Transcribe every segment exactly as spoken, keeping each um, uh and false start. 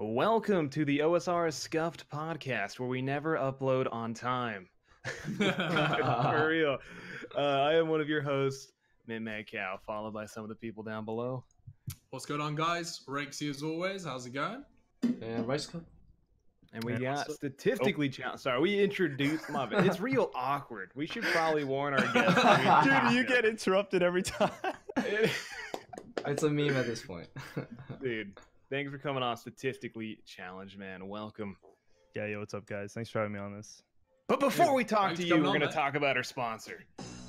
Welcome to the O S R S Scuffed podcast, where we never upload on time. For real. Uh, I am one of your hosts, Mintmadcow, followed by some of the people down below. What's going on, guys? Raikesy as always. How's it going? And Ricecup. And we and got statistically oh. challenged. Sorry, we introduced my bad. It's real awkward. We should probably warn our guests. Dude, you get interrupted every time. It's a meme at this point. Dude, thanks for coming on Statistically Challenged, man. Welcome. Yeah, yo, what's up, guys? Thanks for having me on this. But before Dude, we talk to you, we're going to talk about our sponsor.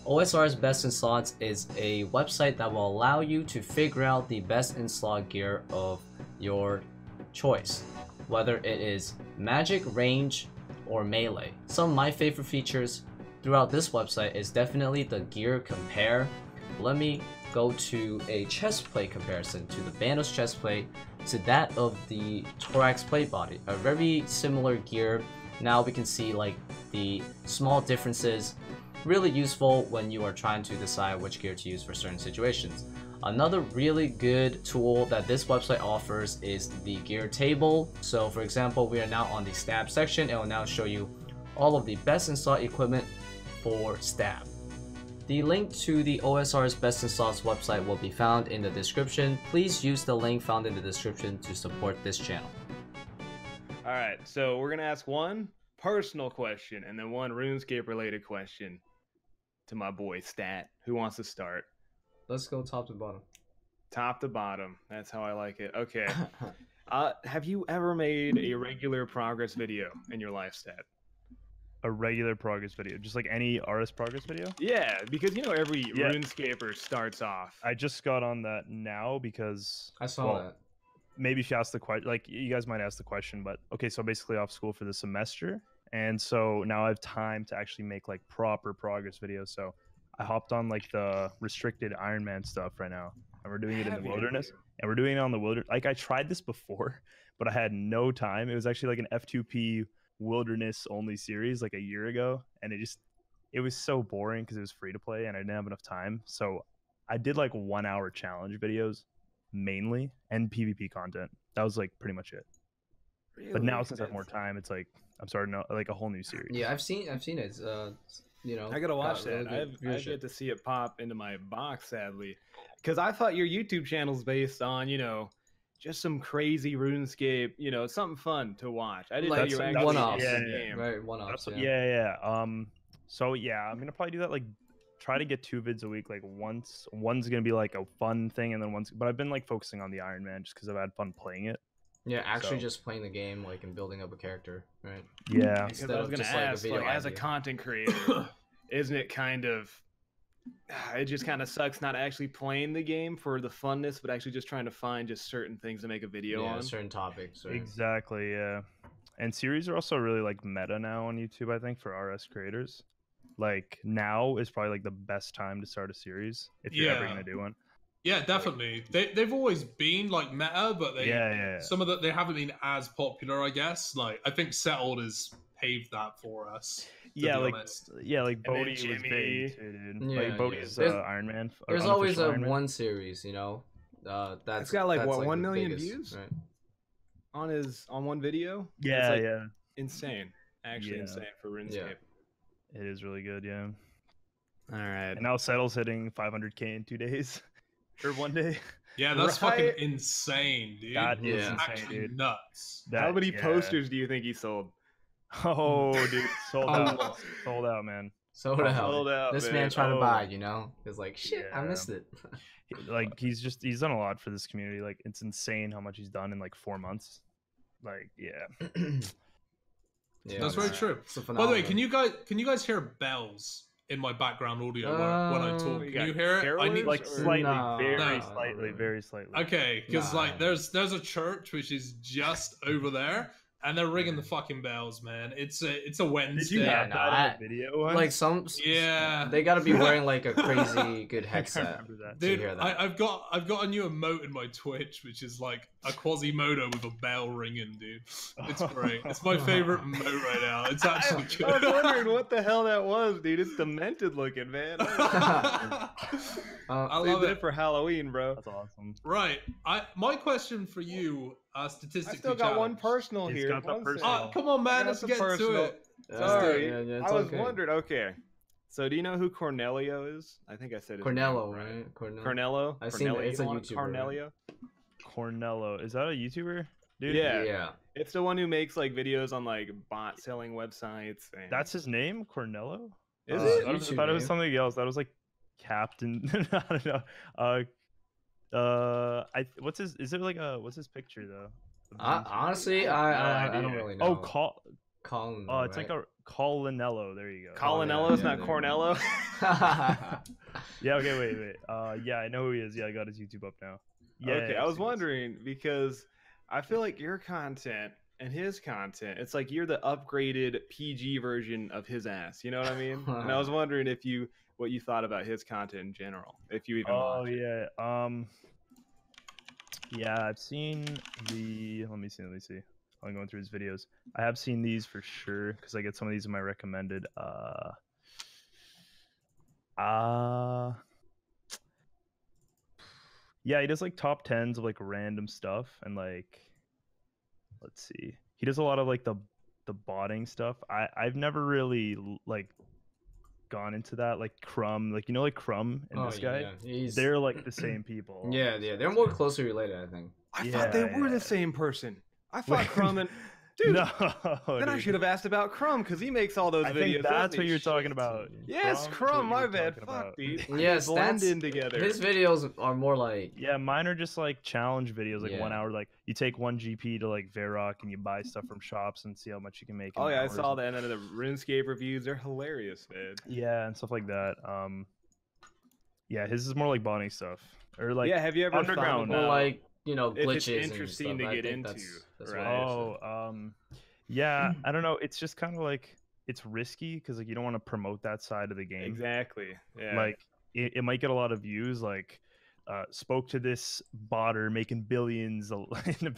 O S R S Best in Slots is a website that will allow you to figure out the best in slot gear of your choice, whether it is magic, range, or melee. Some of my favorite features throughout this website is definitely the gear compare. Let me go to a chest plate comparison to the Bandos chest plate to that of the Thorax plate body. A very similar gear. Now we can see like the small differences. Really useful when you are trying to decide which gear to use for certain situations. Another really good tool that this website offers is the gear table. So for example, we are now on the stab section. It will now show you all of the best in slot equipment for stab. The link to the O S R S Best in Slots website will be found in the description. Please use the link found in the description to support this channel. All right, so we're gonna ask one personal question and then one RuneScape related question to my boy Stat. Who wants to start? Let's go top to bottom. Top to bottom. That's how I like it. Okay. uh, have you ever made a regular progress video in your life, Stat? A regular progress video? Just like any R S progress video? Yeah, because you know every yeah. RuneScaper starts off. I just got on that now because... I saw well, that. Maybe she asked the question. Like, you guys might ask the question, but... Okay, so I'm basically off school for the semester. And so now I have time to actually make like proper progress videos, so... I hopped on like the restricted Iron Man stuff right now, and we're doing it in the wilderness, and we're doing it on the wilderness. Like I tried this before, but I had no time. It was actually like an F two P wilderness only series like a year ago, and it just it was so boring because it was free to play, and I didn't have enough time. So I did like one hour challenge videos mainly and PvP content. That was like pretty much it. Really? But now since I have more time, it's like I'm starting out like a whole new series. Yeah, I've seen I've seen it. It's, uh... You know, I gotta watch that. Really I get to see it pop into my box, sadly, because I thought your YouTube channel's based on, you know, just some crazy RuneScape, you know, something fun to watch. I didn't like, know you were one-offs. Yeah, yeah. Right, one-offs. Yeah. yeah, yeah. Um, so yeah, I'm gonna probably do that. Like, try to get two vids a week. Like once, one's gonna be like a fun thing, and then one's. But I've been like focusing on the Iron Man just because I've had fun playing it. Yeah, actually so. just playing the game, like, and building up a character, right? Yeah. Instead I was going to ask, like, a like as a content creator, isn't it kind of... It just kind of sucks not actually playing the game for the funness, but actually just trying to find just certain things to make a video yeah, on? certain topics. Or... Exactly, yeah. And series are also really, like, meta now on YouTube, I think, for R S creators. Like, now is probably, like, the best time to start a series, if you're yeah. ever going to do one. Yeah, definitely. They they've always been like meta, but they yeah, yeah, yeah. some of the they haven't been as popular, I guess. Like I think Settled has paved that for us. Yeah, like honest. yeah, like Bodhi was big, dude. Yeah, like Bodhi's yeah. uh, Iron Man. There's always a like, one series, you know. Uh, that's it's got like what like one million biggest, views right? on his on one video. Yeah, it's, like, yeah, insane. Actually, yeah. insane for RuneScape. Yeah. It is really good. Yeah. All right. And now Settled's hitting five hundred K in two days. Or one day. Yeah, that's right? fucking insane, dude. That is yeah. insane, dude. Nuts. That, How many yeah. posters do you think he sold? Oh, dude, sold out, sold out, man. Sold out. Sold out this man, man trying oh. to buy, you know, it's like shit. Yeah. I missed it. Like he's just he's done a lot for this community. Like it's insane how much he's done in like four months. Like yeah, yeah that's very true. By the way, can you guys can you guys hear bells in my background audio uh, when I talk? Can you hear it? I need like slightly, no, very no. slightly, very slightly. Okay, because no. like there's there's a church which is just over there, and they're ringing the fucking bells, man. It's a it's a Wednesday. Did you have yeah, that I, video? One? Like some, yeah, they got to be wearing like a crazy good headset. That. Dude, hear that. I, I've got I've got a new emote in my Twitch, which is like a Quasimodo with a bell ringing, dude. It's great. It's my favorite emote right now. It's actually good. I, I was wondering what the hell that was, dude. It's demented looking, man. uh, I love it. it for Halloween, bro. That's awesome. Right. I my question for you Uh, statistically, I still got challenged. one personal He's here. Got one personal. Oh, come on, man, let's get personal. to it. Sorry, yeah, yeah, I was okay. wondering. Okay, so do you know who Cornelio is? I think I said it. Cornello, right? Cornelio. Cornelio. I seen it. It's a YouTuber. Cornelio. Cornello, is that a YouTuber? Dude, yeah. yeah, it's the one who makes like videos on like bot selling websites. And... That's his name, Cornelio. Is uh, it? I thought name. it was something else. That was like Captain. I don't know. Uh, uh i what's his is there like a what's his picture though I, honestly i no I, I don't really know. Oh, call Colin oh it's right? like a Colinello. There you go. Colinello is oh, yeah, not yeah, Cornello. Yeah, okay, wait wait uh yeah, I know who he is. Yeah, I got his YouTube up now. Yeah, okay, I was wondering this. because I feel like your content and his content, it's like you're the upgraded P G version of his ass, you know what I mean? And I was wondering if you what you thought about his content in general, if you even oh yeah it. um yeah I've seen the let me see let me see I'm going through his videos. I have seen these for sure because I get some of these in my recommended. uh uh yeah, he does like top tens of like random stuff, and like let's see, he does a lot of like the the botting stuff. I i've never really like gone into that, like Crumb, like you know, like Crumb and oh, this guy, yeah, yeah. they're like the same people. Yeah, yeah, they're more closely related, I think. I yeah, thought they yeah. were the same person. I thought Crumb and dude. No, then dude. I should have asked about Crumb because he makes all those I videos. Think that's what you're shit. talking about. Yes, Crumb. My bad. Fuck, about. dude. Yes, blend in together. His videos are more like yeah, mine are just like challenge videos, like yeah. one hour. Like you take one G P to like Varrock and you buy stuff from shops and see how much you can make. Oh yeah, I saw that. And then the RuneScape reviews, they're hilarious, man. Yeah, and stuff like that. Um, yeah, his is more like bonding stuff or like yeah. Have you ever underground found, uh, like? You know, glitches. It's interesting to get into. That's, that's right? Oh, um, yeah. I don't know. It's just kind of like it's risky because like you don't want to promote that side of the game. Exactly. Yeah. Like it, it might get a lot of views. Like uh, spoke to this botter making billions,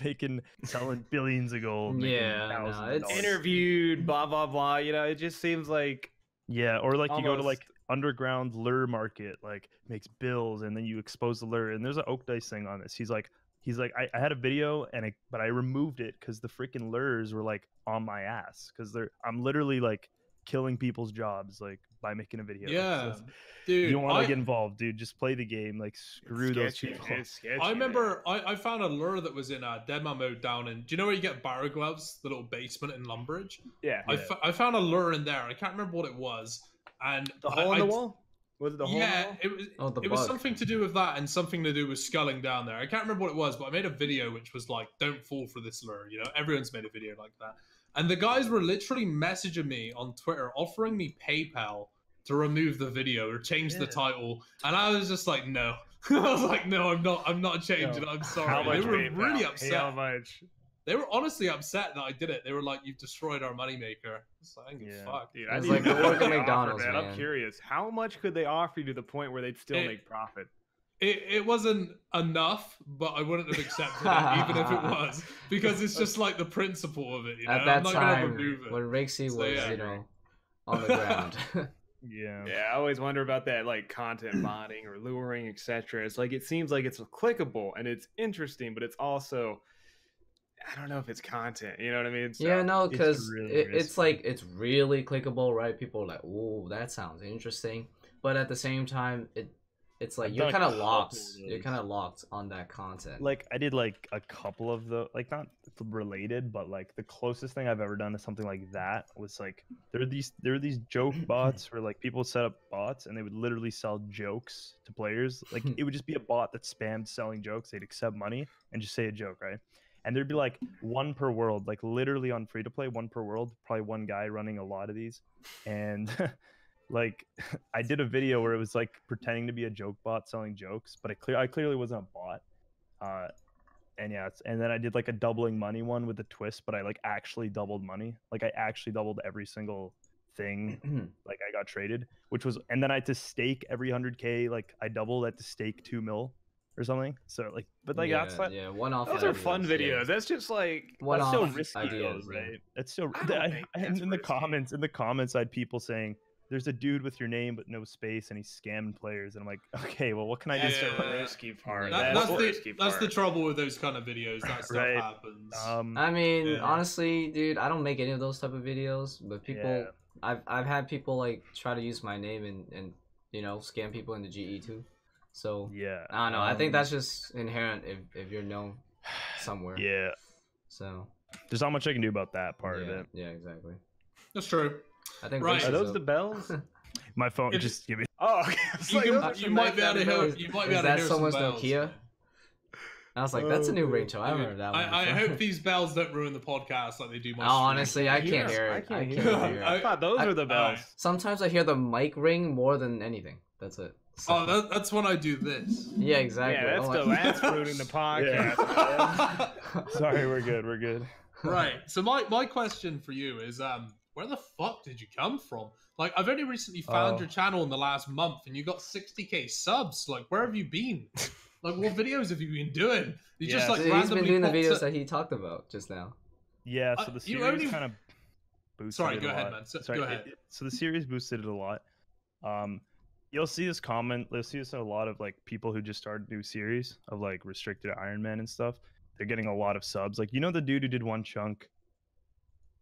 making selling billions of gold. Yeah. No, it's... Interviewed. Blah blah blah. You know, it just seems like. Yeah, or like almost... you go to like. underground lure market, like makes bills, and then you expose the lure. And there's an Oak Dice thing on this. He's like, he's like, I, I had a video, and I, but I removed it because the freaking lures were like on my ass because they're I'm literally like killing people's jobs like by making a video. Yeah, so dude, you don't want to get involved, dude. Just play the game. Like screw those sketchy, people. Sketchy, I remember I, I found a lure that was in uh, Deadman mode down in. Do you know where you get Barrow Gloves, the little basement in Lumbridge? Yeah, I, yeah. I found a lure in there. I can't remember what it was. And the hole I, in the I, wall? Was it the hole yeah, in the wall? Yeah, it, was, oh, it was something to do with that and something to do with sculling down there. I can't remember what it was, but I made a video which was like, don't fall for this lure. You know, everyone's made a video like that. And the guys were literally messaging me on Twitter, offering me PayPal to remove the video or change yeah. the title. And I was just like, no. I was like, no, I'm not I'm not changing no. it. I'm sorry. How much they were PayPal? really upset. How much? They were honestly upset that I did it. They were like, "You've destroyed our moneymaker." So I didn't give a fuck, dude. I was like, "What McDonald's, man?" I'm curious, how much could they offer you to the point where they'd still it, make profit? It it wasn't enough, but I wouldn't have accepted it even if it was, because it's just like the principle of it. You know? At that I'm not time, gonna remove it. when Raikesy was, so, yeah. you know, on the ground. Yeah. Yeah, I always wonder about that, like content modding or luring, et cetera. It's like it seems like it's clickable and it's interesting, but it's also I don't know if it's content, you know what I mean? So yeah, no, because it's, really it, it's like it's really clickable, right? People are like, "Ooh, that sounds interesting," but at the same time, it it's like I've you're kind of locked. You're kind of locked on that content. Like I did like a couple of the like not related, but like the closest thing I've ever done to something like that was like there are these there are these joke bots where like people set up bots and they would literally sell jokes to players. Like it would just be a bot that spammed selling jokes. They'd accept money and just say a joke, right? And there'd be like one per world, like literally on free to play, one per world, probably one guy running a lot of these. And like, I did a video where it was like pretending to be a joke bot selling jokes, but I, clear, I clearly wasn't a bot. Uh, and yeah, it's, and then I did like a doubling money one with a twist, but I like actually doubled money. Like I actually doubled every single thing. Like I got traded, which was, and then I had to stake every one hundred K, like I doubled at the stake two mil. Or something, so like, but like yeah, that's like, yeah, one off. Those are fun videos. Yeah. That's just like one that's still risky, ideas, right? That's still. I I, I, and in the risky. comments, in the comments, I had people saying, there's a dude with your name but no space, and he's scamming players. And I'm like, okay, well, what can I do? Yeah, yeah, yeah. Risky part. That, that's, that's, the, risky that's part. the trouble with those kind of videos. That stuff right. happens. Um, I mean, yeah. honestly, dude, I don't make any of those type of videos, but people, yeah. I've I've had people like try to use my name and and you know scam people into G E too. So yeah, I don't know. Um, I think that's just inherent if if you're known somewhere. Yeah. So there's not much I can do about that part yeah, of it. Yeah, exactly. That's true. I think right. Are those up. the bells? My phone it's, just give me. Oh, you, like, can, you might be able to hear. You might be able to hear some bells. Is that someone's Nokia? I was like, oh, that's a new Rachel. I remember that one. I, I hope these bells don't ruin the podcast like they do my. Oh, honestly, I can't hear it. I can't hear it. I thought those were the bells. I, sometimes I hear the mic ring more than anything. That's it. So. Oh, that, that's when I do this. Yeah, exactly. Yeah, that's oh, the last ruining the podcast. Yeah. Sorry, we're good. We're good. Right. So my my question for you is um. where the fuck did you come from? Like, I've only recently found oh. your channel in the last month, and you got sixty K subs. Like, where have you been? Like, what videos have you been doing? You yeah. just like so randomly. He's been doing the videos up... that he talked about just now. Yeah. So the uh, series only... kind of boosted. Sorry, it go a ahead, lot. man. So, Sorry, go ahead. It, so the series boosted it a lot. Um, you'll see this comment. You'll see this in a lot of like people who just started new series of like restricted Iron Man and stuff. They're getting a lot of subs. Like, you know, the dude who did one chunk.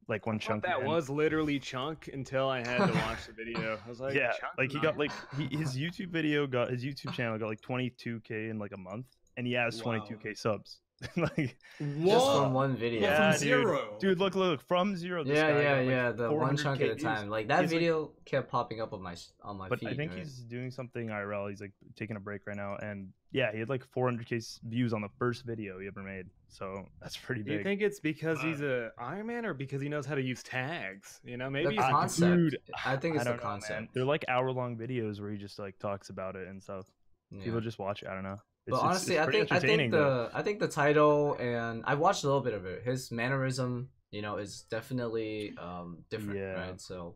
Like one chunk. That was literally chunk until I had to watch the video. I was like, yeah, like he got like he, his YouTube video got his YouTube channel got like twenty-two K in like a month, and he has wow. twenty-two K subs. Like what? Just from one video. Yeah, yeah, from zero. Dude, dude, look, look, from zero. This yeah, guy yeah, got, like, yeah. The one chunk at a time. Like that video like, kept popping up on my on my. But feed, I think right? he's doing something I R L. He's like taking a break right now, and yeah, he had like four hundred K views on the first video he ever made. So that's pretty big. Do you think it's because uh, he's a Iron Man or because he knows how to use tags? You know, maybe the he's concept. Like, dude, I think it's I the know, concept. Man. They're like hour-long videos where he just like talks about it and stuff. Yeah. People just watch. I don't know. It's, but honestly, it's, it's I think I think the though. I think the title and I watched a little bit of it. His mannerism, you know, is definitely um, different, yeah. right? So,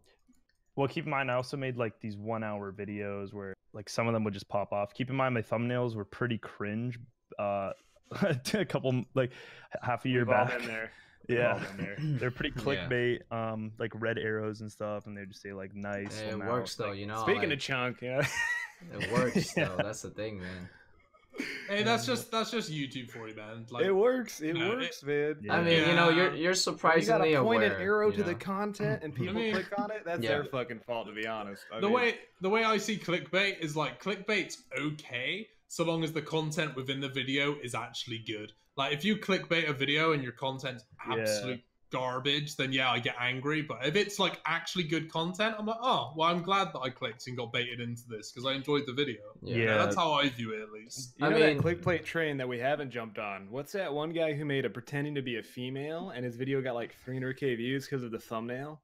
well, keep in mind, I also made like these one-hour videos where like some of them would just pop off. Keep in mind, my thumbnails were pretty cringe. Uh, a couple like half a year We've back. All been there. Yeah, oh, they're, they're pretty clickbait, yeah. um, like red arrows and stuff, and they just say like nice. Hey, it amount. works though, like, you know. Speaking like, of chunk, yeah, it works yeah. though. That's the thing, man. Hey, that's just that's just YouTube for you, man. Like, it works, it you know, works, it, man. Yeah. I mean, yeah. you know, you're you're surprisingly you gotta point aware. Point an arrow to know? the content, and people I mean, click on it. That's yeah. their fucking fault, to be honest. I the mean, way the way I see clickbait is like clickbait's okay, so long as the content within the video is actually good. Like if you clickbait a video and your content's absolute yeah. garbage, then yeah, I get angry. But if it's like actually good content, I'm like, oh, well, I'm glad that I clicked and got baited into this because I enjoyed the video. Yeah, yeah, that's how I view it at least. You I know mean, that clickbait train that we haven't jumped on. What's that one guy who made a pretending to be a female and his video got like three hundred K views because of the thumbnail?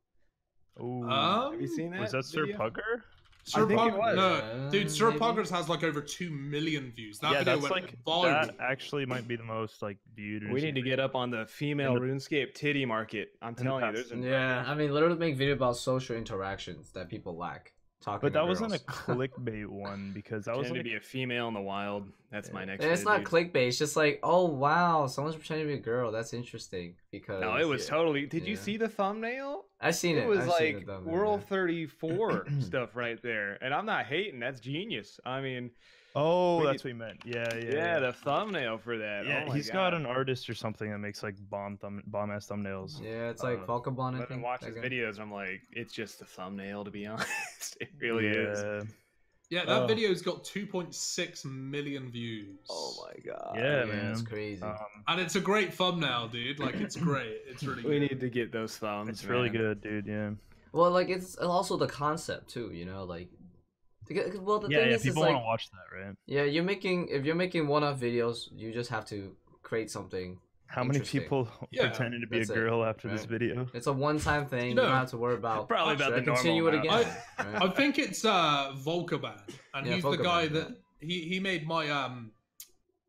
Oh, um, have you seen that? Was that Sir Pugger? Sir Pugger, no, uh, dude. Sir Puggers has like over two million views. That yeah, video that's went like viral. That actually might be the most like viewed. We need to get up on the female the, RuneScape titty market. I'm telling you, there's a yeah. I mean, literally make video about social interactions that people lack. Talking, but that girls. wasn't a clickbait one because I was going like, to be a female in the wild. That's yeah. my next. And it's not dude. clickbait. It's just like, oh wow, someone's pretending to be a girl. That's interesting because no, it was yeah, totally. Did yeah. you see the thumbnail? I seen it. It was I've like World thirty-four stuff right there, and I'm not hating. That's genius. I mean, oh, that's did... what he meant. Yeah, yeah, yeah, yeah. The thumbnail for that. Yeah, oh he's God. got an artist or something that makes like bomb thumb bomb ass thumbnails. Yeah, it's like Volkabon. I've been watching his videos. And I'm like, it's just the thumbnail. To be honest, it really yeah. is. Yeah, that oh. video's got two point six million views. Oh my god. Yeah, man. That's crazy. Um, and it's a great thumbnail, dude. Like, it's great. It's really good. We need to get those thumbs. It's man. really good, dude, yeah. Well, like, it's also the concept, too, you know? Like, get, well, the yeah, thing yeah, is, people want to like, watch that, right? Yeah, you're making, if you're making one-off videos, you just have to create something. How many people yeah. pretended to be That's a girl it, after right? this video? It's a one-time thing. You don't have to worry about. Probably about the continue it again. I, right? I think it's uh, Volkabon, and yeah, he's Volkabon, the guy yeah. that he he made my um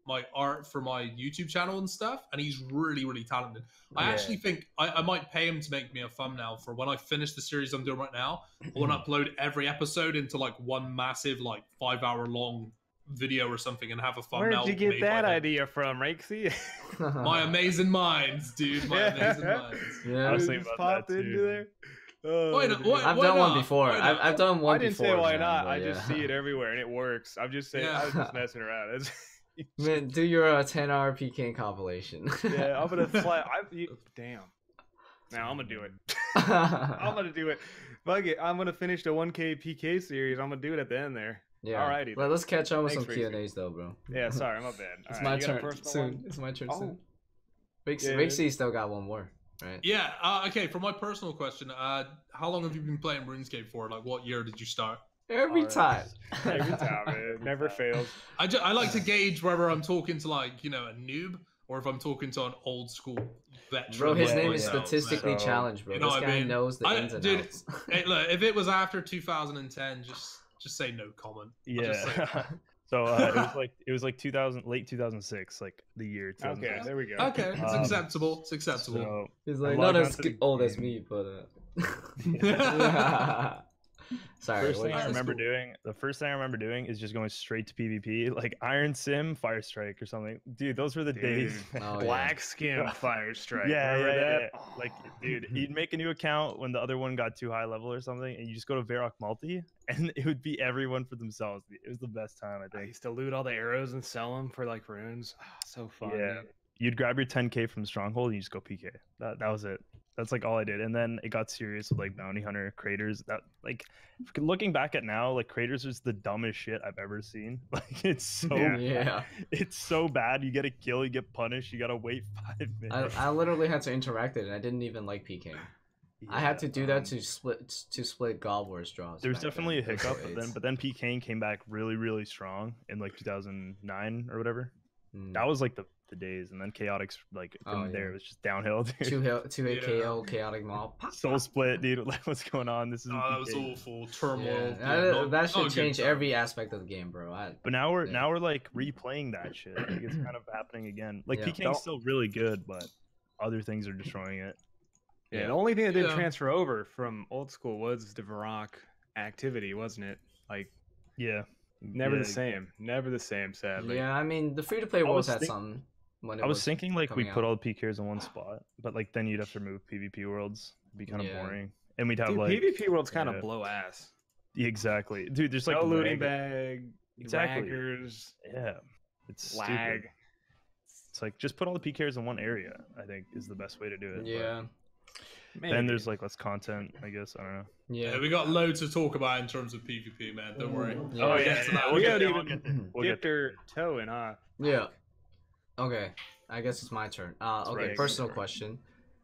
my art for my YouTube channel and stuff, and he's really really talented. I yeah. actually think I, I might pay him to make me a thumbnail for when I finish the series I'm doing right now. I want to upload every episode into like one massive like five hour long video or something and have a thumbnail. Where'd you get that idea from, Raikesy? My amazing minds, dude. My yeah. amazing minds. Yeah, I was thinking about that too. There. Oh, why not? Why, I've why done not? one before. I've, I've done one before. I didn't before, say why man, not. But, yeah. I just see it everywhere and it works. I'm just saying. Yeah. I was just messing around. Man, do your uh, ten hour P K compilation. Yeah, I'm gonna fly. I, you, damn. Now nah, I'm gonna do it. I'm gonna do it. Fuck it. I'm gonna finish the one K P K series. I'm gonna do it at the end there. Yeah. Alrighty. Well, let's catch on with Thanks some Q and A's though, bro. Yeah. Sorry, my bad. It's right, my turn soon. One? It's my turn oh. soon. Raikesy yeah. still got one more, right? Yeah. Uh, okay. For my personal question, uh, how long have you been playing RuneScape for? Like, what year did you start? Every right. time. Every time, man. Never fails. I, just, I like to gauge whether I'm talking to, like, you know, a noob or if I'm talking to an old school veteran. Bro, his name is Statistically Challenged, bro. You know this guy I mean? knows the I, ins and dude, outs. Hey, look, if it was after two thousand ten, just just say no comment. Yeah. Say, so uh, it was like it was like two thousand, late two thousand six, like the year. Okay, there we go. Okay, it's um, acceptable. It's acceptable. So he's like not as old as me, but. Uh... Sorry, first thing I remember cool. doing the first thing I remember doing is just going straight to PvP, like Iron Sim, Fire Strike, or something. Dude, those were the dude. days. Oh, Black yeah. Skin Fire Strike. Yeah, yeah, yeah, yeah. Like, dude, you'd make a new account when the other one got too high level or something, and you just go to Varrock multi, and it would be everyone for themselves. It was the best time, I think. I used to loot all the arrows and sell them for like runes. Oh, so fun. Yeah, man. You'd grab your ten K from Stronghold and you just go P K. That that was it. That's like all I did, and then it got serious with like Bounty Hunter, Craters. That like, looking back at now, like Craters is the dumbest shit I've ever seen. Like it's so yeah, yeah. it's so bad. You get a kill, you get punished, you gotta wait five minutes. I, I literally had to interact it, and I didn't even like PKing. Yeah, I had to do um, that to split to split God Wars draws. There was definitely then. a hiccup, but then but then PKing came back really really strong in like two thousand nine or whatever. Mm. That was like the. the days, and then Chaotix, like from oh, yeah. there it was just downhill, dude. two K O Chaotic Mob Soul Split, dude. Like, what's going on? This is oh, that was awful turmoil. Yeah. Yeah. That, that should oh, change every aspect of the game, bro. I, but now we're yeah. now we're like replaying that shit. Like, it's kind of happening again. Like yeah. PKing's still really good, but other things are destroying it. Yeah, yeah. The only thing that didn't yeah. transfer over from old school was the Varrock activity, wasn't it? Like, yeah, never yeah. the same. Never the same, sadly. Yeah, I mean the free to play worlds had something. I was, was thinking like we out. put all the P Kers in one spot, but like then you'd have to remove PvP worlds. It'd be kind of yeah. boring, and we'd have dude, like PvP worlds kind of yeah. blow ass. Exactly, dude. There's like no looting bag, exactly. Rackers, yeah, it's lag. Stupid. It's like just put all the P Kers in one area. I think is the best way to do it. Yeah. Maybe. Then there's like less content, I guess. I don't know. Yeah, yeah, we got loads to talk about in terms of PvP, man. Don't worry. Yeah. Oh yeah, yeah. we got even dipped our toe in, huh? Yeah. Okay, I guess it's my turn. Uh, okay, right, personal right. question.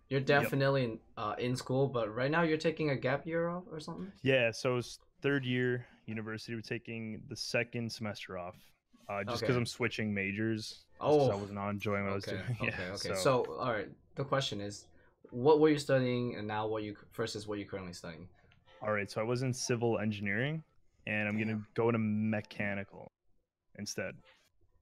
You're definitely yep. in, uh, in school, but right now you're taking a gap year off or something? Yeah, so it's third year university. We're taking the second semester off uh, just because okay. I'm switching majors. Oh. I was not enjoying what okay. I was doing. Okay, yeah, okay. So. so, all right, the question is, what were you studying and now what you versus what you're currently studying? All right, so I was in civil engineering, and I'm yeah. going to go into mechanical instead.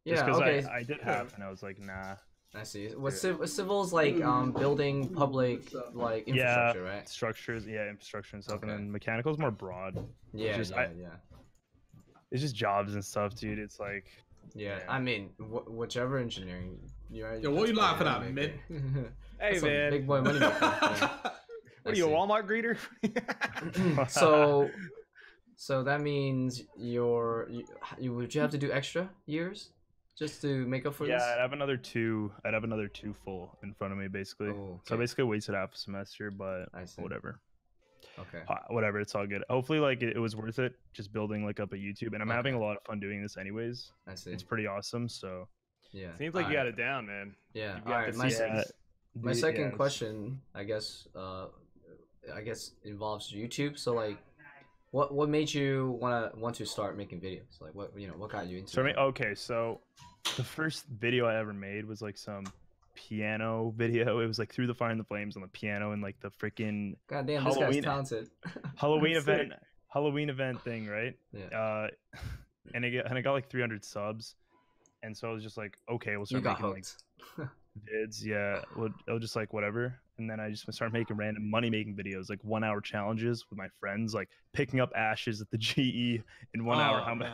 Just yeah, okay. I, I did have, and I was like, nah. I see. What civ civil's like um building public like infrastructure, yeah, right? Structures, yeah, infrastructure and stuff, okay. and then mechanical's more broad. Yeah, it's just, yeah, I, yeah. It's just jobs and stuff, dude. It's like. Yeah, yeah. I mean, wh whichever engineering. You're, Yo, what are you laughing at, man? Hey, man. Big boy money. What are you, a Walmart greeter? so, so that means you're. You, you, would you have to do extra years? Just to make up for yeah, this? Yeah, I'd have another two. I'd have another two full in front of me, basically. Oh, okay. So I basically wasted half a semester, but whatever. Okay. Whatever, it's all good. Hopefully, like it, it was worth it. Just building like up a YouTube, and I'm okay. having a lot of fun doing this, anyways. I see. It's pretty awesome. So. Yeah. Seems like all you right. got it down, man. Yeah. All right. My, yeah. my second yeah, question, I guess, uh, I guess involves YouTube. So like. What what made you wanna want to start making videos? Like what you know what got you into? So me, okay, so the first video I ever made was like some piano video. It was like through the fire and the flames on the piano and like the freaking goddamn this guy's talented Halloween event sick. Halloween event thing, right? Yeah. Uh, and it and I got like three hundred subs, and so I was just like, okay, we'll start you making like vids. Yeah, we'll, it'll just like whatever. And then I just start making random money-making videos, like one-hour challenges with my friends, like picking up ashes at the G E in one oh, hour. How much?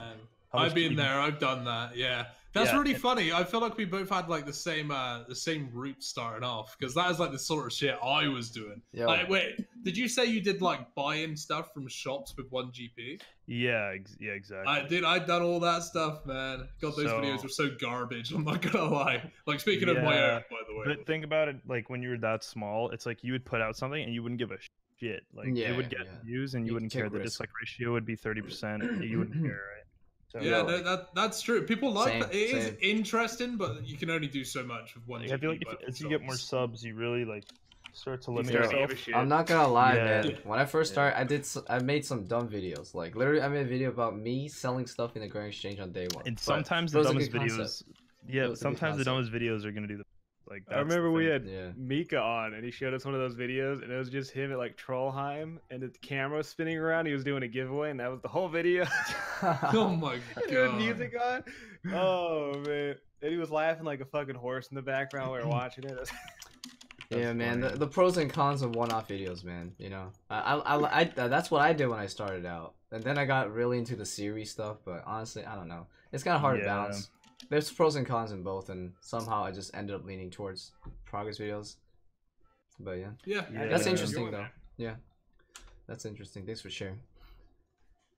I've been there. I've done that. Yeah, that's yeah, really funny. I feel like we both had like the same uh, the same route starting off, because that is like the sort of shit I was doing. Yeah. Like, wait, did you say you did like buying stuff from shops with one G P? Yeah, ex yeah, exactly. I did. I done all that stuff, man. God, those so, videos were so garbage. I'm not gonna lie. Like, speaking yeah, of my own, by the way. But think about it, like when you were that small, it's like you would put out something and you wouldn't give a shit. Like yeah, it would get yeah. views and you, you wouldn't care. Risk. The dislike ratio would be thirty percent. You wouldn't care. Right? So, yeah, no, that that's true. People like same, that. It same. Is interesting, but you can only do so much with one. Like, I feel like if, as you get more subs, you really like start to limit yourself. I'm not gonna lie, yeah. man. When I first yeah. started, I did I made some dumb videos. Like literally, I made a video about me selling stuff in the Grand Exchange on day one. And sometimes but the dumbest videos, concept. yeah, sometimes the dumbest videos are gonna do the. Like I remember we had yeah. Mika on, and he showed us one of those videos, and it was just him at like Trollheim, and the camera was spinning around. He was doing a giveaway, and that was the whole video. Oh my god! He had music on. Oh man! And he was laughing like a fucking horse in the background. We were watching it. That's, that's yeah, funny. Man. The, the pros and cons of one-off videos, man. You know, I, I, I, I, that's what I did when I started out, and then I got really into the series stuff. But honestly, I don't know. It's kind of hard yeah. to balance. There's pros and cons in both, and somehow I just ended up leaning towards progress videos. But yeah, yeah, yeah that's yeah, interesting though. There. Yeah, that's interesting. Thanks for sharing.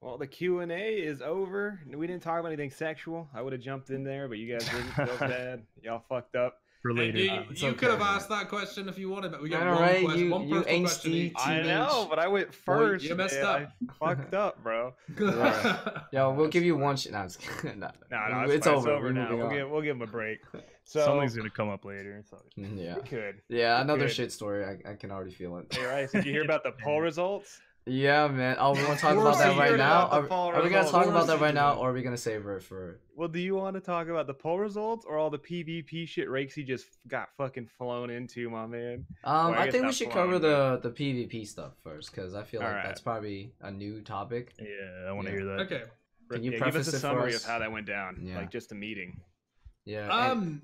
Well, the Q and A is over. We didn't talk about anything sexual. I would have jumped in there, but you guys didn't. Feel bad. Y'all fucked up. Related. Hey, you uh, you okay, could have man. asked that question if you wanted, but we got one right, question. You, one you personal question. I know, but I went first. Boy, you messed up. I fucked up, bro. Right. Yo, we'll give you one shit. No, I'm just kidding. No, no, no it's, it's over, it's over now. We'll give, we'll give him a break. So, something's gonna come up later. Yeah. We could. Yeah, we another could. shit story. I, I can already feel it. Hey, Rice, did you hear about the poll results? Yeah, man. Oh, we want to talk about that right now? Are, are we going to talk about that right now, or are we going to save it for... Well, do you want to talk about the poll results, or all the PvP shit Raikesy just got fucking flown into, my man? Um, I, I think we should cover the, the PvP stuff first, because I feel like right. that's probably a new topic. Yeah, I want to yeah. hear that. Okay. Can you yeah, preface give us a summary of how that went down, yeah. like just a meeting. Yeah. Um...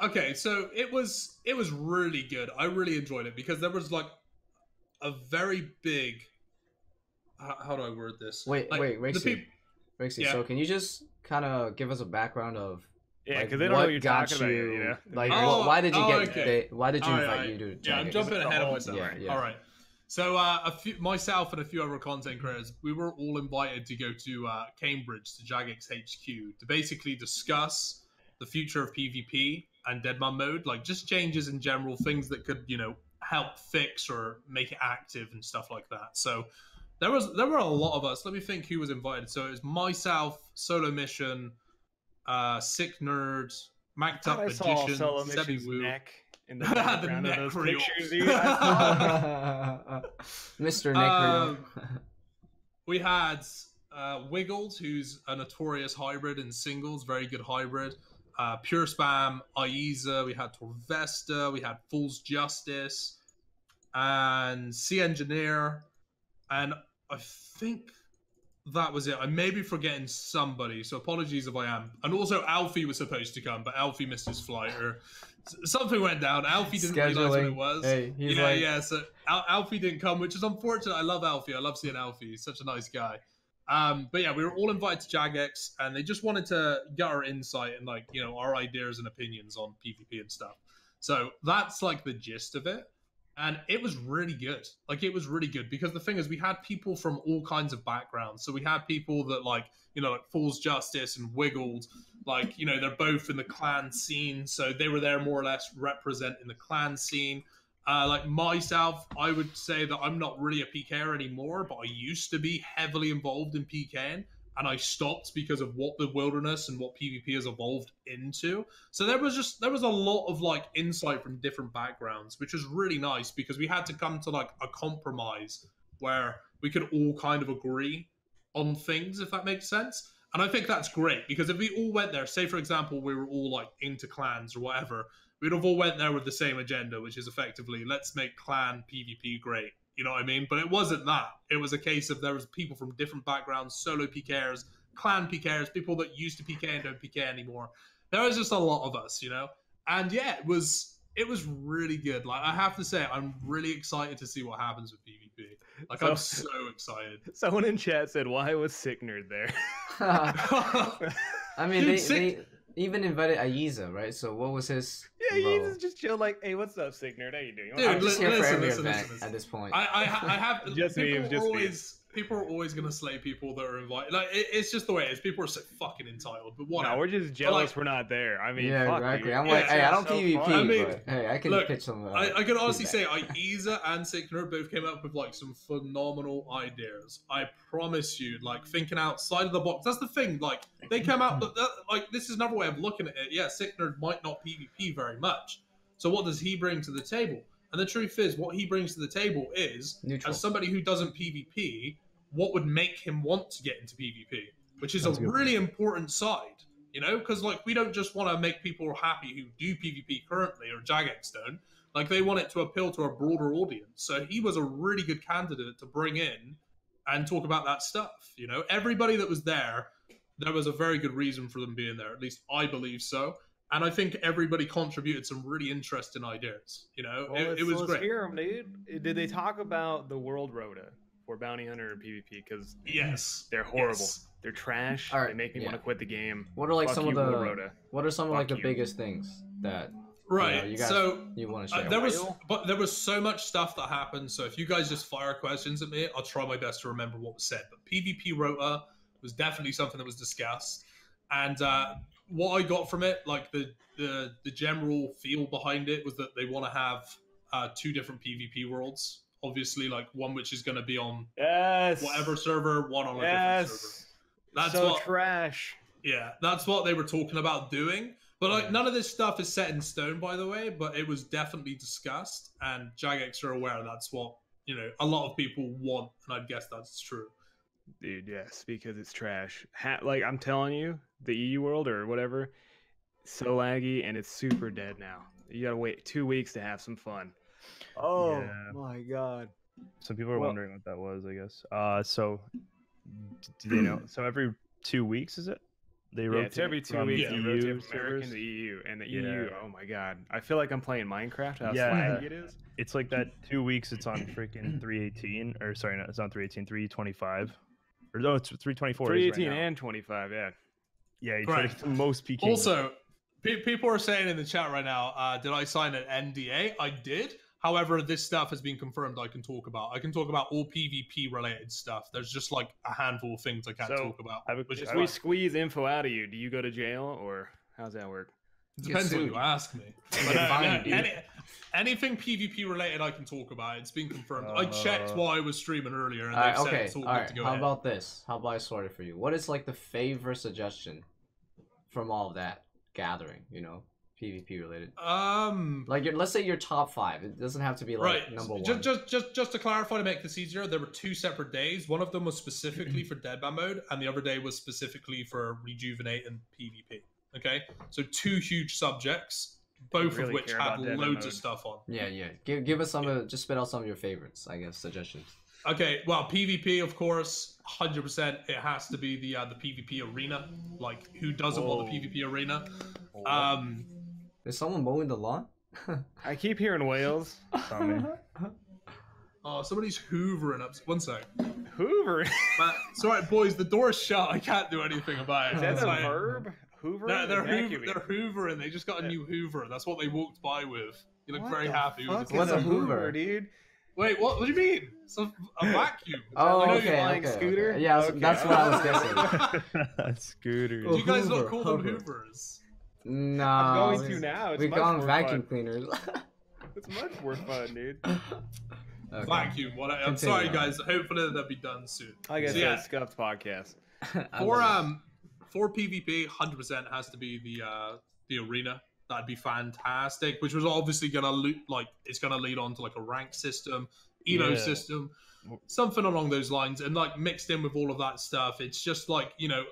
Okay, so it was, it was really good. I really enjoyed it, because there was, like, a very big. How, how do I word this? Wait, like, wait, Raikesy. Raikesy, yeah. so can you just kind of give us a background of? Yeah, because like, they don't know what you're talking you, about. You, you know? Like, oh, why did you oh, get? Okay. They, why did you all invite right. you to? Yeah, I'm it? jumping ahead of myself. Yeah, yeah. All right. So, uh, a few, myself and a few other content creators, we were all invited to go to uh, Cambridge to Jagex H Q to basically discuss the future of PvP and Deadman mode, like just changes in general, things that could, you know, help fix or make it active and stuff like that. So there was there were a lot of us. Let me think who was invited. So it was myself, Solo Mission, uh, Sick Nerd, Macked Up Magician, Sebi Wu. neck in the background the of those pictures. Mister Neck. Um, we had uh, Wiggles, who's a notorious hybrid in singles, very good hybrid. Uh, Pure Spam, Ayiza. We had Torvesta. We had Fools Justice. And C Engineer, and I think that was it. I may be forgetting somebody, so apologies if I am. And also Alfie was supposed to come, but Alfie missed his flight or something went down. Alfie didn't Scheduling. realize what it was. Hey, he's yeah, like... yeah. So Al Alfie didn't come, which is unfortunate. I love Alfie. I love seeing Alfie. He's such a nice guy. Um, but yeah, we were all invited to Jagex, and they just wanted to get our insight and like you know our ideas and opinions on PvP and stuff. So that's like the gist of it. And it was really good. Like, it was really good because the thing is, we had people from all kinds of backgrounds. So we had people that, like, you know, like Fools Justice and Wiggled, like, you know, they're both in the clan scene. So they were there more or less representing the clan scene. Uh, like myself, I would say that I'm not really a P K er anymore, but I used to be heavily involved in PKing. And I stopped because of what the Wilderness and what PvP has evolved into. So there was just there was a lot of like insight from different backgrounds, which was really nice because we had to come to like a compromise where we could all kind of agree on things, if that makes sense. And I think that's great because if we all went there, say for example, we were all like into clans or whatever, we'd have all went there with the same agenda, which is effectively let's make clan PvP great. You know what I mean? But it wasn't that. It was a case of there was people from different backgrounds, solo P K ers, clan P K ers, people that used to P K and don't P K anymore. There was just a lot of us, you know? And yeah, it was it was really good. Like, I have to say, I'm really excited to see what happens with PvP. Like, so, I'm so excited. Someone in chat said, why was Sick Nerd there? I mean, Dude, they, Sick... they even invited Ayiza, right? So what was his... Yeah, Ayiza's just chill like, hey, what's up, Sick Nerd? How you doing? Dude, I'm just here listen, for every listen, event listen, listen. at this point. I, I, I have... just people, me, just are always, people are always going to slay people that are invited. Like, it, it's just the way it is. People are so fucking entitled. But what? No, we're just jealous like, we're not there. I mean, yeah, fuck exactly. You. I'm like, yeah, hey, I don't PvP, so I mean, but hey, I can look, pitch them. Uh, I, I can honestly say Ayiza and Sick Nerd both came up with, like, some phenomenal ideas. I promise you, like, thinking outside of the box. That's the thing. Like, they came out... That, like, this is another way of looking at it. Yeah, Sick Nerd might not PvP very much. So what does he bring to the table? And the truth is, what he brings to the table is, neutral. As somebody who doesn't PvP, what would make him want to get into PvP? Which is That's a really point. important side, you know? Because, like, we don't just want to make people happy who do PvP currently, or Jagex don't. Like, they want it to appeal to a broader audience. So he was a really good candidate to bring in and talk about that stuff, you know? Everybody that was there, there was a very good reason for them being there. At least I believe so. And I think everybody contributed some really interesting ideas. You know, well, it, it was so great. Let's hear them, dude. Did they talk about the World Rota for Bounty Hunter and PvP? Because yes, they're horrible. Yes. They're trash. All right. They make me yeah. want to quit the game. What are like Fuck some you, of the Rota. What are some Fuck of like the you. biggest things that right? You know, you guys, so you want to share? Uh, there was, but there was so much stuff that happened. So if you guys just fire questions at me, I'll try my best to remember what was said. But PvP Rota was definitely something that was discussed, and. Uh, What I got from it, like the, the the general feel behind it, was that they want to have uh, two different PvP worlds. Obviously, like one which is going to be on yes. whatever server, one on a yes. different server. That's so what, trash. Yeah, that's what they were talking about doing. But like, yeah. none of this stuff is set in stone, by the way. But it was definitely discussed, and Jagex are aware that's what you know. A lot of people want, and I guess that's true. Dude, yes, because it's trash. Ha like I'm telling you, the E U world or whatever, so laggy and it's super dead now. You gotta wait two weeks to have some fun. Oh yeah. my god! Some people are well, wondering what that was. I guess. Uh, so do they know? So every two weeks is it? They rotate yeah, it's every two weeks. Yeah. E U American servers. The E U and the yeah. E U. Oh my god! I feel like I'm playing Minecraft. How yeah, laggy it is. It's like that two weeks. It's on freaking three eighteen or sorry, no, it's not three eighteen. three twenty-five. Or no, it's three twenty-four. three eighteen right and twenty-five, yeah. Yeah, you right. try to most P K. Also, pe people are saying in the chat right now, uh, did I sign an N D A? I did. However, this stuff has been confirmed I can talk about. I can talk about all PvP-related stuff. There's just like a handful of things I can't so, talk about. A, which is if we squeeze info out of you, do you go to jail or how's that work? It depends what you ask me. But, uh, fine, no, any, anything PvP related, I can talk about. It's been confirmed. Uh, I checked while I was streaming earlier, and right, they said okay, it's all, all good right. to go. How ahead. about this? How about I sort it for you? What is like the favorite suggestion from all of that gathering? You know, PvP related. Um, like your, let's say your top five. It doesn't have to be like right. number one. Just, just, just, just to clarify to make this easier, there were two separate days. One of them was specifically for Deadman mode, and the other day was specifically for Rejuvenate and PvP. Okay, so two huge subjects, both really of which had loads mode. of stuff on. Yeah, yeah. Give, give us some yeah. of, just spit out some of your favorites, I guess, suggestions. Okay, well, PvP, of course, one hundred percent. It has to be the uh, the PvP arena. Like, who doesn't Whoa. want the PvP arena? Whoa. Um, Is someone mowing the lawn? I keep hearing whales. Oh, somebody's hoovering up. One sec. Hoovering? Sorry, boys, the door's shut. I can't do anything about it. Is that That's a like, verb? Hoover? No, they're, hoover, they're hoovering. They just got a new Hoover. That's what they walked by with. You look what very happy. With What's a Hoover, hoover dude? Wait, what, what do you mean? It's a, a vacuum. Oh, okay, okay, like okay. Scooter? Yeah, okay. That's what I was guessing. Scooter. Do you guys hoover, not call them hoover. Hoovers? No. I'm going to now. It's we call them vacuum fun. cleaners. It's much more fun, dude. Okay. Vacuum. What? I, I'm Continue sorry, on. guys. Hopefully that'll be done soon. I guess so, yeah. Scuffed podcast. For um. For PvP, one hundred percent has to be the uh, the arena. That'd be fantastic, which was obviously gonna loop like it's gonna lead on to like a rank system, elo yeah. system, something along those lines, and like mixed in with all of that stuff. It's just like you know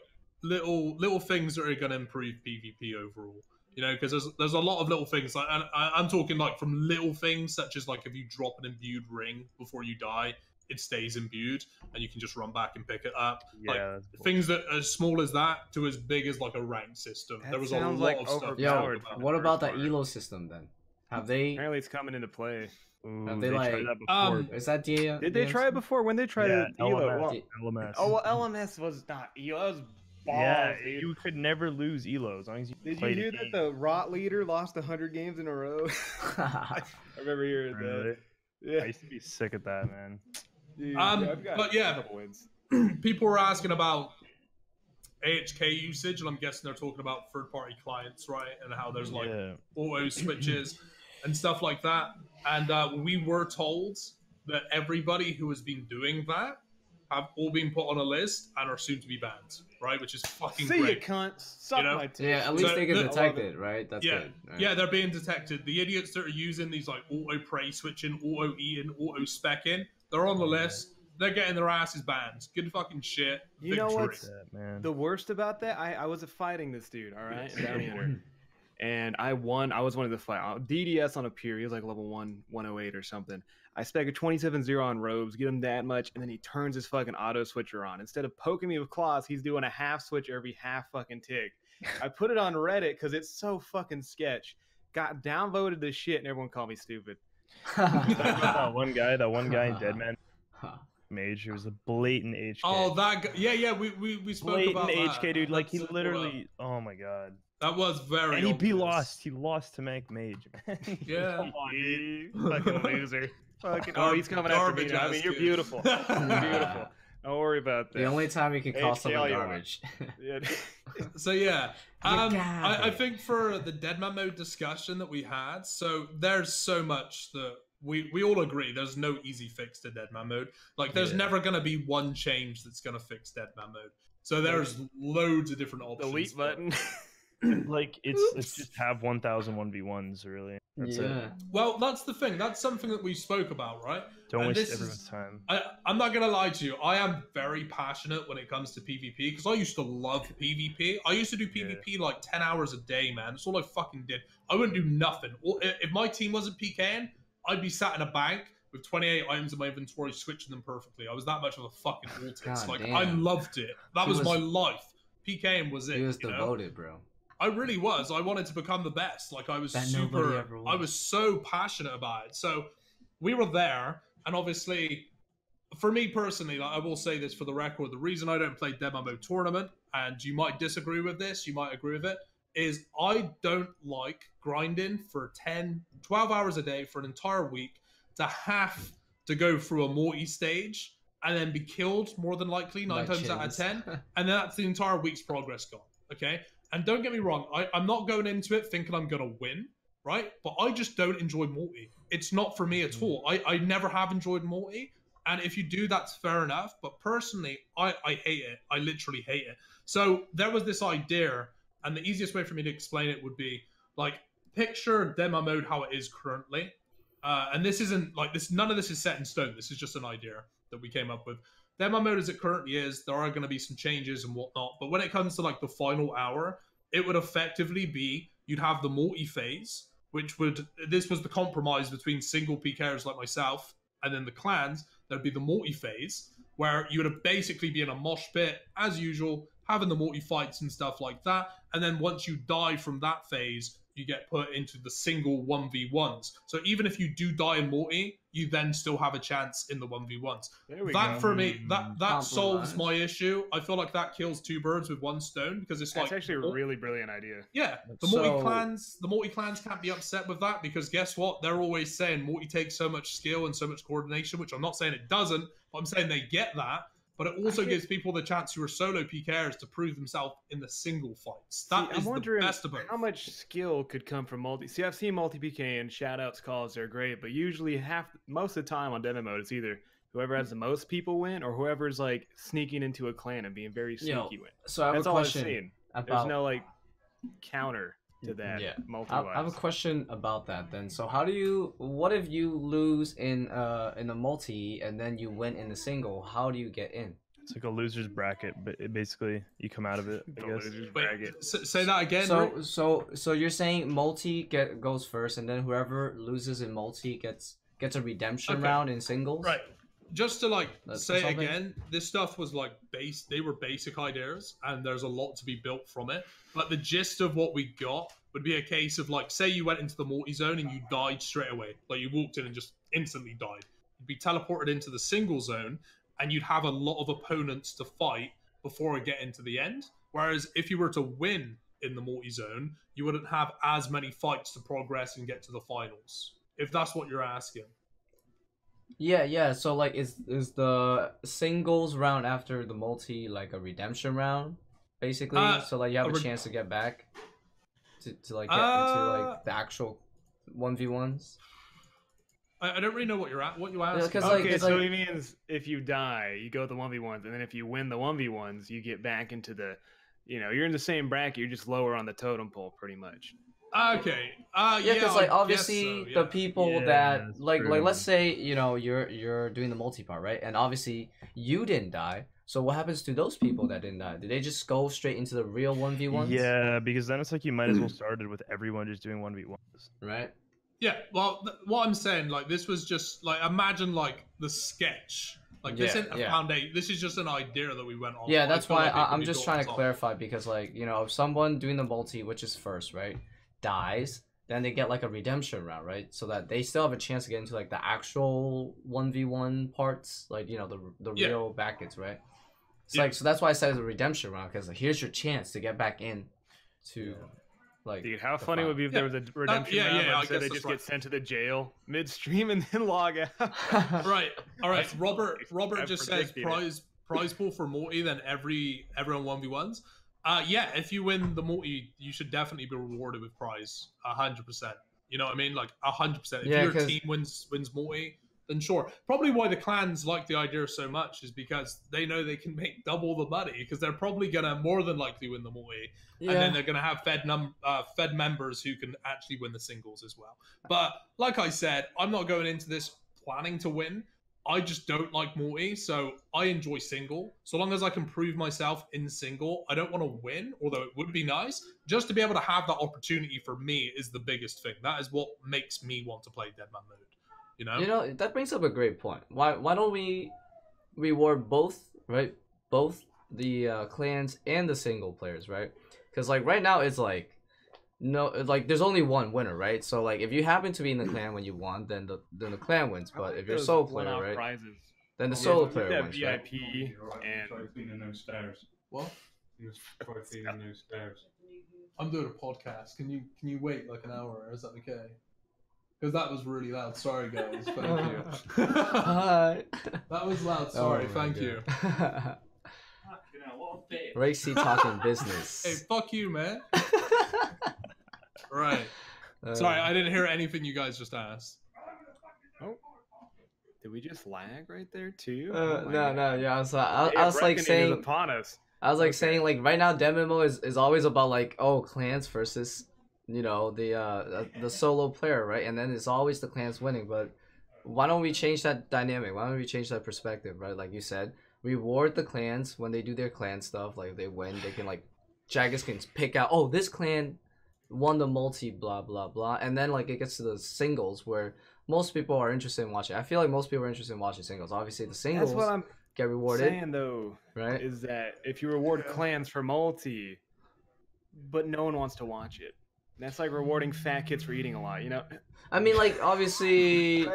little little things that are gonna improve PvP overall. You know, because there's there's a lot of little things. Like, and I, I'm talking like from little things such as like if you drop an imbued ring before you die, it stays imbued and you can just run back and pick it up. Yeah, like cool. things that are as small as that to as big as like a rank system. That there was a lot like of stuff. Yo, about what about the elo system then? Have they? Apparently, it's coming into play. Ooh, no, they, they like, that um, is that D? Did they D M C? Try it before? When they tried yeah, it, L M S. Elo, well, L M S. Oh, well, L M S was not Elo. That was balls, yeah, dude. You could never lose Elo as long as you. Did you hear that the Rot Leader lost a hundred games in a row? I remember hearing really? that. Yeah, I used to be sick at that, man. Dude, um, yeah, I've got but yeah, a couple wins. People were asking about A H K usage, and I'm guessing they're talking about third-party clients, right? And how there's like yeah. auto switches and stuff like that. And uh, we were told that everybody who has been doing that have all been put on a list and are soon to be banned, right? Which is fucking See great. See you, cunt. Suck you know? my teeth. Yeah, at least so, they get detected, right? That's yeah. good. Right. Yeah, they're being detected. The idiots that are using these like auto-prey switching, auto-eating, auto-specking, they're on the list. They're getting their asses banned. Good fucking shit. You Victory. know what's that, man. the worst about that? I, I was fighting this dude, all right? Bounty Hunter. And I won. I was one of the fight. D D S on a pure. He was like level one, one oh eight or something. I spec a twenty-seven zero on robes, get him that much, and then he turns his fucking auto switcher on. Instead of poking me with claws, he's doing a half switch every half fucking tick. I put it on Reddit because it's so fucking sketch. Got downvoted this shit, and everyone called me stupid. that one guy, that one guy in Deadman Mage, who was a blatant H K. Oh, that guy. Yeah, yeah, we, we, we spoke blatant about H K, that. dude. Like, That's he literally, well. oh my god. That was very And he obvious. be lost. He lost to Mank Mage, man. Yeah. Come on, dude. Fucking loser. Fucking, oh, he's coming after me. I mean, you're good. beautiful. You're beautiful. Don't worry about that. The only time you can call someone garbage. Yeah. So, yeah. Um, I, I think for the Deadman mode discussion that we had, so there's so much that we, we all agree there's no easy fix to Deadman mode. Like, there's yeah. never going to be one change that's going to fix Deadman mode. So there's loads of different options. Delete button. Like, it's Oops. let's just have one thousand one v ones, really. That's yeah. it. Well, that's the thing. That's something that we spoke about, right? Don't and waste everyone's is, time. I, I'm not going to lie to you. I am very passionate when it comes to PvP, because I used to love PvP. I used to do PvP yeah. like ten hours a day, man. That's all I fucking did. I wouldn't do nothing. If my team wasn't PKing, I'd be sat in a bank with twenty-eight items in my inventory, switching them perfectly. I was that much of a fucking artist. Like, damn. I loved it. That was, was my life. PKing was it. He was devoted, know? bro. I really was. I wanted to become the best. Like, I was that super, was. I was so passionate about it. So we were there. And obviously, for me personally, like, I will say this for the record, the reason I don't play Deadman mode tournament, and you might disagree with this, you might agree with it, is I don't like grinding for ten, twelve hours a day for an entire week to have to go through a Morty stage and then be killed more than likely nine My times chins. out of ten. And that's the entire week's progress gone. Okay. And don't get me wrong, I, I'm not going into it thinking I'm going to win, right? But I just don't enjoy Morty. It's not for me at all. I, I never have enjoyed Morty. And if you do, that's fair enough. But personally, I, I hate it. I literally hate it. So there was this idea, and the easiest way for me to explain it would be, like, picture Deadman mode how it is currently. Uh, and this isn't, like, this. none of this is set in stone. This is just an idea that we came up with. Deadman mode as it currently is, there are going to be some changes and whatnot, but when it comes to like the final hour, it would effectively be, you'd have the multi phase, which would, this was the compromise between single PKers like myself and then the clans, there'd be the multi phase, where you would basically be in a mosh pit, as usual, having the multi fights and stuff like that, and then once you die from that phase, you get put into the single one v ones. So even if you do die in multi, you then still have a chance in the one v ones. That go. for me, that, that solves my issue. I feel like that kills two birds with one stone, because it's That's like- It's actually a really brilliant idea. Yeah, the so... multi-clans the multi-clans can't be upset with that, because guess what? They're always saying multi takes so much skill and so much coordination, which I'm not saying it doesn't, but I'm saying they get that. But it also actually, gives people the chance who are solo P K ers to prove themselves in the single fights. That see, is the best of both. How much skill could come from multi? See, I've seen multi P K and shoutouts calls, they're great, but usually half, most of the time on Deadman mode, it's either whoever has the most people win or whoever's like sneaking into a clan and being very sneaky Yo, win. So I have That's a all question I've seen. About... There's no like counter to that. Yeah. Multi-wise. I have a question about that then. So how do you? What if you lose in uh in the multi and then you win in the single? How do you get in? It's like a loser's bracket, but it basically you come out of it. I guess. Loser's Wait, bracket. So, say that again. So so so you're saying multi get goes first, and then whoever loses in multi gets gets a redemption okay. round in singles. Right. Just to like That's say something. again, this stuff was like base. They were basic ideas, and there's a lot to be built from it. But the gist of what we got would be a case of like, say you went into the multi zone and you died straight away, like you walked in and just instantly died. You'd be teleported into the single zone, and you'd have a lot of opponents to fight before I get into the end. Whereas if you were to win in the multi-zone, you wouldn't have as many fights to progress and get to the finals, if that's what you're asking. Yeah, yeah. So, like, is is the singles round after the multi like a redemption round, basically? Uh, so, like, you have a, a chance to get back to, to like, get uh, into, like, the actual one v ones? I, I don't really know what you're at. What you asked? Yeah, okay, like, so like... it means if you die, you go to the one v ones, and then if you win the one v ones, you get back into the, you know, you're in the same bracket, you're just lower on the totem pole, pretty much. Okay. Uh, yeah, because yeah, like I obviously so, yeah. the people yeah, that like true. like let's say you know you're you're doing the multi part, right, and obviously you didn't die. So what happens to those people that didn't die? Do they just go straight into the real one v ones? Yeah, because then it's like you might as well started with everyone just doing one v ones, right? Yeah. Well, th what I'm saying, like, this was just like, imagine like the sketch. Like, yeah, this isn't a yeah. foundation. This is just an idea that we went on. Yeah, that's why like I, I'm just trying to clarify, because, like, you know, if someone doing the multi, which is first, right, dies, then they get like a redemption round, right? So that they still have a chance to get into like the actual one v one parts, like, you know, the the yeah. real brackets, right? It's yeah. like, so that's why I said it's a redemption round, because, like, here's your chance to get back in to. Like, dude, how funny it would be if yeah. there was a redemption uh, yeah, round, yeah, yeah, so they just right. get sent to the jail midstream and then log out. Right. All right. Robert Robert just says prize prize pool for multi, then every everyone one v ones. Uh, yeah, if you win the multi, you should definitely be rewarded with prize. A hundred percent. You know what I mean? Like a hundred percent. If yeah, your cause... team wins wins multi, then sure. Probably why the clans like the idea so much is because they know they can make double the money, because they're probably gonna more than likely win the multi. Yeah. And then they're going to have Fed num uh, Fed members who can actually win the singles as well. But like I said, I'm not going into this planning to win. I just don't like multi, so I enjoy single. So long as I can prove myself in single, I don't want to win, although it would be nice. Just to be able to have that opportunity for me is the biggest thing. That is what makes me want to play Deadman mode. You know? You know, that brings up a great point. Why, why don't we reward both, right? Both the uh, clans and the single players, right? Because, like, right now it's like, no, like, there's only one winner, right? So, like, if you happen to be in the clan when you won, then the then the clan wins. But if you're solo player, right, prizes. then the yeah, solo player that wins, V I P, right? And... What? I'm doing a podcast. Can you can you wait, like, an hour? Or is that okay? Because that was really loud. Sorry, guys. Thank you. Hi. That was loud. Sorry. Oh, thank you. Raikesy talking business. Hey, fuck you, man. Right. Uh, Sorry, I didn't hear anything you guys just asked. Oh. Did we just lag right there too? Uh, oh no, God. no, yeah. I was, I, I was like saying upon us. I was like okay. saying like right now, Deadman mode is is always about like oh clans versus you know the uh the solo player, right? And then it's always the clans winning. But why don't we change that dynamic? Why don't we change that perspective, right? Like you said. Reward the clans when they do their clan stuff. Like, they win, they can, like, Jagex can pick out, oh, this clan won the multi, blah, blah, blah. And then, like, it gets to the singles where most people are interested in watching. I feel like most people are interested in watching singles. Obviously, the singles That's what I'm get rewarded. Saying, though, right? Is that if you reward clans for multi, but no one wants to watch it. That's like rewarding fat kids for eating a lot, you know? I mean, like, obviously...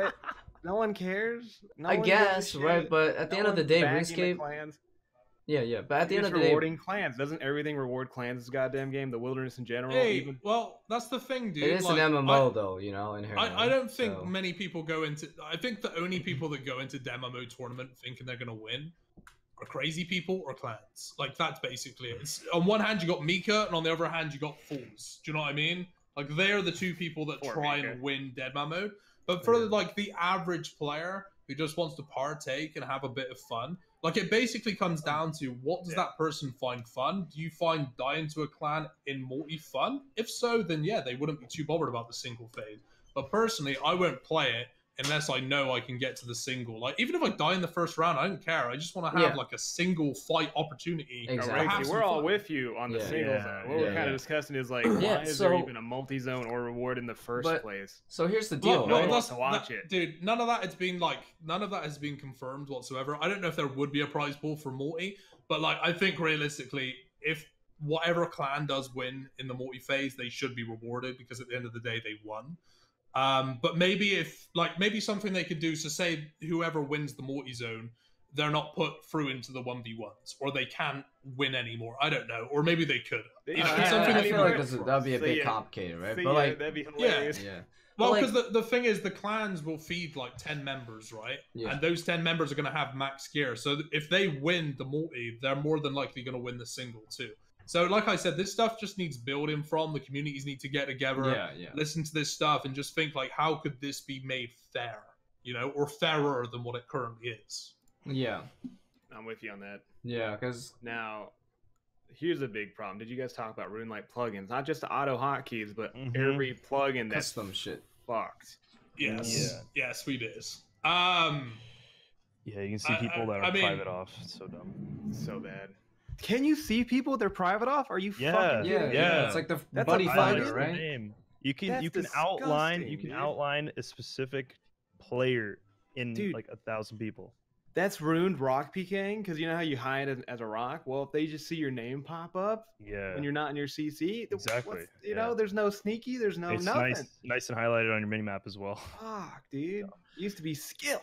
No one cares. No I one guess, right? But at no the end of the day, RuneScape. Clans. Yeah, yeah. But at the it's end of the day, rewarding clans. Doesn't everything reward clans? This goddamn game, the wilderness in general. Hey, even... well, that's the thing, dude. It is like, an M M O, I, though, you know. Inherently, I, I don't think so. many people go into. I think the only people that go into Deadman mode tournament thinking they're gonna win are crazy people or clans. Like, that's basically it. It's, on one hand, you got Mika, and on the other hand, you got Fools. Do you know what I mean? Like, they're the two people that Poor try Mika. and win Deadman mode. But for, like, the average player who just wants to partake and have a bit of fun, like, it basically comes down to what does yeah. that person find fun? Do you find dying to a clan in multi fun? If so, then, yeah, they wouldn't be too bothered about the single phase. But personally, I won't play it unless I know I can get to the single. Like, even if I die in the first round, I don't care. I just want to have, yeah. like, a single fight opportunity. Exactly. We're all fun. with you on the yeah, single yeah, zone. What yeah, we're yeah. kind of discussing is, like, why yeah, is so, there even a multi-zone or reward in the first but, place? So here's the deal. Well, no, right? wants to watch that, it. Dude, none of that has been, like, none of that has been confirmed whatsoever. I don't know if there would be a prize pool for multi, but, like, I think realistically, if whatever clan does win in the multi phase, they should be rewarded, because at the end of the day, they won. Um, but maybe if, like, maybe something they could do, so say whoever wins the Morty Zone, they're not put through into the one v ones, or they can't win anymore. I don't know. Or maybe they could. You know, yeah, something I, I feel like that would be a so bit yeah. complicated, right? So but yeah, like, that'd be hilarious. Yeah. yeah. Well, because like, the, the thing is, the clans will feed, like, ten members, right? Yeah. And those ten members are going to have max gear. So if they win the multi, they're more than likely going to win the single, too. So, like I said, this stuff just needs building from. The communities need to get together, yeah, yeah. listen to this stuff, and just think, like, how could this be made fair? You know, or fairer than what it currently is. Yeah. I'm with you on that. Yeah, because... Now... Here's a big problem. Did you guys talk about RuneLite plugins? Not just the auto hotkeys, but mm-hmm. every plugin that's custom shit. Fucked. Yes. Yeah. Yes, we did. Um, yeah, you can see people I, that are I mean, private off. It's so dumb. So bad. Can you see people they're private off? Are you yeah, fucking yeah, yeah, yeah. It's like the that's buddy finder, right? Name. You can that's you can outline you can dude. outline a specific player in dude. like a thousand people. That's ruined rock PKing, because you know how you hide as, as a rock? Well, if they just see your name pop up yeah. when you're not in your C C, exactly. you yeah. know, there's no sneaky, there's no it's nothing. Nice, nice and highlighted on your minimap as well. Fuck, dude. It used to be skill.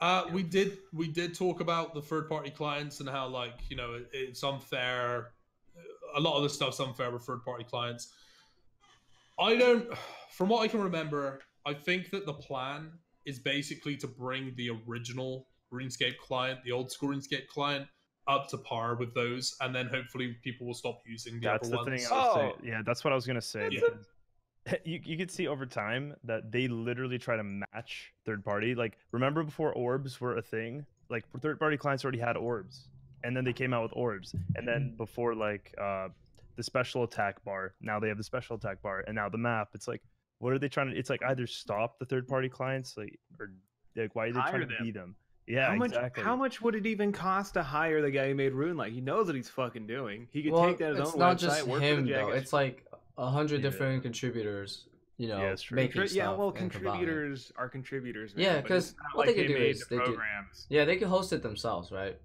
Uh, yeah. We did we did talk about the third-party clients and how, like, you know, it, it's unfair. A lot of the stuff's unfair with third-party clients. I don't... From what I can remember, I think that the plan is basically to bring the original... RuneScape client, the old school RuneScape client, up to par with those, and then hopefully people will stop using the that's other the ones. Thing I was oh. saying. Yeah, that's what I was gonna say. Yeah. You you can see over time that they literally try to match third party. Like, remember before orbs were a thing? Like, third party clients already had orbs, and then they came out with orbs, and then before like uh, the special attack bar, now they have the special attack bar, and now the map. It's like, what are they trying to? It's like either stop the third party clients, like, or like why are they Hire trying to them. be them? Yeah, how much, exactly. How much would it even cost to hire the guy who made RuneLite? He knows what he's fucking doing. He could well, take that as his own website. It's not just him, though. It's like a hundred yeah. different contributors, you know, yeah, making stuff. Yeah, well, contributors are contributors. Man, yeah, because what like they could do is the they could, yeah, they could host it themselves, right?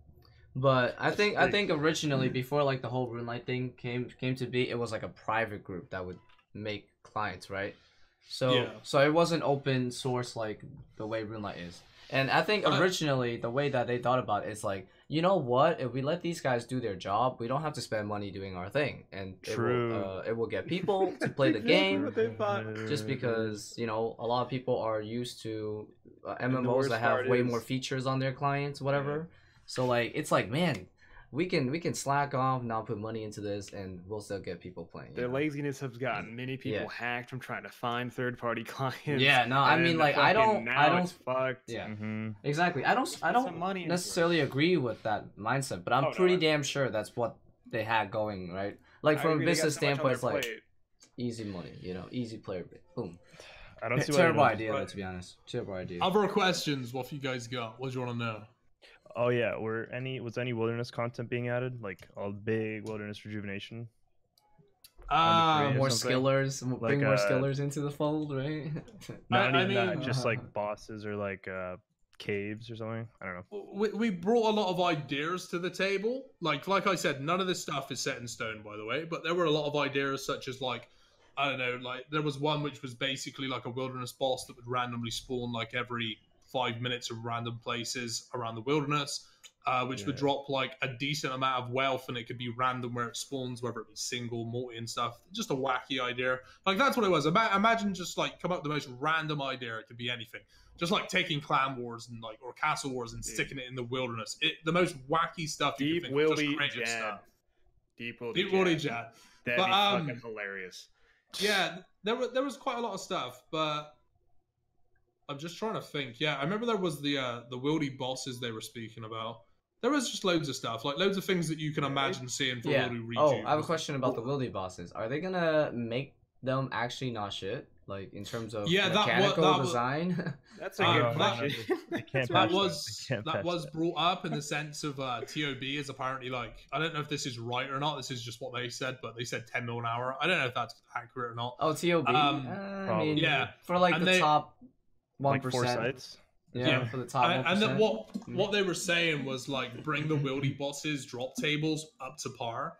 But I think I think originally, before like the whole RuneLite thing came came to be, it was like a private group that would make clients, right? So yeah. so it wasn't open source like the way RuneLite is. And I think originally the way that they thought about it is like, you know what? If we let these guys do their job, we don't have to spend money doing our thing, and True. It will, uh, it will get people to play the game. Just because, you know, a lot of people are used to uh, M M Os that have way is... more features on their clients, whatever. Yeah. So like, it's like, man, we can we can slack off, not put money into this, and we'll still get people playing. Their know? laziness has gotten many people yeah. hacked from trying to find third party clients. Yeah, no, I mean, like, I don't, I don't, fucked. Yeah, mm-hmm. exactly. I don't, I don't money necessarily agree with that mindset, but I'm oh, pretty no, damn sure that's what they had going, right? Like, from a business so standpoint, it's like plate. easy money, you know, easy player, boom. I don't see what terrible idea, though, to be honest. Terrible idea. Other questions? What you guys got? What do you want to know? Oh yeah, were any was any wilderness content being added? Like a big wilderness rejuvenation? Uh, more skillers, like, bring more uh, skillers into the fold, right? Not I, even I mean, that, just like bosses or like uh, caves or something. I don't know. We we brought a lot of ideas to the table. Like like I said, none of this stuff is set in stone, by the way. But there were a lot of ideas, such as like, I don't know, like there was one which was basically like a wilderness boss that would randomly spawn like every five minutes of random places around the wilderness, uh, which yeah. would drop like a decent amount of wealth, and it could be random where it spawns, whether it be single, multi, and stuff. Just a wacky idea. Like, that's what it was. Ima- imagine just like come up with the most random idea. It could be anything. Just like taking clan wars and like or castle wars and yeah. sticking it in the wilderness. It, the most wacky stuff you can think of. Just creative stuff. Deep will be Deep will be jad. That'd but, be um, fucking hilarious. Yeah, there were there was quite a lot of stuff, but. I'm just trying to think. Yeah, I remember there was the uh, the wildy bosses they were speaking about. There was just loads of stuff, like loads of things that you can imagine seeing for yeah. wildy redo. Oh, I have a question about the wildy bosses. Are they gonna make them actually not shit? Like, in terms of yeah, mechanical that was, that design? Was, that's a good uh, question. That, that was that, that was brought up in the sense of uh, T O B is apparently like, I don't know if this is right or not. This is just what they said, but they said ten mil an hour. I don't know if that's accurate or not. Oh, T O B? Um, uh, I mean, yeah. For like and the they, top... One percent, yeah, yeah. For the top and, and then what what they were saying was like, bring the wildy bosses drop tables up to par,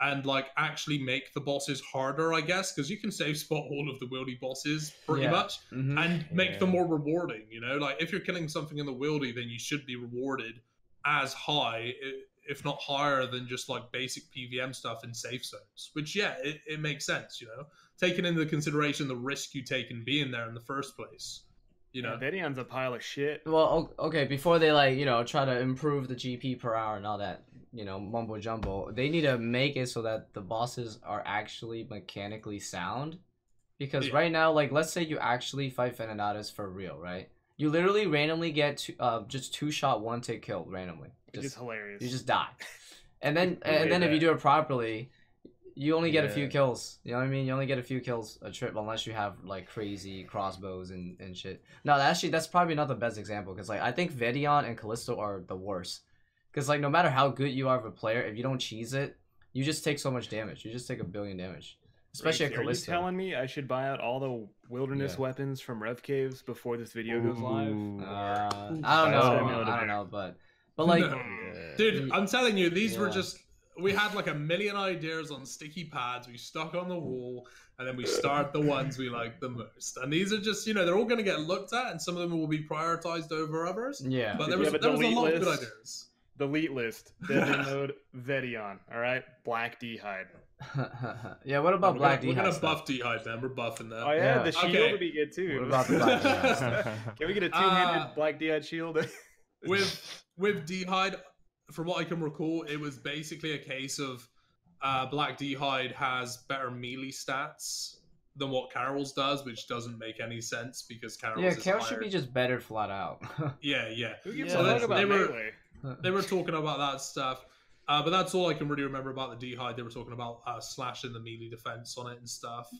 and like actually make the bosses harder, I guess, because you can save spot all of the wildy bosses pretty yeah. much mm-hmm. and make yeah. them more rewarding, you know? Like if you're killing something in the wildy, then you should be rewarded as high, if not higher, than just like basic P V M stuff in safe zones, which yeah, it, it makes sense, you know? Taking into consideration the risk you take in being there in the first place. You know, yeah, Vet'ion's a pile of shit. Well, okay, before they, like, you know, try to improve the G P per hour and all that, you know, mumbo jumbo, they need to make it so that the bosses are actually mechanically sound. Because yeah. right now, like, let's say you actually fight Venonatus for real, right? You literally randomly get two, uh, just two-shot one-tick kill randomly. Just, it's hilarious. You just die. And then, and then that. if you do it properly... You only get yeah. a few kills. You know what I mean? You only get a few kills a trip unless you have like crazy crossbows and, and shit. No, actually, that's probably not the best example because like I think Vet'ion and Callisto are the worst. Because like no matter how good you are of a player, if you don't cheese it, you just take so much damage. You just take a billion damage. Especially Raikesy, at Callisto. Are you telling me I should buy out all the wilderness yeah. weapons from Rev Caves before this video goes live? Uh, I don't know. I don't know, but... But like... No. Dude, I'm telling you, these yeah. were just... We had like a million ideas on sticky pads. We stuck on the wall, and then we start the ones we like the most. And these are just, you know, they're all going to get looked at, and some of them will be prioritized over others. Yeah. But there was, yeah, but there was a lot list, of good ideas. Delete list. Deadman mode. Vet'ion. All right. Black Dehyde. yeah. What about we're Black Dehyde? We're going to buff Dehyde then. We're buffing that. Oh yeah. yeah. The shield okay. would be good too. What about Black Dehyde? Can we get a two-handed uh, Black Dehyde shield? with with Dehyde. From what I can recall, it was basically a case of uh, Black Dehyde has better melee stats than what Carol's does, which doesn't make any sense because Carol's yeah, is Carol higher. should be just better flat out. yeah, yeah. Who gives yeah, a fuck about they were, they were talking about that stuff, uh, but that's all I can really remember about the Dehyde. They were talking about uh, slashing the melee defense on it and stuff.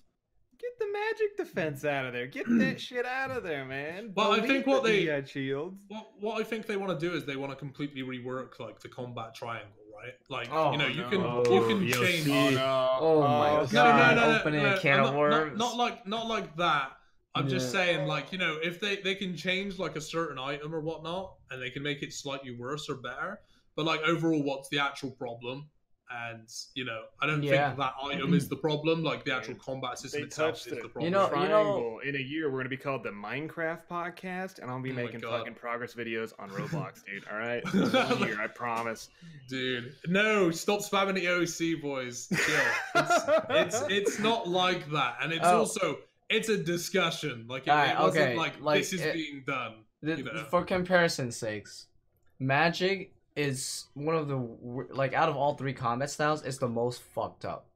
Get the magic defense out of there. Get that shit out of there, man. Well, Delete I think what the they shields. What, what I think they want to do is they want to completely rework like the combat triangle, right? Like oh, you know, no. you can oh, you can E O C. change. Oh, no. oh my god! No, no, no, no, Opening no, a can of worms. Not, not like not like that. I'm yeah. just saying, like you know, if they they can change like a certain item or whatnot, and they can make it slightly worse or better. But like overall, what's the actual problem? And you know, I don't yeah. think that item is the problem. Like the actual combat system they itself is the problem. You know, you know, in a year we're gonna be called the Minecraft podcast, and I'll be oh making fucking progress videos on Roblox, dude. All right, a year, I promise, dude. No, stop spamming the E O C, boys. It's, it's it's not like that, and it's oh. also it's a discussion. Like it, right, it wasn't okay. like, like this is it, being done. The, you know? For comparison's sakes, Magic is one of the, like, out of all three combat styles, it's the most fucked up.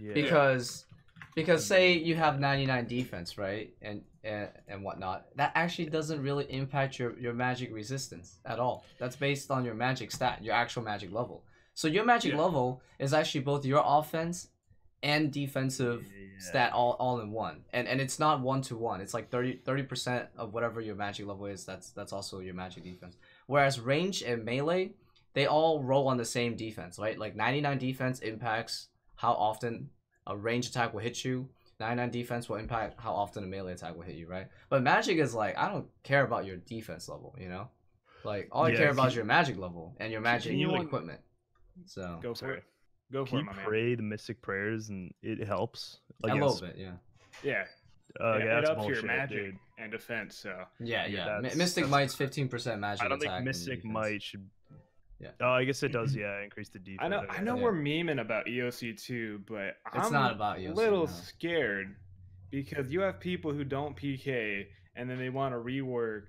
Yeah. Because, because say you have ninety-nine defense, right, and, and and whatnot, that actually doesn't really impact your, your magic resistance at all. That's based on your magic stat, your actual magic level. So your magic yeah. level is actually both your offense and defensive yeah. stat all, all in one. And and it's not one-to-one. It's like thirty percent of whatever your magic level is, that's that's also your magic defense. Whereas range and melee, they all roll on the same defense, right? Like ninety-nine defense impacts how often a range attack will hit you. ninety-nine defense will impact how often a melee attack will hit you, right? But magic is like, I don't care about your defense level, you know? Like, all I yeah, care about is your magic level and your magic you want... equipment. So Go for it. Go for Can it, you pray man. the mystic prayers and it helps? Like, a little bit, yeah. Yeah. Uh, yeah, yeah, that's up your magic dude. and defense. So yeah, yeah. yeah Mystic Might's fifteen percent magic. I don't think Mystic Might should. Yeah. Oh, I guess it does. Yeah, increase the defense. I know. I know yeah. we're memeing about E O C too, but it's I'm not about E O C, a little no. scared because you have people who don't P K and then they want to rework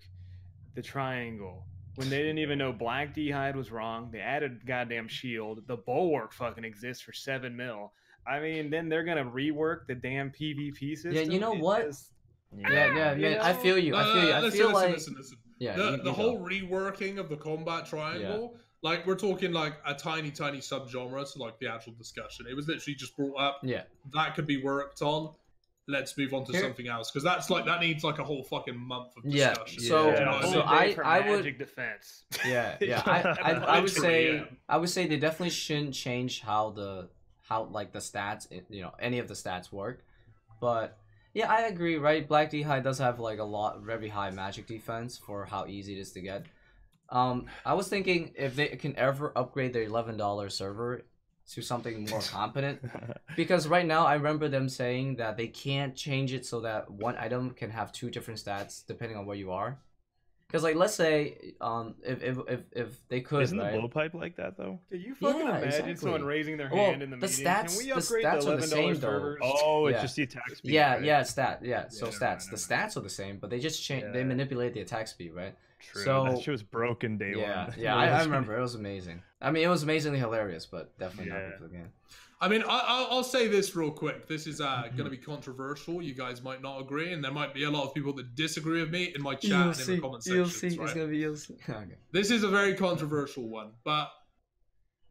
the triangle when they didn't even know Black Dehyde was wrong. They added goddamn shield. The bulwark fucking exists for seven mil. I mean, then they're gonna rework the damn PvP system. Yeah, you know it what? Just... Yeah, yeah, yeah. You know? I feel you. I feel you. I listen, feel listen, like listen, listen. Yeah, the, you, the you whole go. reworking of the combat triangle. Yeah. Like we're talking like a tiny, tiny subgenre to like the actual discussion. It was literally just brought up. Yeah, that could be worked on. Let's move on to Here. something else because that's like that needs like a whole fucking month of discussion. Yeah. So, yeah. so, so I, I would defense. Yeah, yeah. I, I, I would say yeah. I would say they definitely shouldn't change how the. how like the stats, you know, any of the stats work. But yeah, I agree, right? Black Dehyde does have like a lot, very high magic defense for how easy it is to get. Um, I was thinking if they can ever upgrade their eleven dollar server to something more competent. Because right now I remember them saying that they can't change it so that one item can have two different stats depending on where you are. Because, like, let's say um if if if, if they could, isn't right? the blowpipe like that though? Can you fucking yeah, imagine exactly. someone raising their hand well, in the, the meeting? Stats, can we upgrade the, stats the eleven dollar are the same, servers? Though. Oh, it's yeah. just the attack speed. Yeah, right? yeah, stat, yeah. yeah so no, stats, no, the no. stats are the same, but they just change. Yeah. They manipulate the attack speed, right? True. So that shit was broken day yeah, one. Yeah, I, I remember. It was amazing. I mean, it was amazingly hilarious, but definitely yeah. not good for the game. I mean, I, I'll say this real quick. This is uh, going to be controversial. You guys might not agree, and there might be a lot of people that disagree with me in my chat E O C, and in the comment section. E O C right? is going to be E O C. Okay. This is a very controversial one, but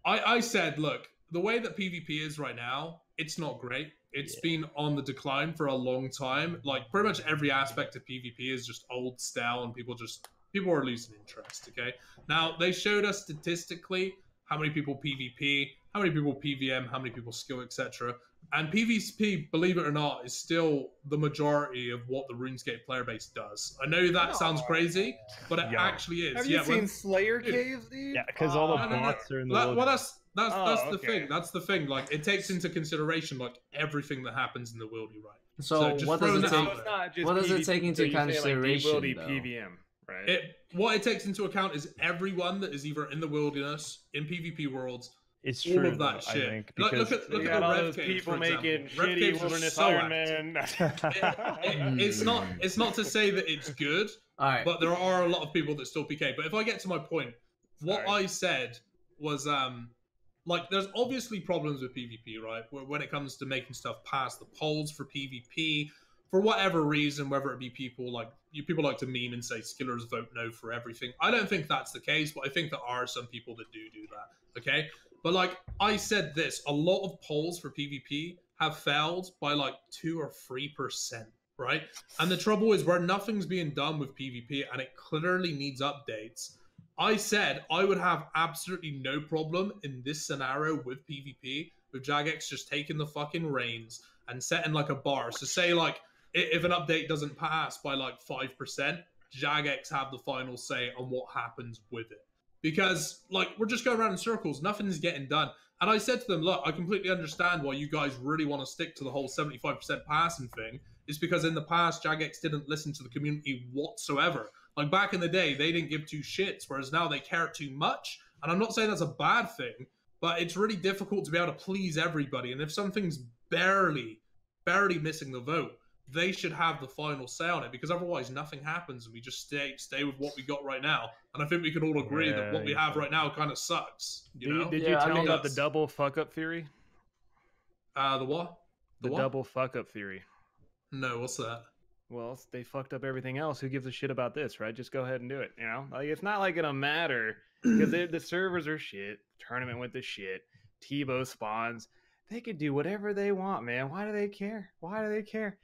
I, I said, look, the way that PvP is right now, it's not great. It's yeah. been on the decline for a long time. Like, pretty much every aspect of PvP is just old style, and people just people are losing interest, okay? Now, they showed us statistically how many people PvP, how many people P V M, how many people skill, et cetera. And PvP, believe it or not, is still the majority of what the RuneScape player base does. I know that Aww. sounds crazy, but it yeah. actually is. Have you yeah, seen when, Slayer dude, caves, dude? Yeah, because uh, all the bots no, no, no. are in the that, Well, that's that's, oh, that's the okay. thing. That's the thing. Like, it takes into consideration, like, everything that happens in the world, you're right? So, so what does it take? It what does P V P, it take into so consideration, like, P V M, right? It, what it takes into account is everyone that is either in the wilderness, in PvP worlds, It's all true, of that though, shit. I think, look, look at, look at all those caves, people making shitty wilderness so Iron Man. it, it, it's not. It's not to say that it's good, all right. but there are a lot of people that still P K. But if I get to my point, what right. I said was, um, like, there's obviously problems with PvP, right? When it comes to making stuff past the polls for PvP, for whatever reason, whether it be people like you, people like to meme and say skillers vote no for everything. I don't think that's the case, but I think there are some people that do do that. Okay. But, like, I said this, a lot of polls for PvP have failed by, like, two or three percent, right? And the trouble is where nothing's being done with PvP and it clearly needs updates. I said I would have absolutely no problem in this scenario with PvP, with Jagex just taking the fucking reins and setting, like, a bar. So, say, like, if an update doesn't pass by, like, five percent, Jagex have the final say on what happens with it. Because, like, we're just going around in circles. Nothing's getting done. And I said to them, look, I completely understand why you guys really want to stick to the whole seventy-five percent passing thing. It's because in the past, Jagex didn't listen to the community whatsoever. Like, back in the day, they didn't give two shits, whereas now they care too much. And I'm not saying that's a bad thing, but it's really difficult to be able to please everybody. And if something's barely, barely missing the vote, they should have the final say on it, because otherwise nothing happens and we just stay stay with what we got right now. And I think we can all agree yeah, that what yeah. we have right now kind of sucks. You did know? You, did yeah, you tell I mean, about the double fuck-up theory? Uh, the what? The, the what? double fuck-up theory. No, what's that? Well, they fucked up everything else. Who gives a shit about this, right? Just go ahead and do it, you know? Like, it's not like it'll matter, because the servers are shit. Tournament went to shit. Tebow spawns. They could do whatever they want, man. Why do they care? Why do they care?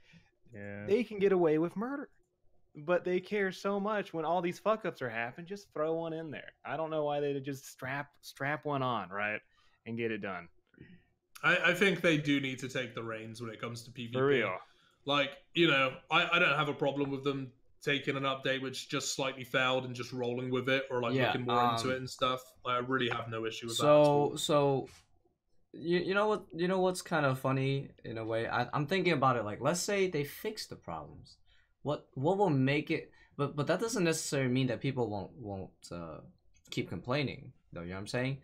Yeah. They can get away with murder, but they care so much when all these fuck-ups are happening, just throw one in there. I don't know why they just strap strap one on, right, and get it done. I, I think they do need to take the reins when it comes to PvP. For real. Like, you know, I, I don't have a problem with them taking an update which just slightly failed and just rolling with it, or, like, yeah, looking more um, into it and stuff. Like, I really have no issue with so, that at all. So... You, you know what you know what's kind of funny in a way, I, I'm thinking about it, like, let's say they fix the problems, what what will make it, but but that doesn't necessarily mean that people won't won't uh, keep complaining though, you know what I'm saying?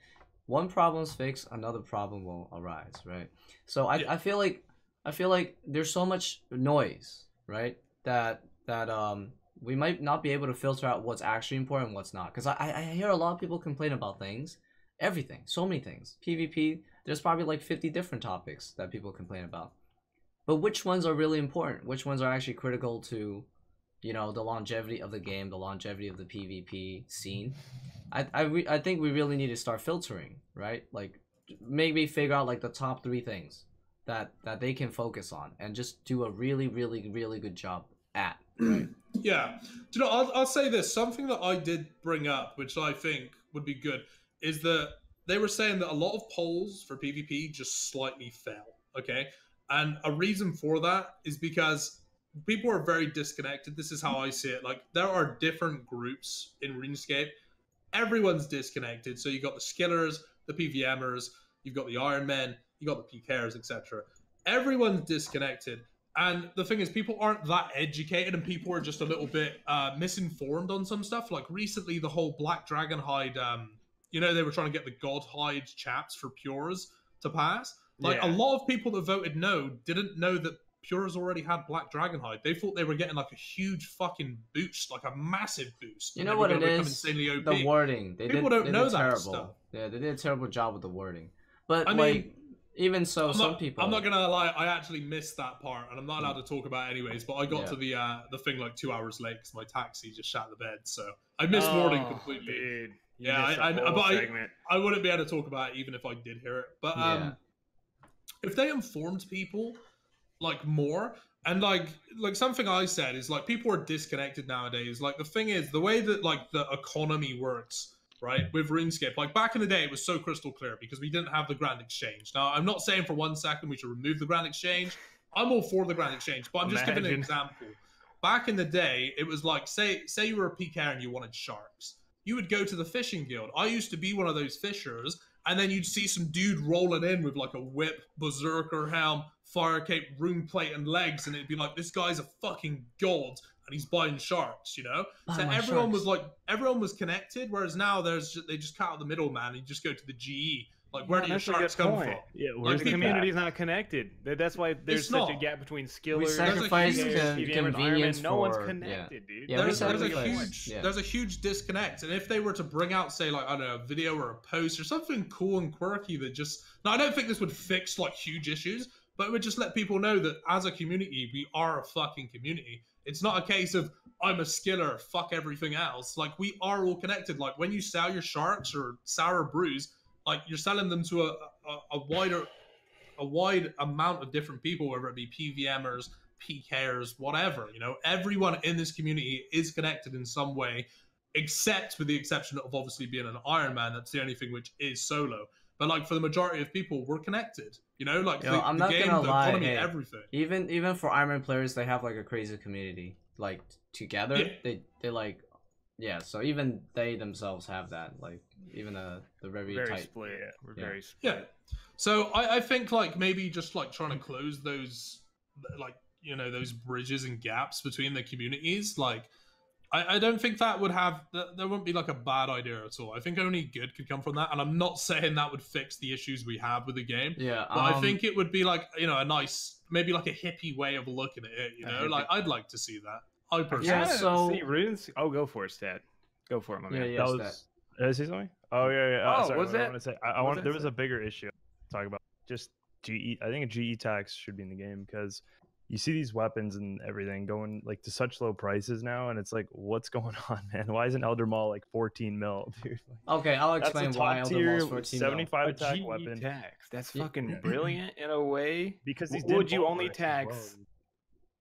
One problem's fixed, another problem will arise, right? So I, yeah. I feel like I feel like there's so much noise, right, that that um we might not be able to filter out what's actually important and what's not, because I, I hear a lot of people complain about things, everything, so many things, PvP. There's probably like fifty different topics that people complain about, but which ones are really important? Which ones are actually critical to, you know, the longevity of the game, the longevity of the PvP scene? I I, re I think we really need to start filtering, right? Like, maybe figure out like the top three things that that they can focus on and just do a really, really, really good job at. Right? Yeah, you know, I'll I'll say this, something that I did bring up, which I think would be good, is that they were saying that a lot of polls for PvP just slightly fell, okay? And a reason for that is because people are very disconnected. This is how I see it. Like, there are different groups in RuneScape. Everyone's disconnected. So you got the skillers, the PVMers, you've got the Iron Men, you've got the P Kers, et cetera. Everyone's disconnected. And the thing is, people aren't that educated, and people are just a little bit uh, misinformed on some stuff. Like recently, the whole Black Dragonhide, um, you know, they were trying to get the Godhide chaps for Pures to pass. Like yeah. a lot of people that voted no didn't know that Pures already had Black Dragonhide. They thought they were getting like a huge fucking boost, like a massive boost. You know what it is? The wording. They people did, don't they know did that terrible. Stuff. Yeah, they did a terrible job with the wording. But I like. Mean, Even so, not, some people... I'm not going to lie, I actually missed that part, and I'm not allowed to talk about it anyways, but I got yeah. to the uh, the thing like two hours late because my taxi just shat the bed, so I missed oh, morning completely. Dude, yeah, I, I, but I, I wouldn't be able to talk about it even if I did hear it. But um, yeah. if they informed people like more, and like like something I said is like people are disconnected nowadays. Like the thing is, the way that like the economy works... right, with RuneScape, like back in the day, it was so crystal clear because we didn't have the Grand Exchange. Now, I'm not saying for one second we should remove the Grand Exchange. I'm all for the Grand Exchange, but I'm just Imagine. giving an example. Back in the day, it was like, say say you were a P K and you wanted sharks. You would go to the fishing guild. I used to be one of those fishers, and then you'd see some dude rolling in with like a whip, berserker helm, fire cape, rune plate, and legs, and it'd be like, this guy's a fucking god. And he's buying sharks, you know? Buy so everyone sharks. was like, everyone was connected, whereas now there's just, they just cut out the middleman and you just go to the G E. Like, where yeah, do your sharks come point. from? Yeah, like, the community's that. not connected. That's why there's it's such not. a gap between skillers. We sacrifice convenience and environment. For... No one's connected, yeah. dude. Yeah, there's, there's, a huge, yeah. there's a huge disconnect. And if they were to bring out, say, like, I don't know, a video or a post or something cool and quirky that just... Now, I don't think this would fix, like, huge issues, but it would just let people know that as a community, we are a fucking community. It's not a case of, I'm a skiller, fuck everything else. Like, we are all connected. Like, when you sell your sharks or sour brews, like, you're selling them to a, a, a wider a wide amount of different people, whether it be P V Mers, P Kers, whatever. You know, everyone in this community is connected in some way, except with the exception of obviously being an Iron Man. That's the only thing which is solo. But, like, for the majority of people, we're connected. You know, like, Yo, the, I'm the not game, gonna the lie, economy, hey, everything. Even even for Iron Man players, they have, like, a crazy community. Like, together, yeah. they, they, like... Yeah, so even they themselves have that. Like, even the, the very, very tight... Split, yeah. We're yeah. very split. Yeah. So, I, I think, like, maybe just, like, trying to close those, like, you know, those bridges and gaps between the communities, like... I, I don't think that would have... That, that wouldn't be, like, a bad idea at all. I think only good could come from that. And I'm not saying that would fix the issues we have with the game. Yeah. But um, I think it would be, like, you know, a nice... Maybe, like, a hippie way of looking at it, you know? Like, I'd like to see that. I personally... Yeah, so... See, Runes... Oh, go for it, Stat. Go for it, my man. Yeah, yeah, that was... Did I say something? Oh, yeah, yeah. Oh, oh sorry, what's that? I wanted to say, I, I wanted, there was a bigger issue to talk about. Just G E... I think a G E tax should be in the game, because... You see these weapons and everything going like to such low prices now, and it's like, what's going on, man? Why isn't Elder Maul like fourteen mil, dude? Like, okay, I'll explain why Elder Maul's fourteen mil. seventy-five attack G E weapon. Tax. That's yeah. fucking brilliant in a way. Because these would you only tax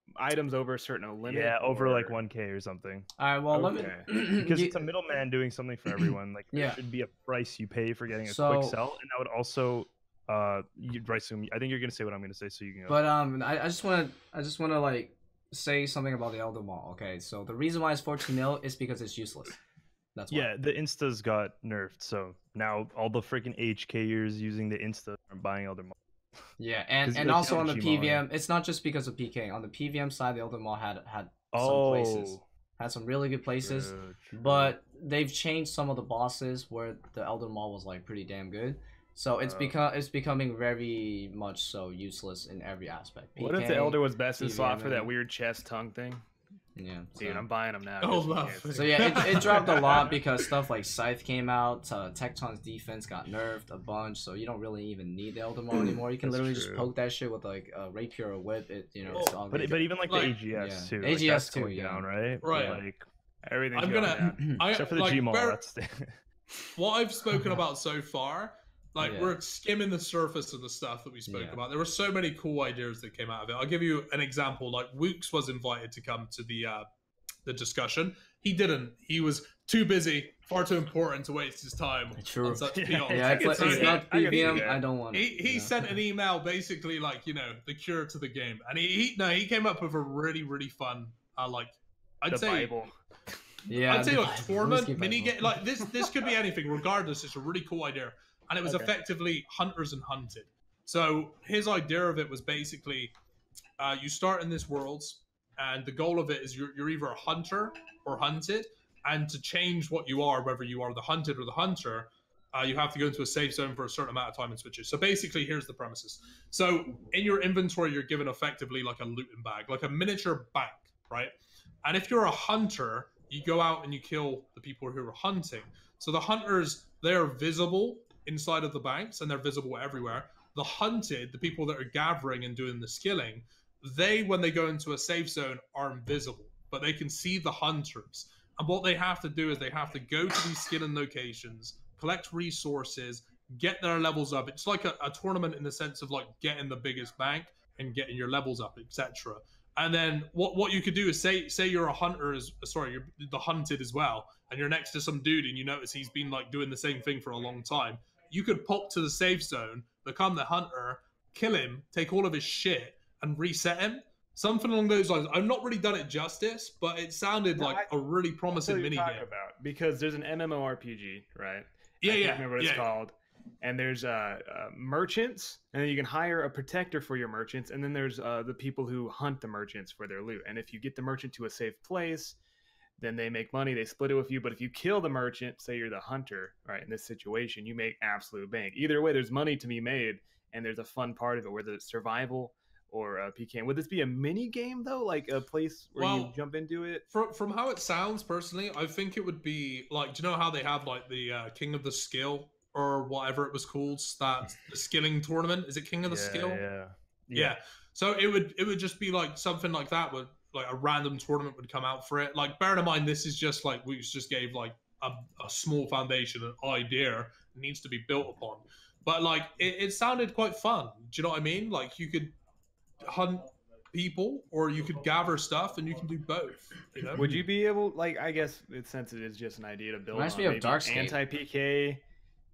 well. items over a certain limit? Yeah, over or... like one K or something. All right, well, okay. let me. Because it's a middleman doing something for everyone. Like, there yeah. should be a price you pay for getting a so... quick sell, and that would also. Uh, you, Raikesy, I think you're gonna say what I'm gonna say, so you can. Go. But um, I, I just wanna, I just wanna like say something about the Elder Maul. Okay, so the reason why it's fourteen mil is because it's useless. That's why. Yeah, the Instas got nerfed, so now all the freaking H Kers using the Insta are buying Elder Maul. Yeah, and and also on the P V M, it's not just because of P K. On the P V M side, the Elder Maul had had oh. some places, had some really good places, true, true. But they've changed some of the bosses where the Elder Maul was like pretty damn good. So it's become it's becoming very much so useless in every aspect. P K, what if the Elder was best in slot for that weird chest tongue thing? Yeah, so. Dude, I'm buying them now. Oh, love. So yeah, it, it dropped a lot because stuff like Scythe came out, uh, Tekton's defense got nerfed a bunch, so you don't really even need the Elder Maul anymore. You can That's literally true. just poke that shit with like a rapier or whip. It you know. Oh, it's all but good. but even like, like the A G S yeah. too. A G S like, too, yeah. Down, right. Right. But, like everything's I'm going gonna, down. I, Except for the like, Gmall. Where, that's the... What I've spoken about so far. Like, yeah. we're skimming the surface of the stuff that we spoke yeah. about. There were so many cool ideas that came out of it. I'll give you an example. Like, Wooks was invited to come to the uh, the discussion. He didn't. He was too busy, far too important to waste his time. True. On such yeah, yeah it's, it's, like, it's not P V M. I, I don't want it. He, he you know? sent an email basically like, you know, the cure to the game. And he, he no, he came up with a really, really fun, uh, like, I'd the say... Bible. Yeah, I'd say, like, Torment, mini game. Like, this, this could be anything. Regardless, it's a really cool idea. and it was okay. effectively hunters and hunted. So his idea of it was basically, uh, you start in this world, and the goal of it is you're, you're either a hunter or hunted, and to change what you are, whether you are the hunted or the hunter, uh, you have to go into a safe zone for a certain amount of time and switch it. So basically, here's the premises. So in your inventory, you're given effectively like a looting bag, like a miniature bank, right? And if you're a hunter, you go out and you kill the people who are hunting. So the hunters, they're visible inside of the banks, and they're visible everywhere. The hunted, the people that are gathering and doing the skilling, they, when they go into a safe zone, are invisible, but they can see the hunters. And what they have to do is they have to go to these skilling locations, collect resources, get their levels up. It's like a, a tournament in the sense of like getting the biggest bank and getting your levels up, et cetera. And then what, what you could do is say say you're a hunter, is sorry, you're the hunted as well, and you're next to some dude and you notice he's been like doing the same thing for a long time. You could pop to the safe zone, become the hunter, kill him, take all of his shit, and reset him. Something along those lines. I've not really done it justice, but it sounded no, like I, a really promising minigame. About, because there's an M M O R P G, right? Yeah, I yeah. I can't remember what yeah, it's yeah. called. And there's uh, uh, merchants, and then you can hire a protector for your merchants, and then there's uh, the people who hunt the merchants for their loot. And if you get the merchant to a safe place, then they make money, they split it with you. But if you kill the merchant, say you're the hunter, right, in this situation, you make absolute bank. Either way, there's money to be made, and there's a fun part of it, whether it's survival or uh, P K. Would this be a mini game though, like a place where well, you jump into it? From from how it sounds, personally, I think it would be like, do you know how they have like the uh, King of the Skill or whatever it was called, that skilling tournament? Is it King of the yeah, Skill? Yeah, yeah, yeah. So it would it would just be like something like that, where like a random tournament would come out for it. Like, bear in mind, this is just like we just gave like a, a small foundation, an idea needs to be built upon. But like it, it sounded quite fun. Do you know what I mean? Like you could hunt people or you could gather stuff, and you can do both, you know? Would you be able, like, I guess it, since it is just an idea to build, reminds on, me of Darkscape. Anti-P K,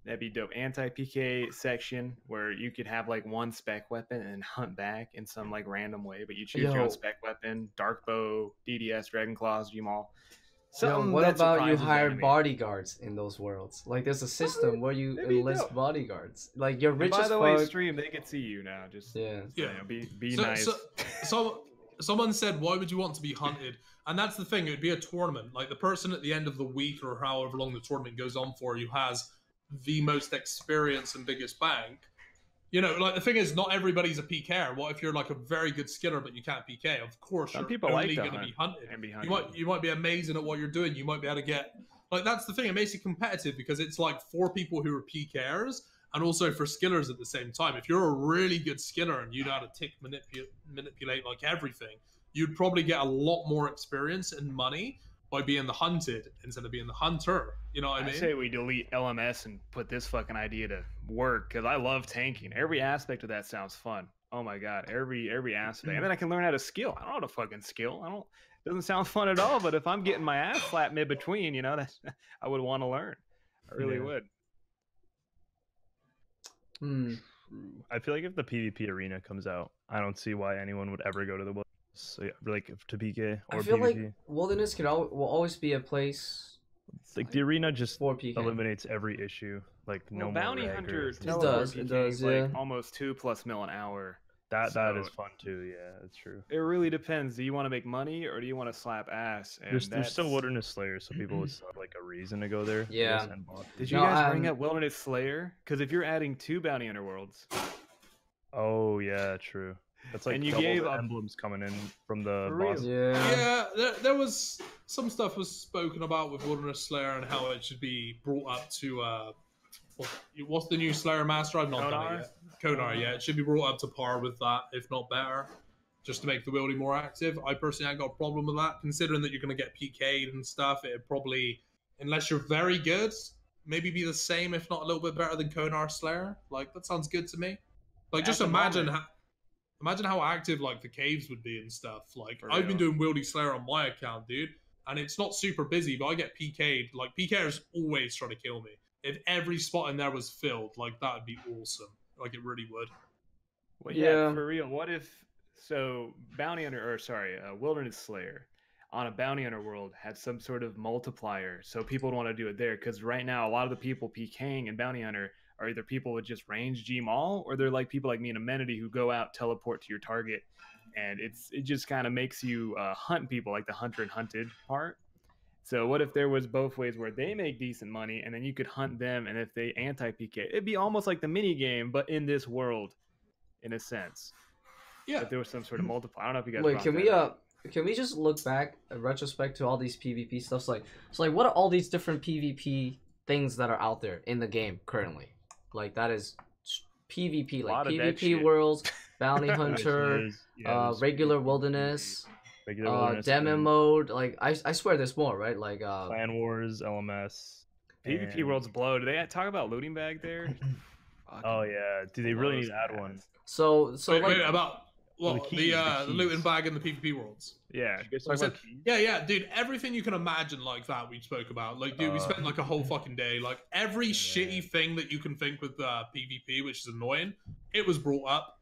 that'd be dope. Anti-P K section where you could have like one spec weapon and hunt back in some like random way, but you choose Yo. your own spec weapon. Dark bow, D D S, dragon claws, Gmail. So what about you hire bodyguards in those worlds? Like, there's a system where you enlist bodyguards. Like, you're rich as fuck. By the way, stream, they can see you now. Just yeah, yeah. You know, be be so, nice. So, so someone said, why would you want to be hunted? And that's the thing. It would be a tournament. Like, the person at the end of the week or however long the tournament goes on for, who has the most experience and biggest bank. You know, like, the thing is, not everybody's a P K er. What if you're like a very good skiller but you can't P K? Of course, Some you're only like going to be hunted. And be hunted. You might you might be amazing at what you're doing. You might be able to get, like, that's the thing. It makes it competitive because it's like for people who are P K ers and also for skillers at the same time. If you're a really good skiller and you know how to tick manipulate manipulate like everything, you'd probably get a lot more experience and money by being the hunted instead of being the hunter. You know what I mean? I say we delete L M S and put this fucking idea to work, because I love tanking. Every aspect of that sounds fun. Oh my god, every every aspect. And then I can learn how to skill. I don't know how to fucking skill. I don't. It doesn't sound fun at all. But if I'm getting my ass slapped mid between, you know, that I would want to learn. I really yeah. would. Hmm. I feel like if the P v P arena comes out, I don't see why anyone would ever go to the woods. So yeah, like to P K or I feel P v P. Like Wilderness could al will always be a place. Like, like the arena just eliminates every issue. Like well, no Bounty Hunter does it does yeah. like almost two plus mil an hour. That so that is fun too. Yeah, that's true. It really depends. Do you want to make money or do you want to slap ass? And there's, there's still Wilderness Slayer, so people would have like a reason to go there. Yeah. Did you no, guys um... bring up Wilderness Slayer? Because if you're adding two Bounty Hunter worlds. Oh yeah, true. That's like, and you gave the emblems coming in from the boss. Yeah, yeah there, there was some stuff was spoken about with Wilderness Slayer and how it should be brought up to uh, what, what's the new Slayer Master? I've not done it yet. Kodar, yeah, it should be brought up to par with that, if not better, just to make the wielding more active. I personally ain't got a problem with that, considering that you're going to get P K'd and stuff. It probably, unless you're very good, maybe be the same, if not a little bit better than Kodar Slayer. Like, that sounds good to me. Like, just imagine how. Imagine how active like the caves would be and stuff. Like, For I've real. been doing Wilderness Slayer on my account, dude, and it's not super busy, but I get P K'd. Like, P K ers always try to kill me. If every spot in there was filled, like, that would be awesome. Like, it really would. Well, yeah, yeah. For real. What if, so Bounty Hunter, or sorry, uh, Wilderness Slayer on a Bounty Hunter world had some sort of multiplier, so people would want to do it there? Because right now, a lot of the people PKing in Bounty Hunter are either people with just range Gmaul, or they're like people like me and Amenity who go out, teleport to your target, and it's it just kind of makes you uh, hunt people, like the hunter and hunted part. So what if there was both ways where they make decent money and then you could hunt them, and if they anti-P K, it'd be almost like the mini game, but in this world, in a sense. Yeah. If there was some sort of multiple, I don't know if you guys. Wait, can we uh, can we just look back in retrospect to all these PvP stuffs? Like, so like, what are all these different PvP things that are out there in the game currently? Like that is PvP, like PvP worlds, Bounty Hunter, uh, regular wilderness. Regular uh, Deadman mode, like I, I swear there's more, right? Like uh, Clan Wars, L M S, PvP and... Worlds Blow. Do they talk about looting bag there? Oh yeah, do they really need to add one? So so wait, like wait, about well the, keys, the, uh, the, the looting bag in the PvP worlds. Yeah, I said, yeah, yeah, dude. Everything you can imagine like that we spoke about. Like, dude, uh, we spent like a whole fucking day. Like every yeah. shitty thing that you can think with uh, PvP, which is annoying, it was brought up.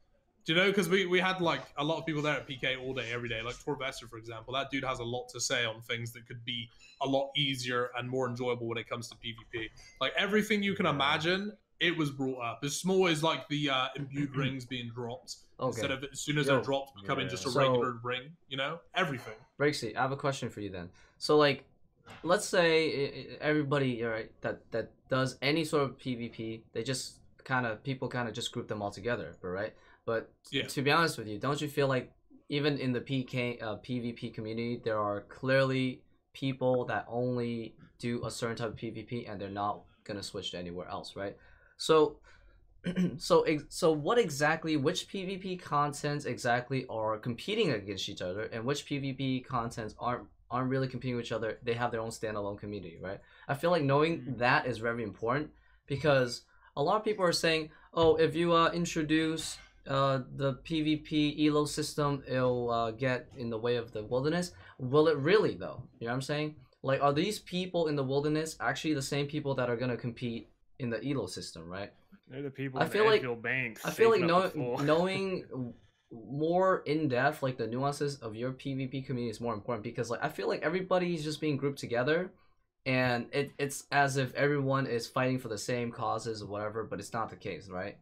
Do you know, because we, we had, like, a lot of people there at P K all day, every day. Like, Torvesta, for example, that dude has a lot to say on things that could be a lot easier and more enjoyable when it comes to PvP. Like, everything you can imagine, it was brought up. As small as, like, the uh, imbued rings being dropped, okay. instead of as soon as Yo, they're dropped, becoming yeah. just a so, regular ring, you know? Everything. Raikesy, I have a question for you then. So, like, let's say everybody, all right, that, that does any sort of PvP, they just kind of, people kind of just group them all together, right? But yeah. to be honest with you, don't you feel like even in the P K uh, PvP community, there are clearly people that only do a certain type of PvP and they're not gonna switch to anywhere else, right? So, so, so what exactly? Which PvP contents exactly are competing against each other, and which PvP contents aren't aren't really competing with each other? They have their own standalone community, right? I feel like knowing that is very important, because a lot of people are saying, "Oh, if you uh, introduce." Uh, the PvP E L O system, it'll uh, get in the way of the wilderness. Will it really though? You know what I'm saying? Like, are these people in the wilderness actually the same people that are gonna compete in the E L O system, right? They're the people I in feel the like, banks. I feel like know, knowing more in depth, like the nuances of your PvP community is more important, because like I feel like everybody's just being grouped together, and it, it's as if everyone is fighting for the same causes or whatever, but it's not the case, right?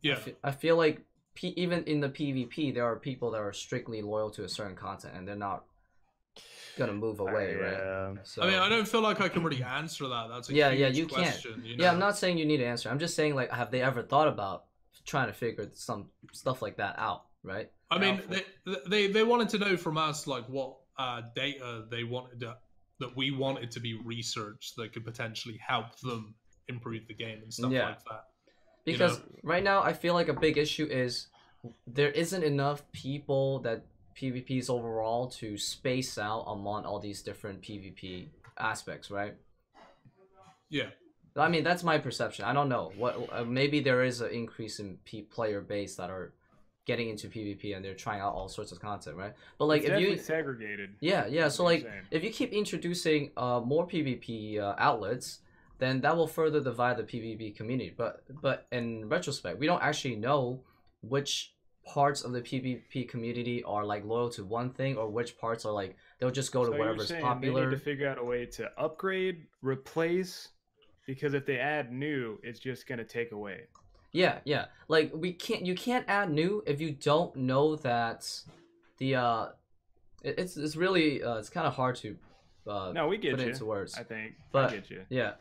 Yeah. I feel, I feel like P even in the PvP, there are people that are strictly loyal to a certain content, and they're not gonna move away, I, right? Yeah. So, I mean, I don't feel like I can really answer that. That's a yeah, huge yeah, you question, can't. You know? Yeah, I'm not saying you need to answer. I'm just saying, like, have they ever thought about trying to figure some stuff like that out, right? I mean, they, they they wanted to know from us like what uh, data they wanted to, that we wanted to be researched that could potentially help them improve the game and stuff yeah. like that. Because you know? Right now, I feel like a big issue is there isn't enough people that PvPs overall to space out among all these different PvP aspects, right? Yeah. I mean, that's my perception. I don't know. What uh, maybe there is an increase in P player base that are getting into PvP and they're trying out all sorts of content, right? But like, it's if you segregated. Yeah, yeah. So like, if you keep introducing uh, more PvP uh, outlets, then that will further divide the PvP community. But but in retrospect, we don't actually know which parts of the PvP community are like loyal to one thing, or which parts are like they'll just go to so whatever's popular. They need to figure out a way to upgrade, replace, because if they add new, it's just gonna take away. Yeah, yeah. Like we can't, you can't add new if you don't know that the uh, it, it's it's really uh, it's kind of hard to uh, no, we get put you. It into words. I think, but I get you. Yeah.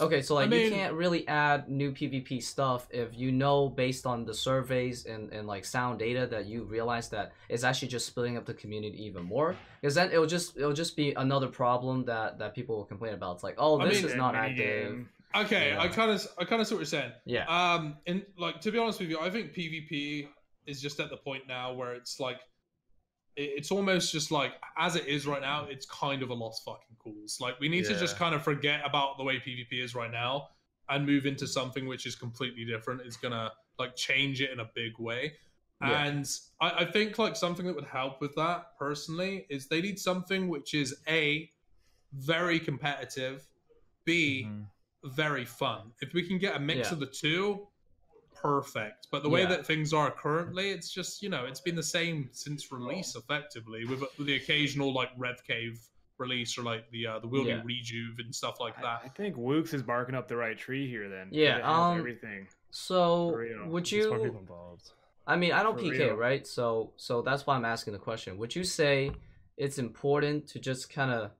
Okay, so like I mean, you can't really add new PvP stuff if you know based on the surveys and, and like sound data that you realize that it's actually just splitting up the community even more. Because then it'll just it'll just be another problem that, that people will complain about. It's like, oh, this I mean, is not active. Game. Okay, yeah. I kind of I kind of see what you're saying. Yeah. Um, and like to be honest with you, I think PvP is just at the point now where it's like it's almost just like as it is right now, it's kind of a lost fucking cause. Like we need yeah. to just kind of forget about the way PvP is right now and move into something which is completely different. It's gonna like change it in a big way. Yeah. And I, I think like something that would help with that personally is they need something which is A, very competitive, B, mm-hmm. very fun. If we can get a mix yeah. of the two, perfect. But the way yeah. that things are currently, it's just, you know, it's been the same since release effectively, with, with the occasional like rev cave release, or like the uh, the wielding yeah. rejuve and stuff like that. I, I think Wooks is barking up the right tree here. Then yeah, um, everything. So would you? I mean, I don't For P K, real. right? So so that's why I'm asking the question. Would you say it's important to just kind of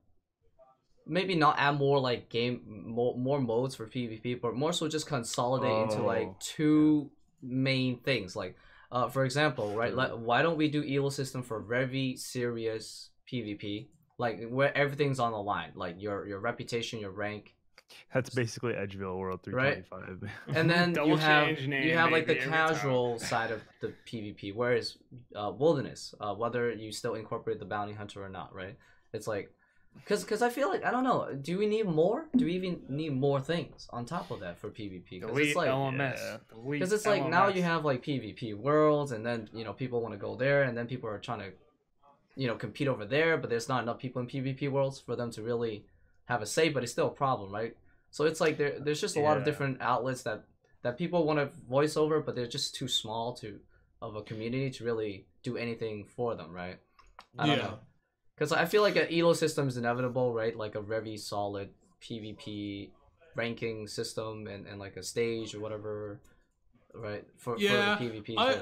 maybe not add more like game more, more modes for PvP, but more so just consolidate oh, into like two yeah. main things. Like, uh, for example, right? Like, why don't we do E L O system for very serious PvP, like where everything's on the line, like your your reputation, your rank. That's basically Edgeville World three twenty-five. Right? And then you have name, you have like the casual side of the PvP, whereas uh, Wilderness, uh, whether you still incorporate the Bounty Hunter or not, right? It's like. Cause, Cause I feel like, I don't know, do we need more? Do we even need more things on top of that for PvP? Cause Delete it's like, L M S. Yeah. Cause it's like L M S. Now you have like PvP worlds, and then, you know, people want to go there, and then people are trying to, you know, compete over there, but there's not enough people in PvP worlds for them to really have a say, but it's still a problem, right? So it's like, there, there's just a yeah. lot of different outlets that, that people want to voice over, but they're just too small to, of a community to really do anything for them, right? I don't yeah. know. Because I feel like an E L O system is inevitable, right? Like a very solid PvP ranking system and, and like a stage or whatever, right? For, yeah, for the PvP. I,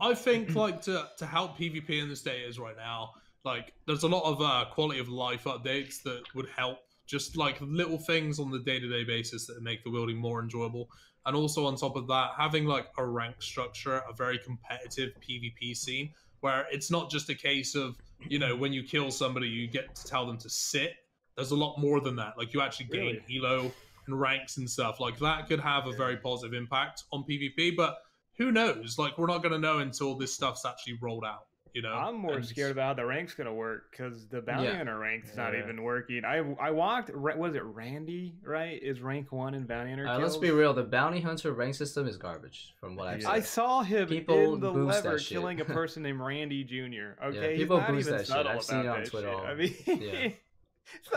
I think like to, to help PvP in this day is right now, like there's a lot of uh, quality of life updates that would help. Just like little things on the day-to-day basis that make the wielding more enjoyable. And also on top of that, having like a rank structure, a very competitive PvP scene, where it's not just a case of, you know, when you kill somebody, you get to tell them to sit. There's a lot more than that. Like, you actually gain really? E L O and ranks and stuff. Like, that could have a very positive impact on PvP, but who knows? Like, we're not going to know until this stuff's actually rolled out, you know? I'm more and... scared about how the rank's going to work, because the Bounty yeah. Hunter rank's yeah. not even working. I I walked, was it Randy, right? Is rank one in Bounty Hunter uh, Let's be real. The Bounty Hunter rank system is garbage, from what I've seen. I saw him people in the lever killing a person named Randy Junior Okay, yeah, people he's not boost even that subtle shit. I've seen it on Twitter. I mean, yeah.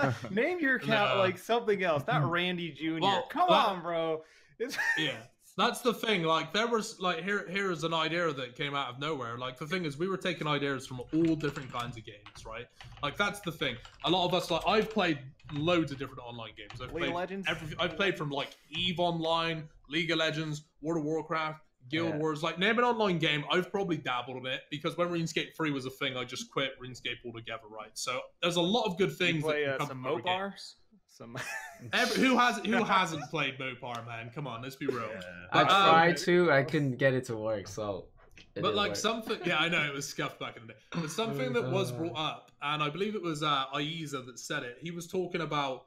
not, name your account no. like something else, not Randy Junior Well, Come well, on, bro. It's... Yeah. That's the thing, like, there was, like, here here is an idea that came out of nowhere. Like, the thing is, we were taking ideas from all different kinds of games, right? Like, that's the thing. A lot of us, like, I've played loads of different online games. I've League played of Legends? Every, I've played from, like, EVE Online, League of Legends, World of Warcraft, Guild yeah. Wars. Like, name an online game, I've probably dabbled in it, because when RuneScape three was a thing, I just quit RuneScape altogether, right? So, there's a lot of good things. You play, that can uh, come some MOBARs? Some... Every, who has who hasn't played Mopar, man? Come on, let's be real. Yeah. I um, tried to, I couldn't get it to work. So, but like work. something, yeah, I know it was scuffed back in the day. But something that was brought up, and I believe it was uh, Ayiza that said it. He was talking about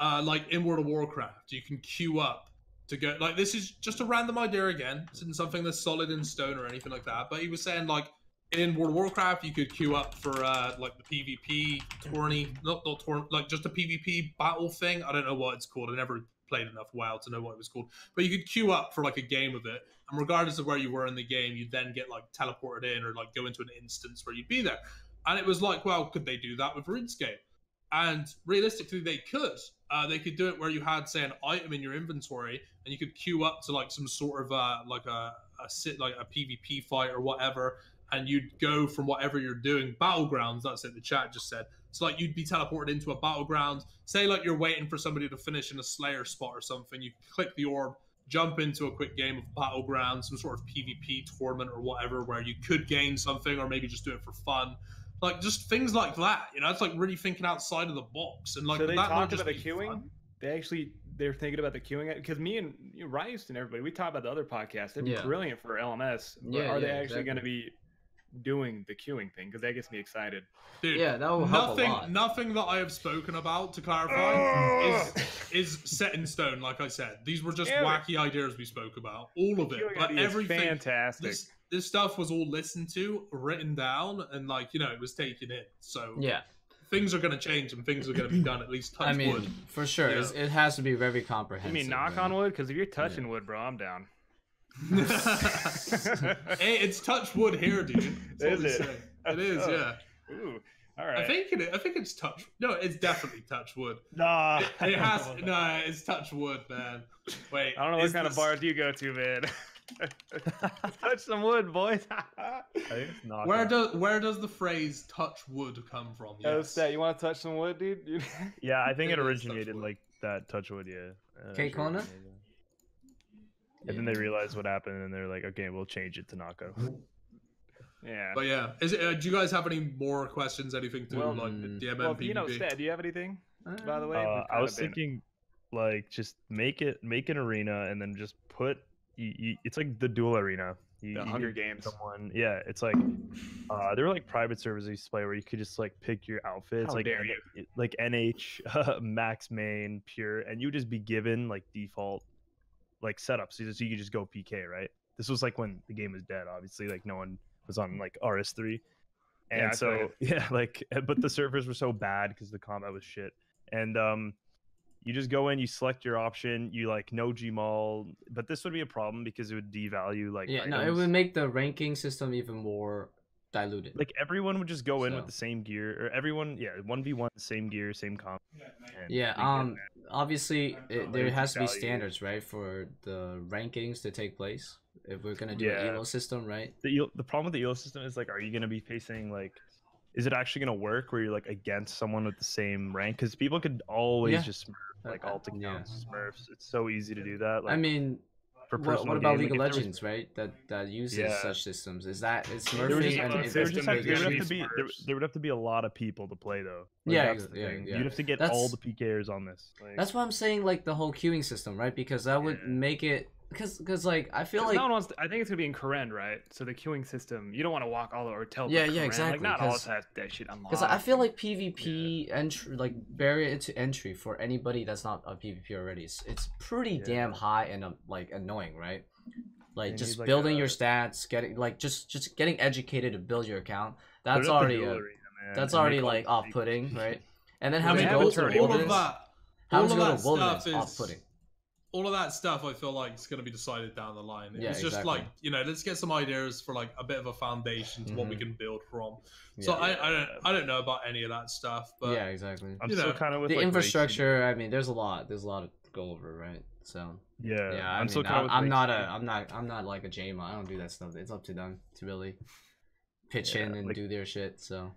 uh, like in World of Warcraft, you can queue up to go. Like, this is just a random idea again. It's not something that's solid in stone or anything like that. But he was saying like in World of Warcraft, you could queue up for uh, like the PvP tourney, not not tourney, like just a PvP battle thing. I don't know what it's called. I never played enough WoW to know what it was called. But you could queue up for like a game of it, and regardless of where you were in the game, you'd then get like teleported in or like go into an instance where you'd be there. And it was like, well, could they do that with RuneScape? And realistically, they could. Uh, they could do it where you had, say, an item in your inventory, and you could queue up to like some sort of uh, like a, a sit like a PvP fight or whatever. And you'd go from whatever you're doing, battlegrounds, that's it, the chat just said. So, like, you'd be teleported into a battleground. Say, like, you're waiting for somebody to finish in a Slayer spot or something. You click the orb, jump into a quick game of battleground, some sort of PvP tournament or whatever, where you could gain something or maybe just do it for fun. Like, just things like that, you know? It's, like, really thinking outside of the box. And, like, so they that talked about the queuing? Fun. They actually... They're thinking about the queuing, because me and you know, Rice and everybody, we talk about the other podcast. They'd be yeah. brilliant for L M S. But yeah, are yeah, they actually exactly. going to be... doing the queuing thing, because that gets me excited. Dude, yeah, that will help nothing, a lot. Nothing that I have spoken about, to clarify, is, is set in stone. Like I said, these were just yeah, wacky ideas we spoke about. All of it, but everything fantastic. This, this stuff was all listened to, written down, and like you know, it was taken in. So yeah, things are going to change, and things are going to be done. At least touch I mean, wood for sure. Yeah. It has to be very comprehensive. I mean, knock man. on wood, because if you're touching yeah. wood, bro, I'm down. Hey, it's touch wood here, dude. That's is it? It is, oh. yeah. Ooh, all right. I think it. I think it's touch. No, it's definitely touch wood. Nah, it, it has. No, it's touch wood, man. Wait, I don't know what kind this... of bars you go to, man. Touch some wood, boys. Where does where does the phrase "touch wood" come from? Yes. Yo, Stat, you want to touch some wood, dude? Yeah, I think it, it originated like that. Touch wood, yeah. Okay, Kona. And yeah. then they realized what happened, and they're like, "Okay, we'll change it to Nako." Yeah. But yeah, is it, uh, do you guys have any more questions? Anything to well, like D M M? Well, you know, Stat, do you have anything? Uh, by the way, uh, I was thinking, been... like, just make it make an arena, and then just put. You, you, it's like the dual arena. You, the Hunger Games. Someone, yeah, it's like uh, there were like private servers you used to play where you could just like pick your outfits. How like dare you. Like N H, uh, Max Main, Pure, and you would just be given like default like setups. So you, just, you could just go P K, right? This was like when the game was dead, obviously. Like no one was on like R S three, and yeah, so yeah, like but the servers were so bad because the combat was shit, and um. You just go in, you select your option, you like no Gmall, but this would be a problem because it would devalue like yeah, items. No, it would make the ranking system even more diluted. Like everyone would just go so. in with the same gear, or everyone, yeah, one v one, same gear, same comp. Yeah, um, obviously it, there has to be standards, right, for the rankings to take place. If we're gonna do yeah. an E L O system, right? The E L O, the problem with the E L O system is like, are you gonna be facing like? Is it actually gonna work where you're like against someone with the same rank? Because people could always yeah. just. Like alt accounts, yeah. Smurfs. It's so easy to do that. Like, I mean, for what, what about game, League of like, Legends, was... right? That that uses yeah. such systems. Is that it's Smurfing and there, there, there, there would have to be there, there would have to be a lot of people to play though. Like, yeah, yeah, yeah, you'd have to get that's, all the P Kers on this. Like, that's why I'm saying like the whole queuing system, right? Because that would yeah. make it because because like I feel like no one wants to, I think it's gonna be in Karen, right? So the queuing system, you don't want to walk all over tell. Yeah, yeah, Karen. Exactly. Like not all that that shit unlocked. Because I feel like P V P yeah. entry, like barrier to entry for anybody that's not a P V P already, it's, it's pretty yeah. damn high and uh, like annoying, right? Like you just need, building like, uh, your stats, getting like just just getting educated to build your account. That's already a, arena, that's and already like off putting, right? And then having to go to wilderness, having to go to wilderness is off putting. All of that stuff, I feel like it's going to be decided down the line. It's yeah, just exactly. like, you know, let's get some ideas for like a bit of a foundation to mm-hmm. what we can build from. Yeah, so yeah, I, I don't, I don't know about any of that stuff. But yeah, exactly. I'm still kind of with the like infrastructure. Raikesy. I mean, there's a lot. There's a lot to go over, right? So yeah, yeah. I I'm mean, still kind I, of. I'm not a. I'm not. I'm not like a J M O. I don't do that stuff. It's up to them to really pitch yeah, in and like, do their shit. So.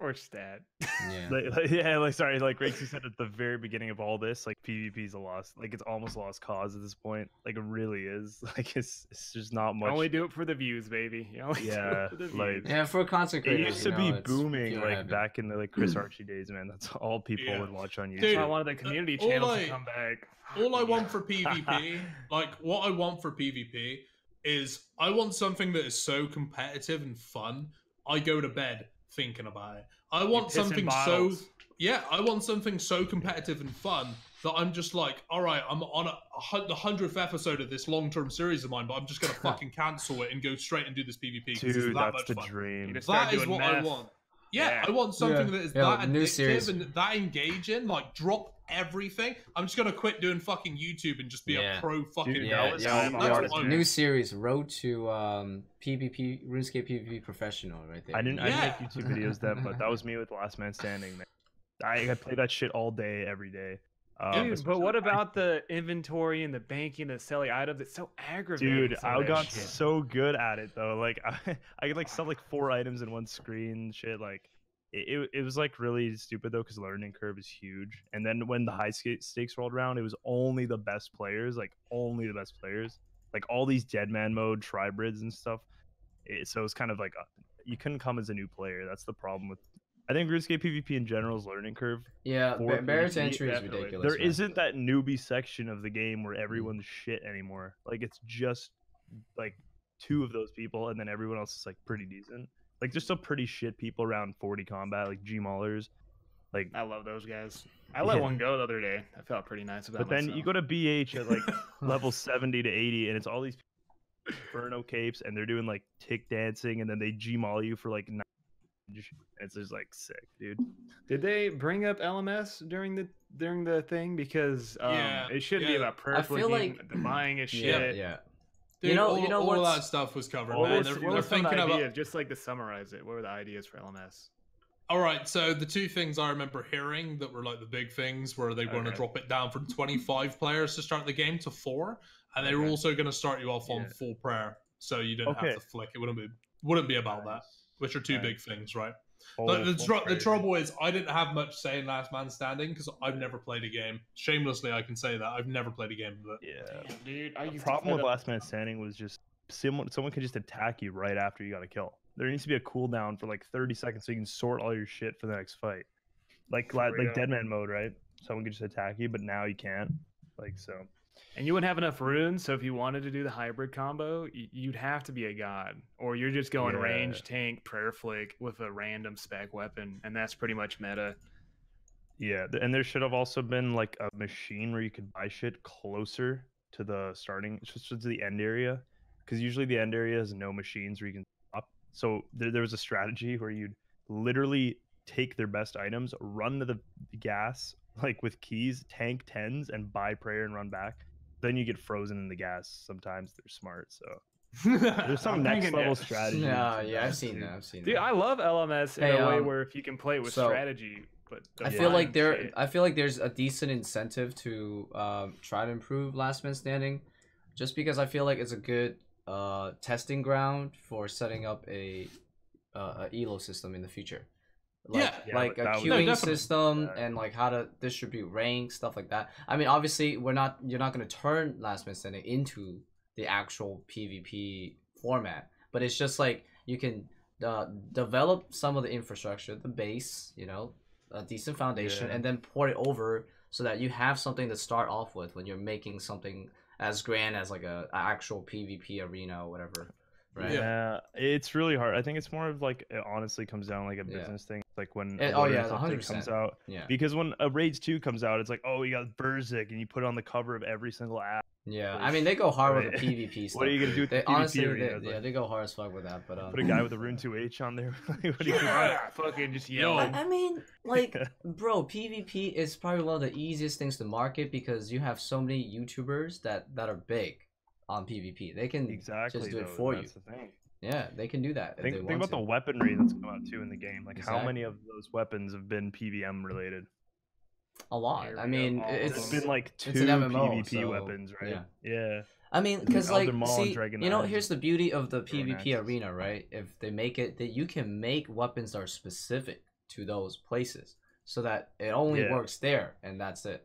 Or stat. Yeah. like, like, yeah, like sorry, like Raikesy said at the very beginning of all this, like PvP's a loss, like it's almost lost cause at this point. Like it really is. Like it's it's just not much. You only do it for the views, baby. You only yeah, do it for the views. Like, yeah, for concert. It used to you know, be booming like heavy. Back in the like Chris Archie days, man. That's all people yeah. would watch on YouTube. Dude, I wanted the community uh, channel I, to come back. All I want for PvP, like what I want for PvP is I want something that is so competitive and fun, I go to bed. Thinking about it. I want something so yeah I want something so competitive and fun that I'm just like, all right, I'm on a, a, the hundredth episode of this long-term series of mine, but I'm just gonna fucking cancel it and go straight and do this PvP because that that's much the fun. Dream that is what math. I want yeah, yeah I want something yeah. that is yeah, that addictive series. And that engaging, like drop everything. I'm just gonna quit doing fucking YouTube and just be yeah. a pro fucking Dude, yeah, yeah, yeah, yeah. New series, Road to um PvP RuneScape PvP Professional, right there. I didn't, yeah. I didn't make YouTube videos then, but that was me with Last Man Standing. Man, I, I played that shit all day, every day. Um, Dude, but what about the inventory and the banking, the selling items? It's so aggravating. Dude, I got shit. so good at it though. Like I, I could like sell like four items in one screen. Shit, like. It, it was like really stupid though because learning curve is huge, and then when the high stakes rolled around, it was only the best players, like only the best players, like all these Deadman mode tribrids and stuff. It, so it was kind of like uh, you couldn't come as a new player. That's the problem with. I think RuneScape PvP in general is learning curve. Yeah, barrier to entry is ridiculous. There man. isn't that newbie section of the game where everyone's shit anymore. Like it's just like two of those people, and then everyone else is like pretty decent. Like, there's still pretty shit people around forty combat, like Gmaulers. Like, I love those guys. I let yeah. one go the other day. I felt pretty nice about it. But then myself. You go to B H at like level seventy to eighty, and it's all these Inferno capes, and they're doing like tick dancing, and then they Gmaul you for like nine. It's just like sick, dude. Did they bring up L M S during the during the thing? Because um, yeah. it shouldn't yeah. be about purple. I feel like the buying is shit. Yeah. yeah. Dude, you know, all, you know all that stuff was covered. What man. Was, they're, what they're was thinking the about just like to summarize it. What were the ideas for L M S? All right, so the two things I remember hearing that were like the big things were they were okay. going to drop it down from twenty-five players to start the game to four, and they okay. were also going to start you off on yeah. full prayer, so you didn't okay. have to flick. It wouldn't be wouldn't be about nice. that, which are two nice. big things, right? Oh, like the, tr- the trouble is I didn't have much say in Last Man Standing because I've never played a game. Shamelessly, I can say that. I've never played a game of it. Yeah. Damn, dude, I used the problem with Last Man Standing was just someone, someone could just attack you right after you got a kill. There needs to be a cooldown for like thirty seconds so you can sort all your shit for the next fight. Like like, like Deadman mode, right? Someone could just attack you, but now you can't. Like so. And you wouldn't have enough runes, so if you wanted to do the hybrid combo, you'd have to be a god. Or you're just going yeah. range, tank, prayer flick with a random spec weapon, and that's pretty much meta. Yeah, and there should have also been like a machine where you could buy shit closer to the starting, just to the end area. Because usually the end area has no machines where you can stop. So there, there was a strategy where you'd literally take their best items, run to the gas, like with keys, tank tens, and buy prayer and run back. Then you get frozen in the gas. Sometimes they're smart, so there's some next level it. strategy. No, yeah, I've seen that. I've seen Dude, that. I love L M S in hey, a way um, where if you can play with so strategy, but I feel like there, shit. I feel like there's a decent incentive to um, try to improve Last Man Standing, just because I feel like it's a good uh, testing ground for setting up a, uh, a E L O system in the future. Like, yeah, like yeah, a queuing no, system yeah. and like how to distribute ranks, stuff like that. I mean, obviously, we're not you're not going to turn Last Man Standing into the actual PvP format, but it's just like you can uh, develop some of the infrastructure, the base, you know, a decent foundation, yeah. and then port it over so that you have something to start off with when you're making something as grand as like a, a actual PvP arena or whatever. Right. Yeah, it's really hard. I think it's more of like it honestly comes down like a business yeah. thing. Like when it, oh yeah, one hundred percent comes out, yeah. because when a Raids two comes out, it's like oh you got Berserk and you put it on the cover of every single app. Yeah, I mean they go hard right. with the PvP stuff. What are you gonna do? With they, the honestly, PvP they, yeah, like, they go hard as fuck with that. But um... put a guy with a Rune two H on there. What do you yeah. fucking just yell? I, I mean, like bro, PvP is probably one of the easiest things to market because you have so many YouTubers that that are big on PvP. They can exactly just do though, it for that's you. The thing. Yeah, they can do that. Think, think about to. the weaponry that's come out too in the game. Like exactly. how many of those weapons have been P V M related? A lot. I mean, oh, it's, it's been like two M M O, PvP so, weapons, right? Yeah. yeah. I mean, because like, see, you know, here's the beauty of the PvP arena, right? If they make it that you can make weapons that are specific to those places, so that it only yeah. works there, and that's it.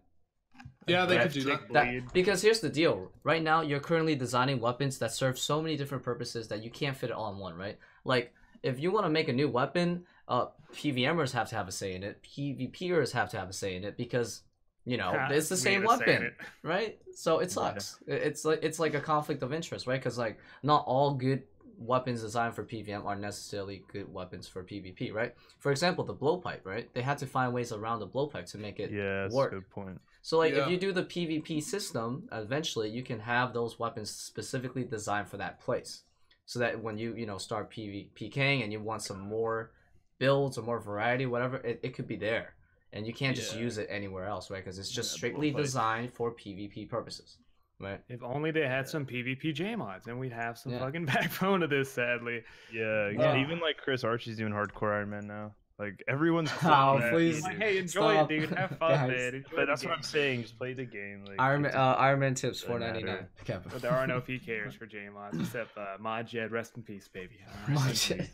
Yeah, they could do that. that. Because here's the deal. Right now, you're currently designing weapons that serve so many different purposes that you can't fit it all in one, right? Like, if you want to make a new weapon, uh, PvMers have to have a say in it. PvPers have to have a say in it because, you know, yeah, it's the same weapon, right? So it sucks. Yeah. It's like it's like a conflict of interest, right? Because, like, not all good weapons designed for P V M are necessarily good weapons for PvP, right? For example, the blowpipe, right? They had to find ways around the blowpipe to make it yeah, that's work. Yeah, good point. So like yeah. if you do the PvP system, eventually you can have those weapons specifically designed for that place. So that when you, you know, start PvPKing and you want some more builds or more variety, whatever, it, it could be there. And you can't just yeah. use it anywhere else, right? Because it's just yeah, strictly designed for PvP purposes. Right. If only they had yeah. some PvP J mods, and we'd have some yeah. fucking backbone of this, sadly. Yeah, yeah. Even like Chris Archie's doing hardcore Iron Man now. Like everyone's oh, please. Like, hey, enjoy Stop. it, dude. Have fun, man. But that's what I'm saying. Just play the game. Like, Iron Man, uh, Iron Man tips four ninety-nine. But there are no P Ks for J mods except uh, Modjed. Rest in peace, baby. Modjed.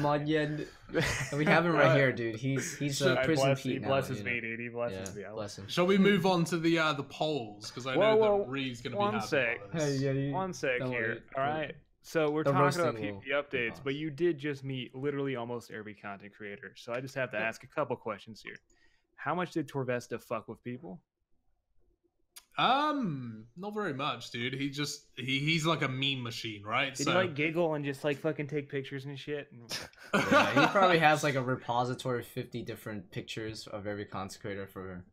Modjed. We have him right here, dude. He's he's uh, prison bless, Pete. He blesses now, me, you know? dude. He blesses yeah, me. Bless him. Shall we move on to the uh, the polls? Because I whoa, know whoa, that Reeve's gonna one be sec. Hey, yeah, you, one sec here. All right. So we're the talking about P V P updates, but you did just meet literally almost every content creator. So I just have to yeah. ask a couple questions here. How much did Torvesta fuck with people? Um, not very much, dude. He just he, he's like a meme machine, right? Did so... he like giggle and just like fucking take pictures and shit? And... yeah, he probably has like a repository of fifty different picters of every content creator for.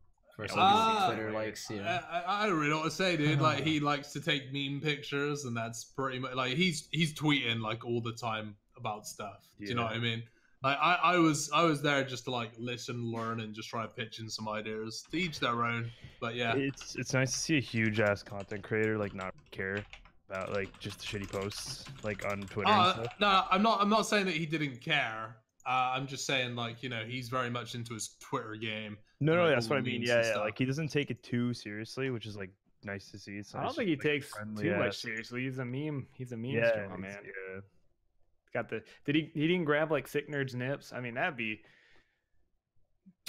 Uh, Twitter likes, you know. I, I, I don't really know what to say, dude. Like he likes to take meme pictures, and that's pretty much like he's he's tweeting like all the time about stuff. Yeah. Do you know what I mean? Like I, I was I was there just to like listen, learn, and just try to pitch in some ideas. To each their own. But yeah, it's it's nice to see a huge ass content creator like not care about like just the shitty posts like on Twitter. Uh, and stuff. No, I'm not I'm not saying that he didn't care. Uh, I'm just saying, like, you know, he's very much into his Twitter game. No, no, like, that's what I mean. Yeah, yeah, like, he doesn't take it too seriously, which is, like, nice to see. It's I don't think he like, takes friendly, too yeah. much seriously. He's a meme. He's a meme yeah, streamer, man. Yeah. Got the... Did he... He didn't grab, like, Sick Nerd's nips? I mean, that'd be...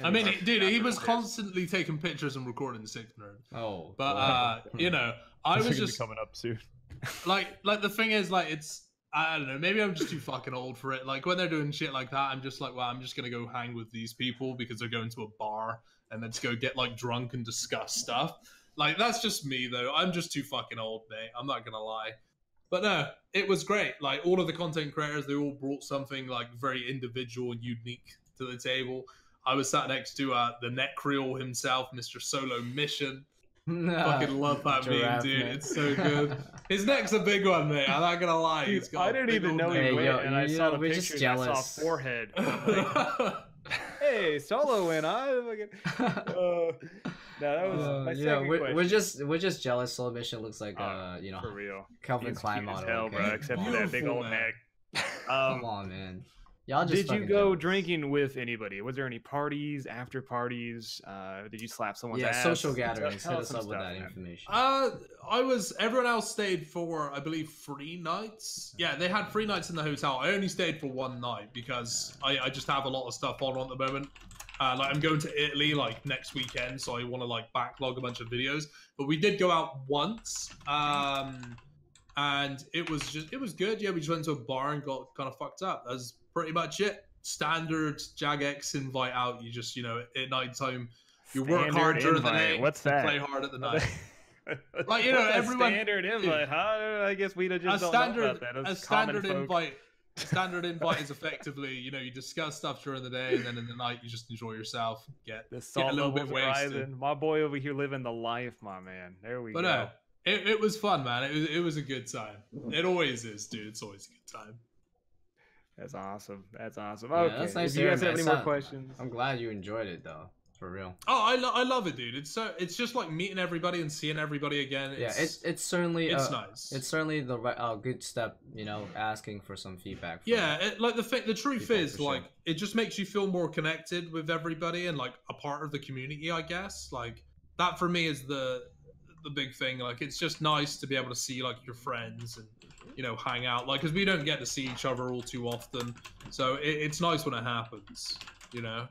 I mean, it, dude, he was constantly taking pictures and recording the Sick Nerd. Oh. But, wow. uh, you know, I that's was just... coming up soon. like, like, the thing is, like, it's... I don't know, maybe I'm just too fucking old for it. Like, when they're doing shit like that, I'm just like, well, I'm just gonna go hang with these people because they're going to a bar and let's go get, like, drunk and discuss stuff. Like, that's just me, though. I'm just too fucking old, mate. I'm not gonna lie. But no, it was great. Like, all of the content creators, they all brought something, like, very individual and unique to the table. I was sat next to uh, the Necreal himself, Mister Solo Mission. No, fucking love that meme, dude. Neck. It's so good. His neck's a big one, mate. I'm not gonna lie. Dude, I didn't even know he went, and I saw the picture and I saw forehead. Like, hey, Solo went. I fucking. Uh, no, that was uh, my yeah. We're, we're just we're just jealous. Solo Mission looks like uh, uh you know, for real. Calvin Klein model. Hell, okay. Bro, except for that big old neck. Um, Come on, man. Y'all just did you go jealous. Drinking with anybody? Was there any parties, after parties? Uh, did you slap someone's yeah, ass? Yeah, social gatherings. Hit us up with that man. Information. Uh, I was. Everyone else stayed for, I believe, three nights. Yeah, they had three nights in the hotel. I only stayed for one night because I, I just have a lot of stuff on at the moment. Uh, like I'm going to Italy like next weekend, so I want to like backlog a bunch of videos. But we did go out once. Um, and it was just it was good. Yeah, we just went to a bar and got kind of fucked up. That was pretty much it. Standard Jagex invite out. You just, you know, at night time, you standard work hard during invite. The day. What's that? Play hard at the night. Like, you know, what's everyone. Standard invite, huh? I guess we just a don't standard, know about that. That's a standard invite. Standard invite is effectively, you know, you discuss stuff during the day, and then in the night you just enjoy yourself. Get, the salt get a little bit wasted. Rising. My boy over here living the life, my man. There we but, go. But uh, no, it, it was fun, man. It was it was a good time. It always is, dude. It's always a good time. That's awesome. That's awesome. Okay. Yeah, that's nice. If you guys have any more questions? I'm glad you enjoyed it, though. For real. Oh, I, lo I love it, dude. It's so it's just like meeting everybody and seeing everybody again. It's, yeah, it's it's certainly it's uh, nice. It's certainly the right, uh, good step, you know, asking for some feedback. From yeah, it, like the the truth is, like, sure. It just makes you feel more connected with everybody and like a part of the community. I guess like that for me is the the big thing. Like, it's just nice to be able to see like your friends and. You know, hang out like because we don't get to see each other all too often, so it, it's nice when it happens, you know.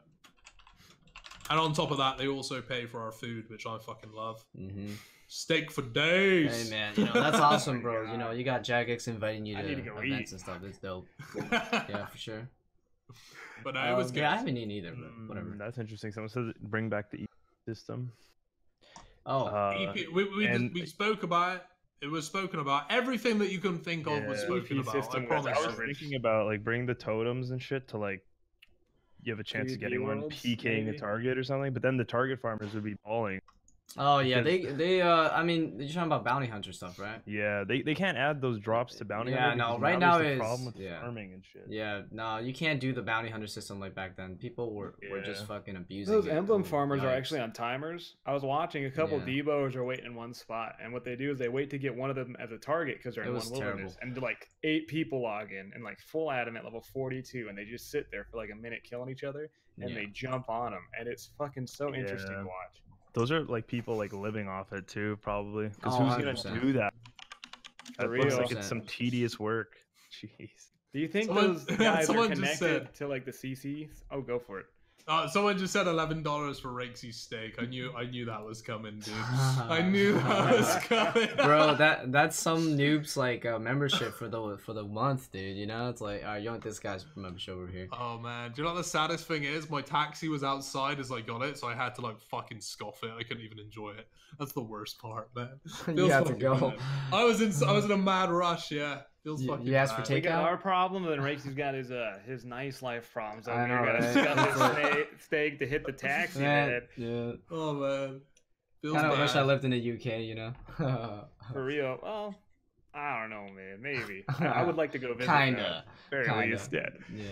And on top of that, they also pay for our food, which I fucking love. Mm-hmm. Steak for days. Hey man, you know that's awesome, bro. You know you got Jagex inviting you to, to events eat. And stuff. It's dope. Yeah, for sure. But no, um, it was good. Yeah, I haven't eaten either, but whatever. Mm, that's interesting. Someone says bring back the E P system. Oh, uh, E P, we we, and... just, we spoke about it. It was spoken about. Everything that you can think of yeah, was spoken about. System, I, promise. I was thinking about like bring the totems and shit to like you have a chance of getting one PKing the target or something, but then the target farmers would be balling. Oh yeah, they they uh I mean you're talking about bounty hunter stuff, right? Yeah, they they can't add those drops to bounty yeah, hunter. Yeah, no, right now is problem with yeah. farming and shit. Yeah, no, you can't do the bounty hunter system like back then. People were yeah. were just fucking abusing those it, emblem though. Farmers Yikes. Are actually on timers. I was watching a couple yeah. deboers are waiting in one spot, and what they do is they wait to get one of them as a target because they're in it one wilderness, and like eight people log in and like full adamant level forty-two, and they just sit there for like a minute killing each other, and yeah. they jump on them, and it's fucking so yeah. interesting to watch. Those are like people like living off it too, probably. Because oh, who's one hundred percent. Gonna do that? That looks like it's some tedious work. Jeez. Do you think someone, those guys are connected said, to like the C C? Oh, go for it. Uh, someone just said eleven dollars for Raikesy steak. I knew, I knew that was coming, dude. I knew that was coming, bro. That that's some noob's like uh, membership for the for the month, dude. You know, it's like, all right, you want this guy's membership over here. Oh man, do you know what the saddest thing is? My taxi was outside as I got it, so I had to like fucking scoff it. I couldn't even enjoy it. That's the worst part, man. You had to go. I was in, I was in a mad rush. Yeah. You, you asked for takeout. We got our problem, and then Rakesy's got his uh his nice life problems. I mean, got his steak, steak to hit the taxi. Man, yeah. Oh man. Kind of wish I lived in the U K, you know. For real. Well, I don't know, man. Maybe I would like to go visit. Kinda. Very Kinda. Least, yeah. Yeah.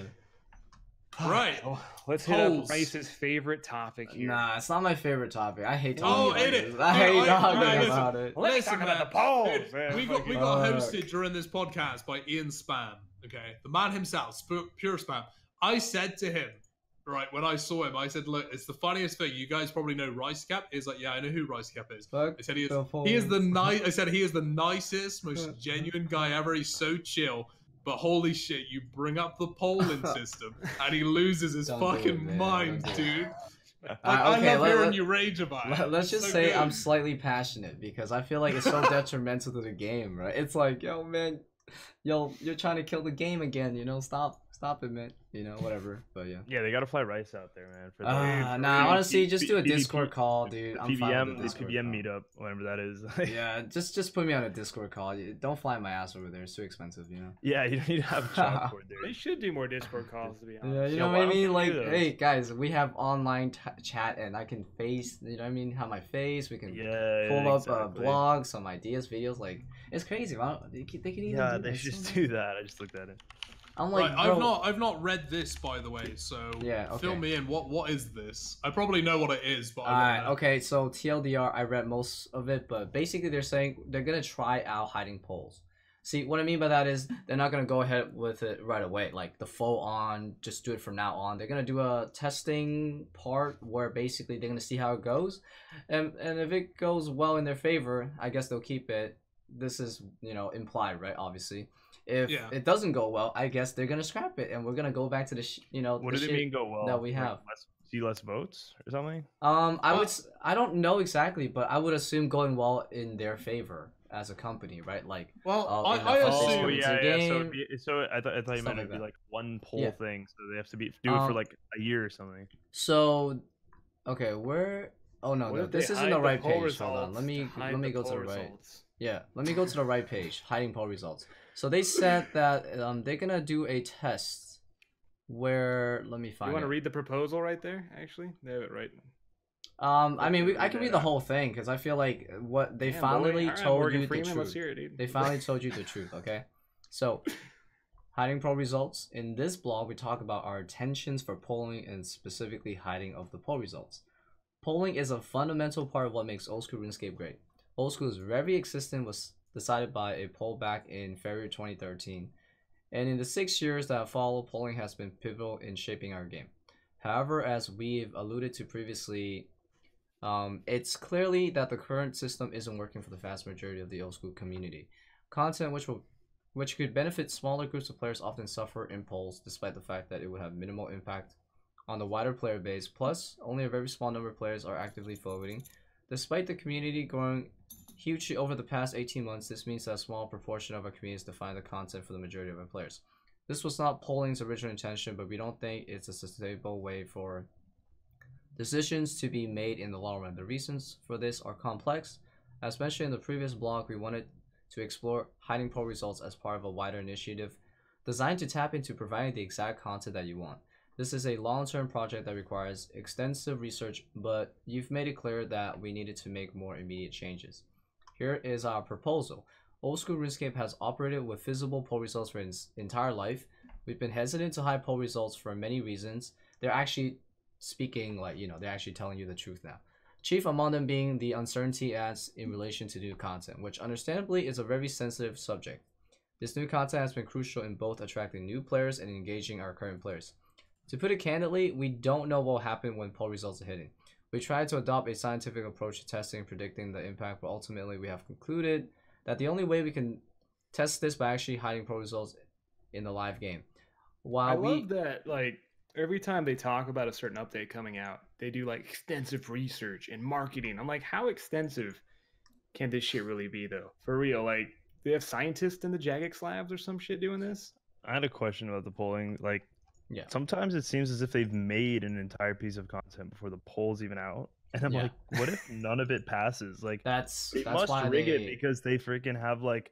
Right. Oh, let's hit Holes. Up Rice's favorite topic here. Nah, it's not my favorite topic. I hate talking oh, about it. Is. I hate no, talking right, about listen, it. Let's listen, talk about the polls. Dude, man, we got we got hosted during this podcast by Ian Spam. Okay, the man himself, pure Spam. I said to him, right, when I saw him, I said, look, it's the funniest thing. You guys probably know Ricecup. He's like, yeah, I know who Ricecup is. Fuck I said, he is, he is the nice. I said, he is the nicest, most genuine guy ever. He's so chill. But holy shit, you bring up the polling system, and he loses his Don't fucking it, mind, Don't dude. Like, uh, okay, I love let, hearing let, you rage about let, it. Let's just so say good. I'm slightly passionate because I feel like it's so detrimental to the game, right? It's like, yo, man, yo, you're trying to kill the game again, you know? Stop. Stop it, man. You know, whatever. But yeah. Yeah, they gotta fly Rice out there, man. For uh, the, nah, for honestly, just do a Discord call, dude. I'm fine with the Discord P B M meetup, whatever that is. Yeah, just just put me on a Discord call. Don't fly my ass over there. It's too expensive, you know. Yeah, you don't need to have a chalkboard there. They should do more Discord calls, to be honest. Yeah, you know, know what I mean? Like, hey guys, we have online t chat, and I can face. You know what I mean? Have my face. We can yeah, pull exactly. up uh, blogs, some ideas, videos. Like, it's crazy. Wow, they can, they can even. Yeah, do they should just do that. I just looked at it. I'm like, right, I've not, I've not read this, by the way. So yeah, okay. Fill me in. What, what is this? I probably know what it is, but all right, okay. So T L D R, I read most of it, but basically they're saying they're gonna try out hiding polls. See, what I mean by that is they're not gonna go ahead with it right away, like the full on, just do it from now on. They're gonna do a testing part where basically they're gonna see how it goes, and and if it goes well in their favor, I guess they'll keep it. This is, you know, implied, right? Obviously. If yeah. it doesn't go well, I guess they're gonna scrap it, and we're gonna go back to the sh you know. What the does it mean go well? That we have less, see less votes or something. Um, I oh. would I don't know exactly, but I would assume going well in their favor as a company, right? Like well, uh, I, I assume oh, yeah, yeah. Game, so, it'd be, so I thought I thought you meant it'd like be like one poll yeah. thing, so they have to be do um, it for like a year or something. So, okay, where? Oh no, no this isn't the right the page. Results, Hold on, let me let me go to the right. Results. Yeah, let me go to the right page. Hiding poll results. So they said that um, they're gonna do a test where let me find. You want to read the proposal right there? Actually, they have it right. Um, I mean, we, I can read the whole thing because I feel like what they yeah, finally right, told Morgan you Freeman, the truth. Let's hear it, dude. They finally told you the truth. Okay, so hiding poll results. In this blog, we talk about our intentions for polling and specifically hiding of the poll results. Polling is a fundamental part of what makes old school RuneScape great. Old school's very existence was decided by a poll back in February twenty thirteen, and in the six years that follow, polling has been pivotal in shaping our game. However, as we've alluded to previously, um, it's clearly that the current system isn't working for the vast majority of the old school community. Content which will, which could benefit smaller groups of players often suffer in polls, despite the fact that it would have minimal impact on the wider player base. Plus, only a very small number of players are actively voting, despite the community growing hugely over the past eighteen months, this means that a small proportion of our communities define the content for the majority of our players. This was not polling's original intention, but we don't think it's a sustainable way for decisions to be made in the long run. The reasons for this are complex. As mentioned in the previous blog, we wanted to explore hiding poll results as part of a wider initiative designed to tap into providing the exact content that you want. This is a long-term project that requires extensive research, but you've made it clear that we needed to make more immediate changes. Here is our proposal. Old school RuneScape has operated with visible poll results for its entire life. We've been hesitant to hide poll results for many reasons. They're actually speaking like, you know, they're actually telling you the truth now. Chief among them being the uncertainty ads in relation to new content, which understandably is a very sensitive subject. This new content has been crucial in both attracting new players and engaging our current players. To put it candidly, we don't know what will happen when poll results are hidden. We tried to adopt a scientific approach to testing and predicting the impact, but ultimately we have concluded that the only way we can test this by actually hiding poll results in the live game. While I we... love that, like, every time they talk about a certain update coming out, they do, like, extensive research and marketing. I'm like, how extensive can this shit really be, though? For real, like, do they have scientists in the Jagex labs or some shit doing this? I had a question about the polling, like, yeah. Sometimes it seems as if they've made an entire piece of content before the poll's even out, and I'm yeah. like, what if none of it passes? Like, that's they that's must rig they... it because they freaking have like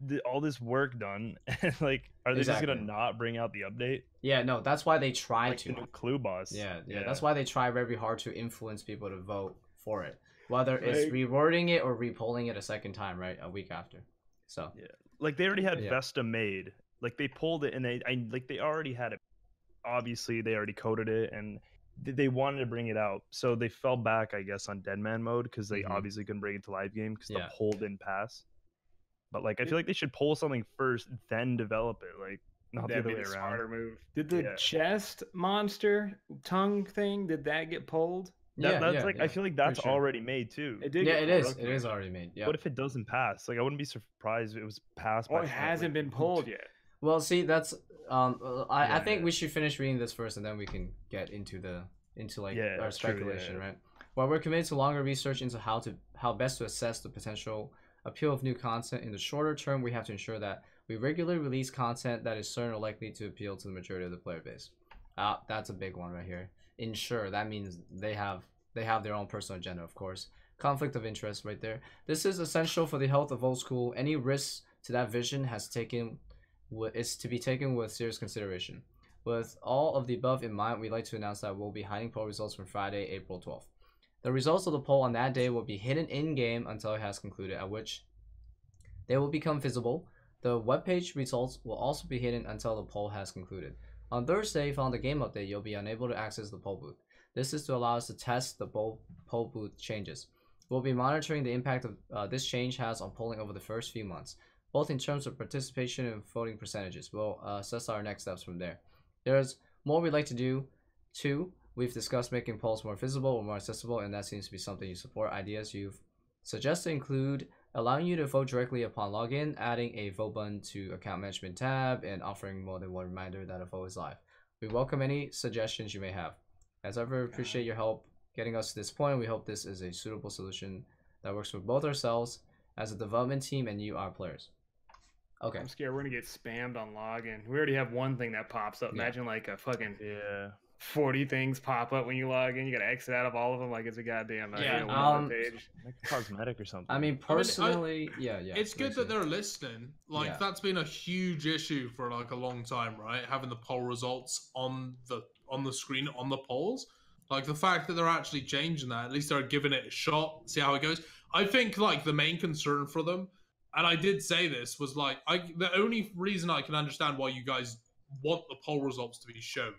the, all this work done, and like, are they exactly. just gonna not bring out the update? Yeah, no, that's why they try like, to you know, clue boss. Yeah, yeah, yeah, that's why they try very hard to influence people to vote for it, whether like... it's rewording it or repolling it a second time, right, a week after. So yeah, like they already had yeah. Vesta made, like they pulled it, and they I, like they already had it. Obviously they already coded it and they wanted to bring it out, so they fell back I guess on Deadman mode because they mm-hmm. obviously couldn't bring it to live game because yeah. the poll didn't pass. But like I feel like they should poll something first then develop it, like Not That'd the other be way the around. Smarter move. Did the yeah. chest monster tongue thing? Did that get pulled? That, yeah, that's yeah, like yeah. I feel like that's sure. already made too. It did. Yeah, it is. It is already made. Yeah. What if it doesn't pass? Like I wouldn't be surprised if it was passed. Or by it hasn't been pulled yet. Well, see, that's. Um, I, yeah. I think we should finish reading this first, and then we can get into the into like yeah, our speculation, true, yeah. right? While we're committed to longer research into how to how best to assess the potential appeal of new content, in the shorter term, we have to ensure that we regularly release content that is certain or likely to appeal to the majority of the player base. Uh, that's a big one right here. Ensure, that means they have they have their own personal agenda, of course. Conflict of interest right there. This is essential for the health of old school. Any risks to that vision has taken is to be taken with serious consideration. With all of the above in mind, we'd like to announce that we'll be hiding poll results from Friday, April twelfth. The results of the poll on that day will be hidden in-game until it has concluded, at which they will become visible. The webpage results will also be hidden until the poll has concluded. On Thursday, following the game update, you'll be unable to access the poll booth. This is to allow us to test the poll, poll booth changes. We'll be monitoring the impact of uh, this change has on polling over the first few months, both in terms of participation and voting percentages. We'll uh, assess our next steps from there. There's more we'd like to do too. We've discussed making polls more visible or more accessible, and that seems to be something you support. Ideas you've suggested include allowing you to vote directly upon login, adding a vote button to account management tab, and offering more than one reminder that a vote is live. We welcome any suggestions you may have. As ever, appreciate your help getting us to this point. We hope this is a suitable solution that works for both ourselves as a development team and you, our players. Okay. I'm scared we're gonna get spammed on login. We already have one thing that pops up. Yeah. Imagine like a fucking yeah. forty things pop up when you log in. You gotta exit out of all of them like it's a goddamn yeah, um, page. Like cosmetic or something. I mean, personally, I mean, I, yeah, yeah. It's good that they're listening. Like yeah. that's been a huge issue for like a long time, right? Having the poll results on the on the screen on the polls. Like the fact that they're actually changing that. At least they're giving it a shot. See how it goes. I think like the main concern for them, and I did say this, was like I the only reason I can understand why you guys want the poll results to be shown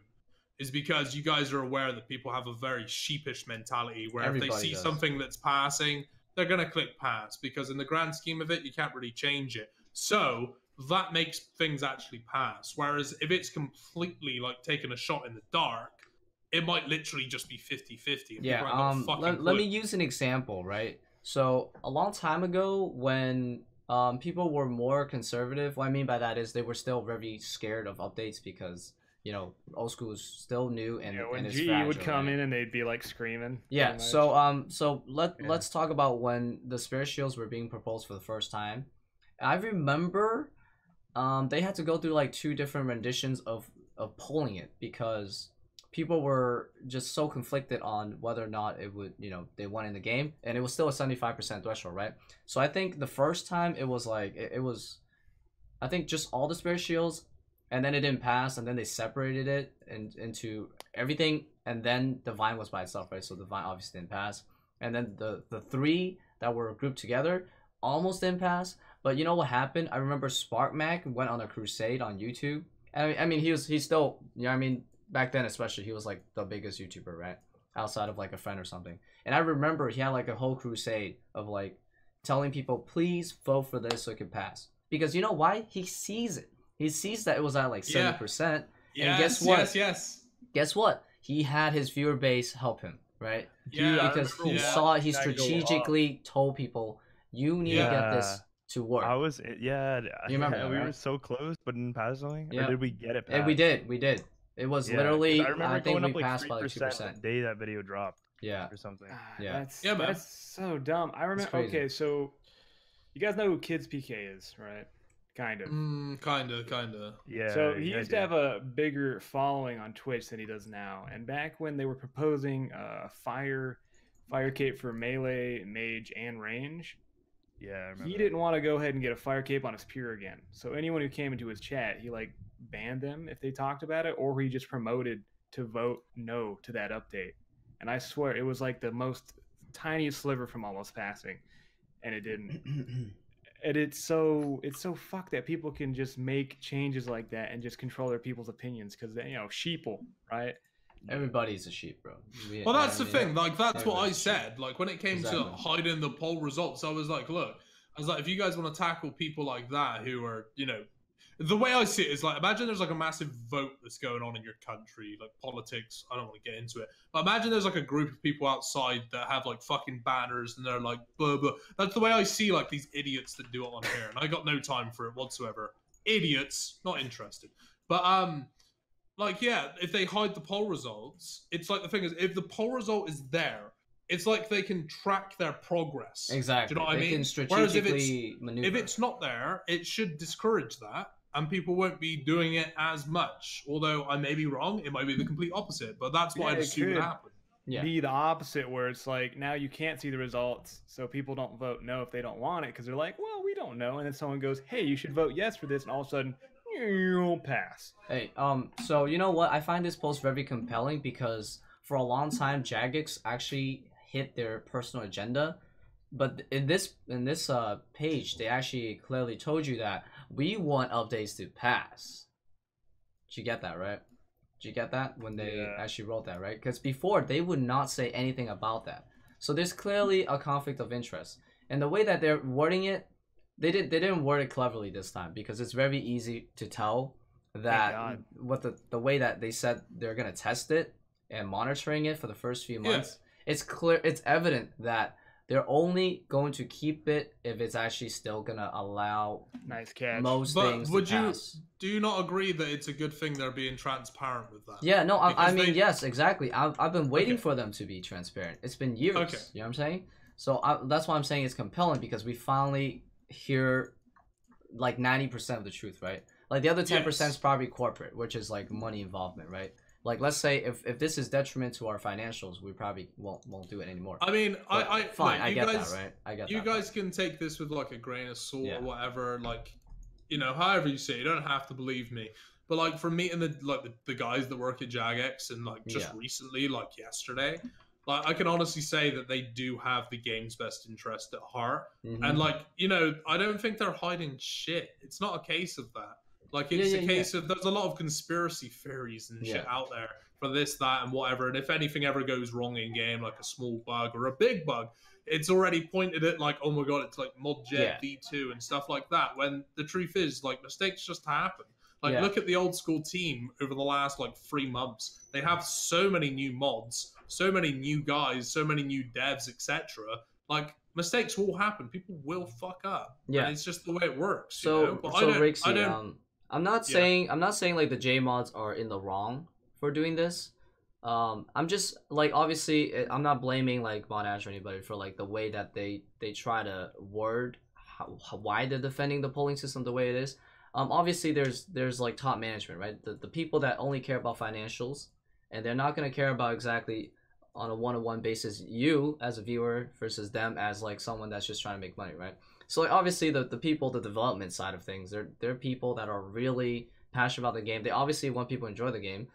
is because you guys are aware that people have a very sheepish mentality where Everybody if they see does. something that's passing, they're going to click pass because in the grand scheme of it, you can't really change it. So that makes things actually pass. Whereas if it's completely like taking a shot in the dark, it might literally just be fifty fifty. Yeah, um, let, let me use an example, right? So a long time ago when um, people were more conservative, what I mean by that is they were still very scared of updates because you know, old school is still new and, yeah, and it's fragile. G would come right? in and they'd be like screaming. Yeah. So um, so let yeah. let's talk about when the spirit shields were being proposed for the first time. I remember, um, they had to go through like two different renditions of of polling it because people were just so conflicted on whether or not it would, you know, they won in the game, and it was still a seventy-five percent threshold, right? So I think the first time it was like it, it was, I think just all the spirit shields. And then it didn't pass, and then they separated it and into everything, and then the vine was by itself, right? So the vine obviously didn't pass, and then the the three that were grouped together almost didn't pass. But you know what happened? I remember SparkMac went on a crusade on YouTube. I, I mean, he was he's still, you know, I mean, back then especially, he was like the biggest YouTuber, right? Outside of like a friend or something. And I remember he had like a whole crusade of like telling people, please vote for this so it can pass, because you know why? He sees it. He sees that it was at like seventy percent, yeah. yes, and guess what? Yes, yes. Guess what? He had his viewer base help him, right? Yeah, he, because he yeah. saw, he strategically told people, you need yeah. to get this to work. I was, yeah. You remember yeah, that, right? We were so close, but didn't pass something? Yeah. Or did we get it passed? And we did, we did. It was yeah, literally, I, I think we like passed by like two percent. The day that video dropped. Yeah. Or something. Yeah. That's, yeah, but that's so dumb. I remember, okay, so you guys know who Kids P K is, right? Kind of. Mm, kind of, kind of. Yeah. So he used to have a bigger following on Twitch than he does now. And back when they were proposing uh, fire, fire cape for melee, mage, and range, yeah, I remember he didn't want to go ahead and get a fire cape on his pure again. So anyone who came into his chat, he like banned them if they talked about it, or he just promoted to vote no to that update. And I swear it was like the most tiniest sliver from almost passing, and it didn't. And it's so it's so fucked that people can just make changes like that and just control their people's opinions because they, you know, sheeple, right? Everybody's a sheep, bro. We, well, that's the thing. Know. Like, that's what I said. Sheep. Like, when it came exactly. to hiding the poll results, I was like, look, I was like, if you guys want to tackle people like that who are, you know, the way I see it is, like, imagine there's like a massive vote that's going on in your country, like politics. I don't want to get into it, but imagine there's like a group of people outside that have like fucking banners and they're like, blah, blah. That's the way I see like these idiots that do it on here, and I got no time for it whatsoever. Idiots, not interested. But um, like yeah, if they hide the poll results, it's like the thing is, if the poll result is there, it's like they can track their progress. Exactly. Do you know what they I mean? Can strategically Whereas if it's, maneuver. If it's not there, it should discourage that, and people won't be doing it as much. Although I may be wrong, it might be the complete opposite, but that's what yeah, I'd assume would happen. Yeah. Be the opposite, where it's like, now you can't see the results, so people don't vote no if they don't want it, because they're like, well, we don't know. And then someone goes, hey, you should vote yes for this, and all of a sudden, you'll pass. Hey, um, so you know what? I find this post very compelling, because for a long time, Jagex actually hit their personal agenda, but in this in this uh page they actually clearly told you that we want updates to pass. Did you get that, right? Did you get that when they yeah. actually wrote that, right? Because before they would not say anything about that, so there's clearly a conflict of interest. And the way that they're wording it, they did they didn't word it cleverly this time, because it's very easy to tell that what the the way that they said they're gonna test it and monitoring it for the first few months. Yeah. It's clear, it's evident that they're only going to keep it if it's actually still gonna allow nice catch. most but things would to you, pass. Do you not agree that it's a good thing they're being transparent with that? Yeah, no, I, I mean, they... yes, exactly. I've, I've been waiting okay. for them to be transparent. It's been years, okay. you know what I'm saying? So I, that's why I'm saying it's compelling, because we finally hear like ninety percent of the truth, right? Like the other ten percent yes. is probably corporate, which is like money involvement, right? Like, let's say if, if this is detriment to our financials, we probably won't won't do it anymore. I mean, but I I fine, like, I get guys, that, right? I get you that. You guys part. can take this with like a grain of salt yeah. or whatever, like, you know, however you say. You don't have to believe me. But like from meeting the like the, the guys that work at Jagex and like just yeah. recently, like yesterday, like I can honestly say that they do have the game's best interest at heart. Mm-hmm. And like, you know, I don't think they're hiding shit. It's not a case of that. Like, it's yeah, yeah, a case yeah. of there's a lot of conspiracy theories and shit yeah. out there for this, that, and whatever. And if anything ever goes wrong in game, like a small bug or a big bug, it's already pointed at, like, oh my god, it's like mod jet yeah. D two and stuff like that. When the truth is, like, mistakes just happen. Like, yeah. look at the old school team over the last, like, three months. They have so many new mods, so many new guys, so many new devs, et cetera. Like, mistakes will happen. People will fuck up. Yeah. And it's just the way it works. So, you know? But so I don't, Raikesy, I don't, um... I'm not saying yeah. I'm not saying like the J mods are in the wrong for doing this. Um, I'm just like, obviously I'm not blaming like Monash or anybody for like the way that they they try to word how, how, why they're defending the polling system the way it is. Um, obviously there's there's like top management, right? The the people that only care about financials, and they're not gonna care about exactly on a one-on-one basis you as a viewer versus them as like someone that's just trying to make money, right? So like, obviously the, the people, the development side of things, they're they're people that are really passionate about the game. They obviously want people to enjoy the game,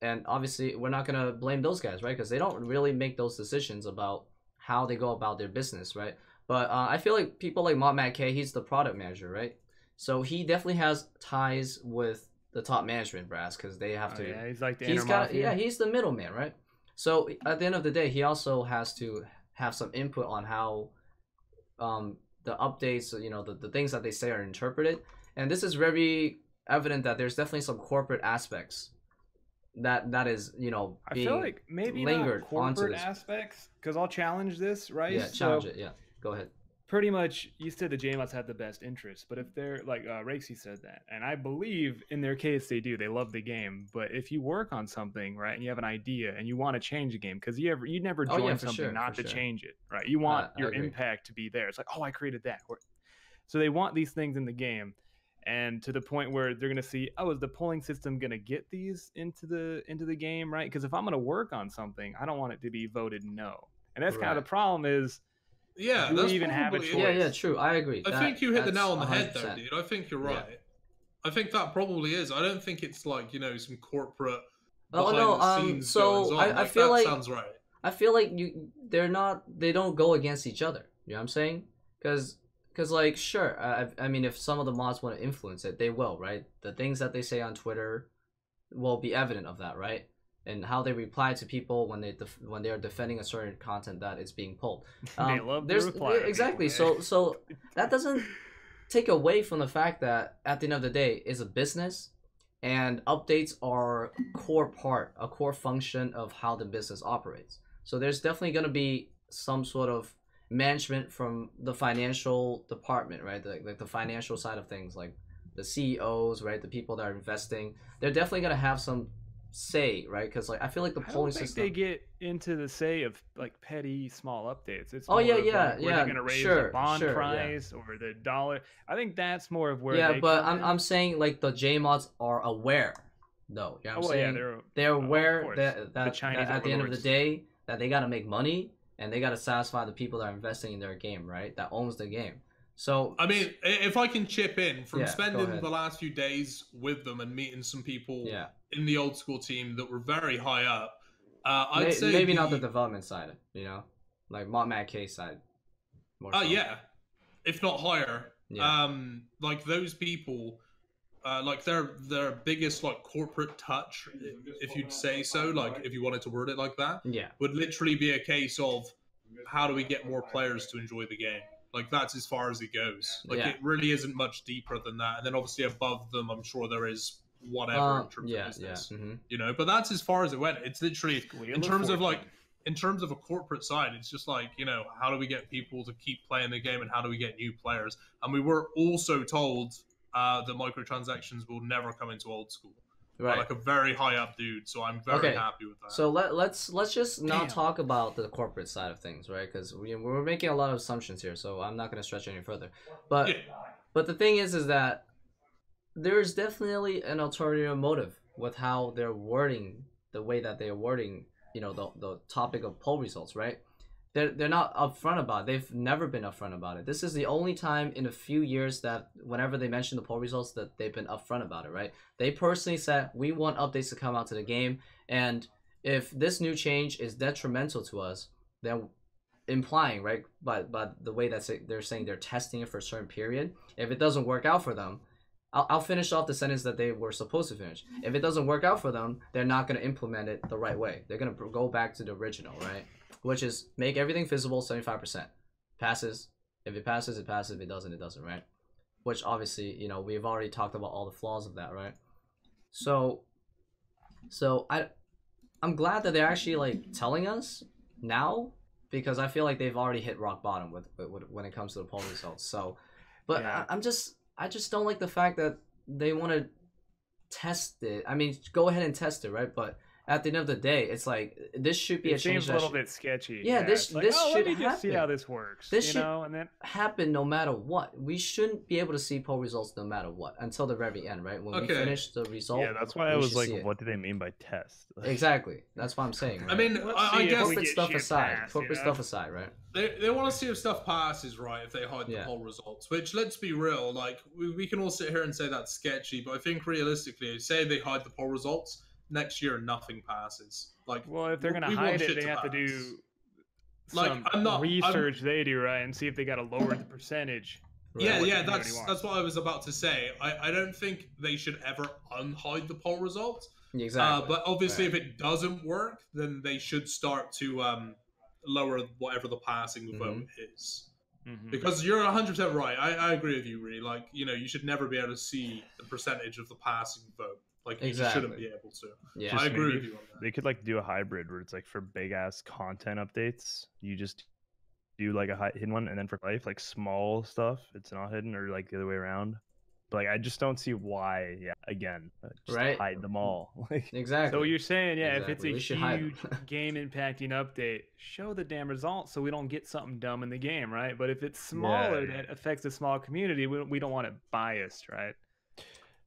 and obviously we're not gonna blame those guys, right? Because they don't really make those decisions about how they go about their business, right? But uh, I feel like people like Mintmadcow, he's the product manager, right? So he definitely has ties with the top management brass, because they have to. Oh, yeah, he's like the he's got, yeah, he's the middleman, right? So at the end of the day, he also has to have some input on how. Um, the updates, you know, the, the things that they say are interpreted. And this is very evident that there's definitely some corporate aspects that that is, you know, being I feel like maybe lingered not corporate onto this. Aspects, because I'll challenge this, right? Yeah, challenge so, it, yeah. Go ahead. Pretty much, you said the J mods have the best interest, but if they're, like uh, Raikesy said that, and I believe in their case they do, they love the game, but if you work on something, right, and you have an idea, and you want to change the game, because you ever you never join oh, yeah, something sure, not to sure. change it, right? You want uh, your impact to be there. It's like, oh, I created that. Or, so they want these things in the game, and to the point where they're going to see, oh, is the polling system going to get these into the, into the game, right? Because if I'm going to work on something, I don't want it to be voted no. And that's right. kind of the problem is, yeah, that's even have a yeah, yeah, true. I agree. I that, think you hit the nail on the head, though, dude. I think you're right. Yeah. I think that probably is. I don't think it's like, you know, some corporate. Oh no, the um, so I, like, I feel that like sounds right. I feel like you, they're not, they don't go against each other. You know what I'm saying? Because, because like, sure, I, I mean, if some of the mods want to influence it, they will, right? The things that they say on Twitter will be evident of that, right? And how they reply to people when they def when they are defending a certain content that is being pulled. Um, they love there's, the reply. Exactly. So so that doesn't take away from the fact that at the end of the day, it's a business, and updates are a core part, a core function of how the business operates. So there's definitely going to be some sort of management from the financial department, right? Like, like the financial side of things, like the C E Os, right? The people that are investing, they're definitely going to have some say, right? Because like I feel like the polling I don't think system, they get into the say of like petty small updates. It's oh yeah, yeah, like, yeah. They're gonna raise sure, the bond sure, price yeah. or the dollar. I think that's more of where. Yeah, they but I'm in. I'm saying like the J mods are aware, though. You know what I'm oh, saying yeah, they're, they're oh, aware that, that, the that at the end of the day that they gotta make money and they gotta satisfy the people that are investing in their game, right? That owns the game. So I mean, if I can chip in from yeah, spending the last few days with them and meeting some people yeah. in the old school team that were very high up, uh, I'd maybe, say maybe the, not the development side, you know, like Matt K's side. Oh uh, yeah, if not higher. Yeah. Um, like those people, uh, like their their biggest like corporate touch, if you'd say so, like if you wanted to word it like that, yeah, would literally be a case of how do we get more players to enjoy the game. Like, that's as far as it goes. Like, yeah. it really isn't much deeper than that. And then, obviously, above them, I'm sure there is whatever uh, in terms yeah, of business. Yeah. Mm-hmm. You know, but that's as far as it went. It's literally, Squeal in terms of, like, in terms of a corporate side, it's just like, you know, how do we get people to keep playing the game and how do we get new players? And we were also told uh, that microtransactions will never come into old school. Right. Like a very high up dude, so I'm very okay. happy with that. So let, let's let's just not Damn. talk about the corporate side of things, right? Because we, we're making a lot of assumptions here, so I'm not going to stretch any further. But yeah. but the thing is, is that there's definitely an alternative motive with how they're wording the way that they're wording, you know, the the topic of poll results, right? They're they're not upfront about it. They've never been upfront about it. This is the only time in a few years that whenever they mention the poll results that they've been upfront about it, right? They personally said, we want updates to come out to the game, and if this new change is detrimental to us, then implying, right, by, by the way that they're saying they're testing it for a certain period, if it doesn't work out for them, I'll, I'll finish off the sentence that they were supposed to finish. If it doesn't work out for them, they're not going to implement it the right way. They're going to go back to the original, right? Which is make everything visible, seventy-five percent. Passes. If it passes, it passes. If it doesn't, it doesn't, right? Which obviously, you know, we've already talked about all the flaws of that, right? So, so I, I'm glad that they're actually like telling us now, because I feel like they've already hit rock bottom with, with when it comes to the poll results. So, but yeah. I, I'm just, I just don't like the fact that they want to test it. I mean, go ahead and test it, right? But at the end of the day, it's like this should be it a change. It seems a little should... bit sketchy. Yeah, yeah. this like, this oh, should let me happen. Just see how this works. This you should know? And then... happen no matter what. We shouldn't be able to see poll results no matter what until the very end, right? When okay. we finish the result. Yeah, that's why I was like, what do they mean by test? Exactly. That's what I'm saying. Right? I mean, Let's I, I guess corporate stuff aside, passed, corporate you know? stuff aside, right? They they want to see if stuff passes, right? If they hide yeah. the poll results, which let's be real, like we we can all sit here and say that's sketchy, but I think realistically, say they hide the poll results. Next year, nothing passes. Like, well, if they're gonna hide it, they have to do some research they do, right, and see if they got to lower the percentage. Yeah, yeah, that's that's what I was about to say. I, I don't think they should ever unhide the poll results. Exactly. Uh, but obviously, if it doesn't work, then they should start to um, lower whatever the passing vote is. Mm-hmm. Because you're one hundred percent right. I, I agree with you, Ree. Like, you know, you should never be able to see the percentage of the passing vote. Like, exactly. You shouldn't be able to. Yeah, just I agree maybe, with you on that. They could, like, do a hybrid where it's, like, for big-ass content updates, you just do, like, a hidden one, and then for life, like, small stuff, it's not hidden, or, like, the other way around. But, like, I just don't see why, yeah, again, just right? hide them all. Like, exactly. So what you're saying, yeah, exactly. if it's a huge game-impacting update, show the damn results so we don't get something dumb in the game, right? But if it's smaller, yeah. that affects a small community, we, we don't want it biased, right?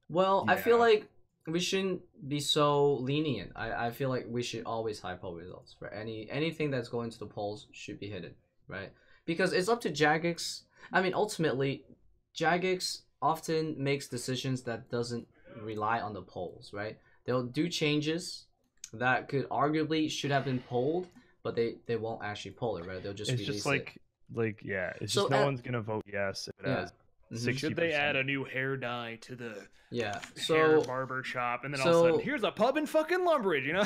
Well, yeah. I feel like we shouldn't be so lenient. I, I feel like we should always hide poll results for any anything that's going to the polls should be hidden, right? Because it's up to Jagex. I mean, ultimately, Jagex often makes decisions that doesn't rely on the polls, right? They'll do changes that could arguably should have been polled, but they they won't actually poll it, right? They'll just it's release just like it. like yeah. It's so just no at, one's gonna vote yes if it yeah. has. sixty percent. Should they add a new hair dye to the yeah so hair barber shop, and then so, all of a sudden here's a pub in fucking Lumbridge, you know?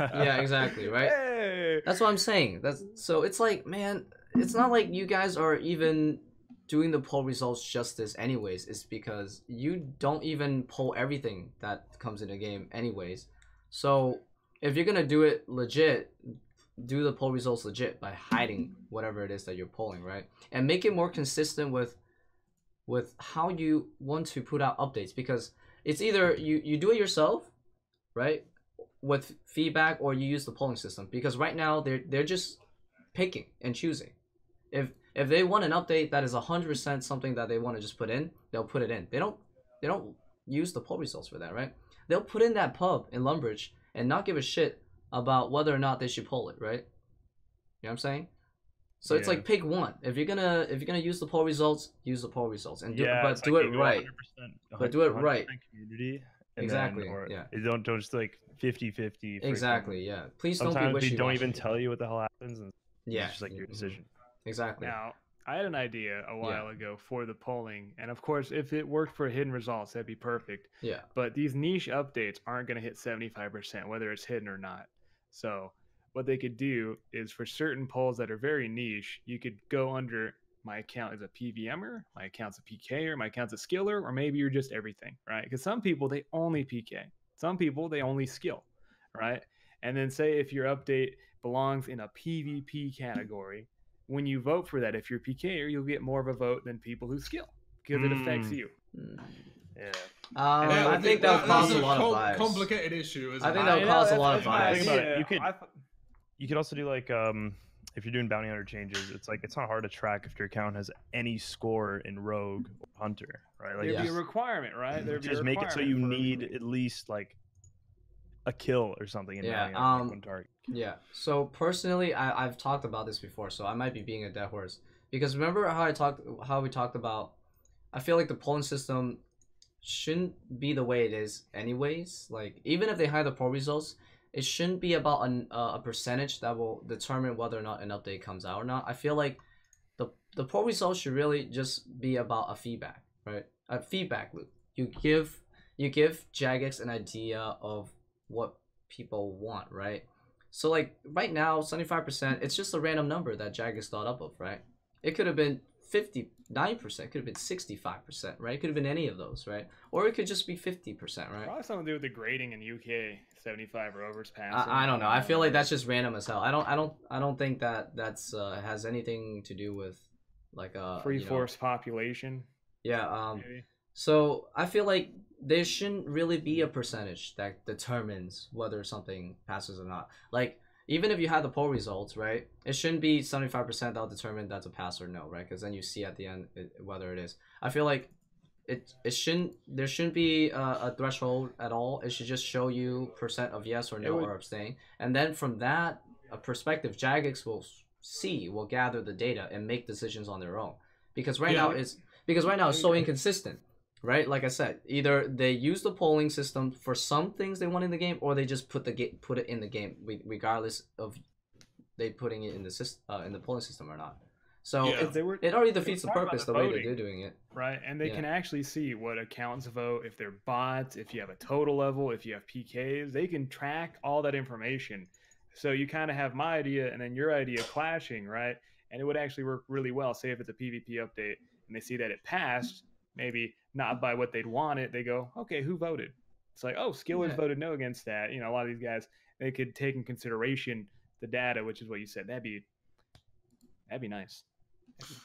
Yeah, exactly, right? Hey. That's what I'm saying. That's so it's like, man, it's not like you guys are even doing the poll results justice anyways is because you don't even poll everything that comes in the game anyways. So if you're gonna do it legit, do the poll results legit by hiding whatever it is that you're polling, right? And make it more consistent with with how you want to put out updates, because it's either you, you do it yourself, right, with feedback, or you use the polling system, because right now they're they're just picking and choosing. If if they want an update that is one hundred percent something that they want to just put in, they'll put it in. They don't they don't use the poll results for that, right? They'll put in that pub in Lumbridge and not give a shit about whether or not they should poll it, right? You know what I'm saying? So yeah. It's like pick one. If you're gonna if you're gonna use the poll results, use the poll results, and do, yeah, but do like it right. But do it right. Community, exactly. Then, or yeah. Don't don't just like fifty fifty. Exactly. Yeah. Please don't Sometimes be wishy-washy. They don't even tell you what the hell happens. And yeah. It's just like your decision. Exactly. Now, I had an idea a while yeah. ago for the polling, and of course, if it worked for hidden results, that'd be perfect. Yeah. But these niche updates aren't gonna hit seventy-five percent whether it's hidden or not. So what they could do is for certain polls that are very niche, you could go under my account is a P V M'er, my account's a P K'er, my account's a skiller, or maybe you're just everything, right? Because some people, they only P K. Some people, they only skill, right? And then say if your update belongs in a P V P category, when you vote for that, if you're P K'er, you'll get more of a vote than people who skill, because mm. it affects you. Mm. Yeah. Um, yeah, I, I think, think that, that causes a lot of bias. Complicated issue. Isn't I think that would cause a lot of bias. You could, you could also do like um, if you're doing bounty hunter changes, it's like it's not hard to track if your account has any score in rogue or hunter, right? Like, there'd yes. be a requirement, right? There'd just be a make it so you need at least like a kill or something in yeah, bounty hunter, um, one target. Yeah. So personally, I, I've talked about this before, so I might be being a dead horse, because remember how I talked how we talked about. I feel like the polling system shouldn't be the way it is anyways. Like, even if they hide the poll results, it shouldn't be about an, uh, a percentage that will determine whether or not an update comes out or not. I feel like the the poll results should really just be about a feedback, right? A feedback loop. You give you give Jagex an idea of what people want, right? So like right now, seventy-five percent, it's just a random number that Jagex thought up of, right? It could have been fifty-nine percent, could have been sixty-five percent, right? It could have been any of those, right? Or it could just be fifty percent, right? Probably something to do with the grading in U K, seventy-five or overs passing. I, I don't know. I feel like that's just random as hell. I don't, I don't, I don't think that that's uh, has anything to do with like a free you know, force population. Yeah. Um. Maybe. So I feel like there shouldn't really be a percentage that determines whether something passes or not. Like, even if you had the poll results, right, it shouldn't be seventy-five percent that'll determine that's a pass or no, right? Because then you see at the end it, whether it is. I feel like it it shouldn't there shouldn't be a, a threshold at all. It should just show you percent of yes or no would, or abstain, and then from that a perspective, Jagex will see, will gather the data and make decisions on their own. Because right yeah, now it's because right now it's so inconsistent, right? Like I said, either they use the polling system for some things they want in the game, or they just put the game, put it in the game, regardless of they putting it in the system, uh, in the polling system or not. So yeah. it, they were, it already defeats the purpose the, the way they're doing it, right? And they yeah. can actually see what accounts vote, if they're bots, if you have a total level, if you have P Ks, they can track all that information. So you kind of have my idea and then your idea clashing, right? And it would actually work really well. Say if it's a P V P update and they see that it passed, maybe not by what they'd want it, they go, okay, who voted? It's like, oh, skillers yeah. voted no against that. You know, a lot of these guys, they could take in consideration the data, which is what you said. That'd be, that'd be nice.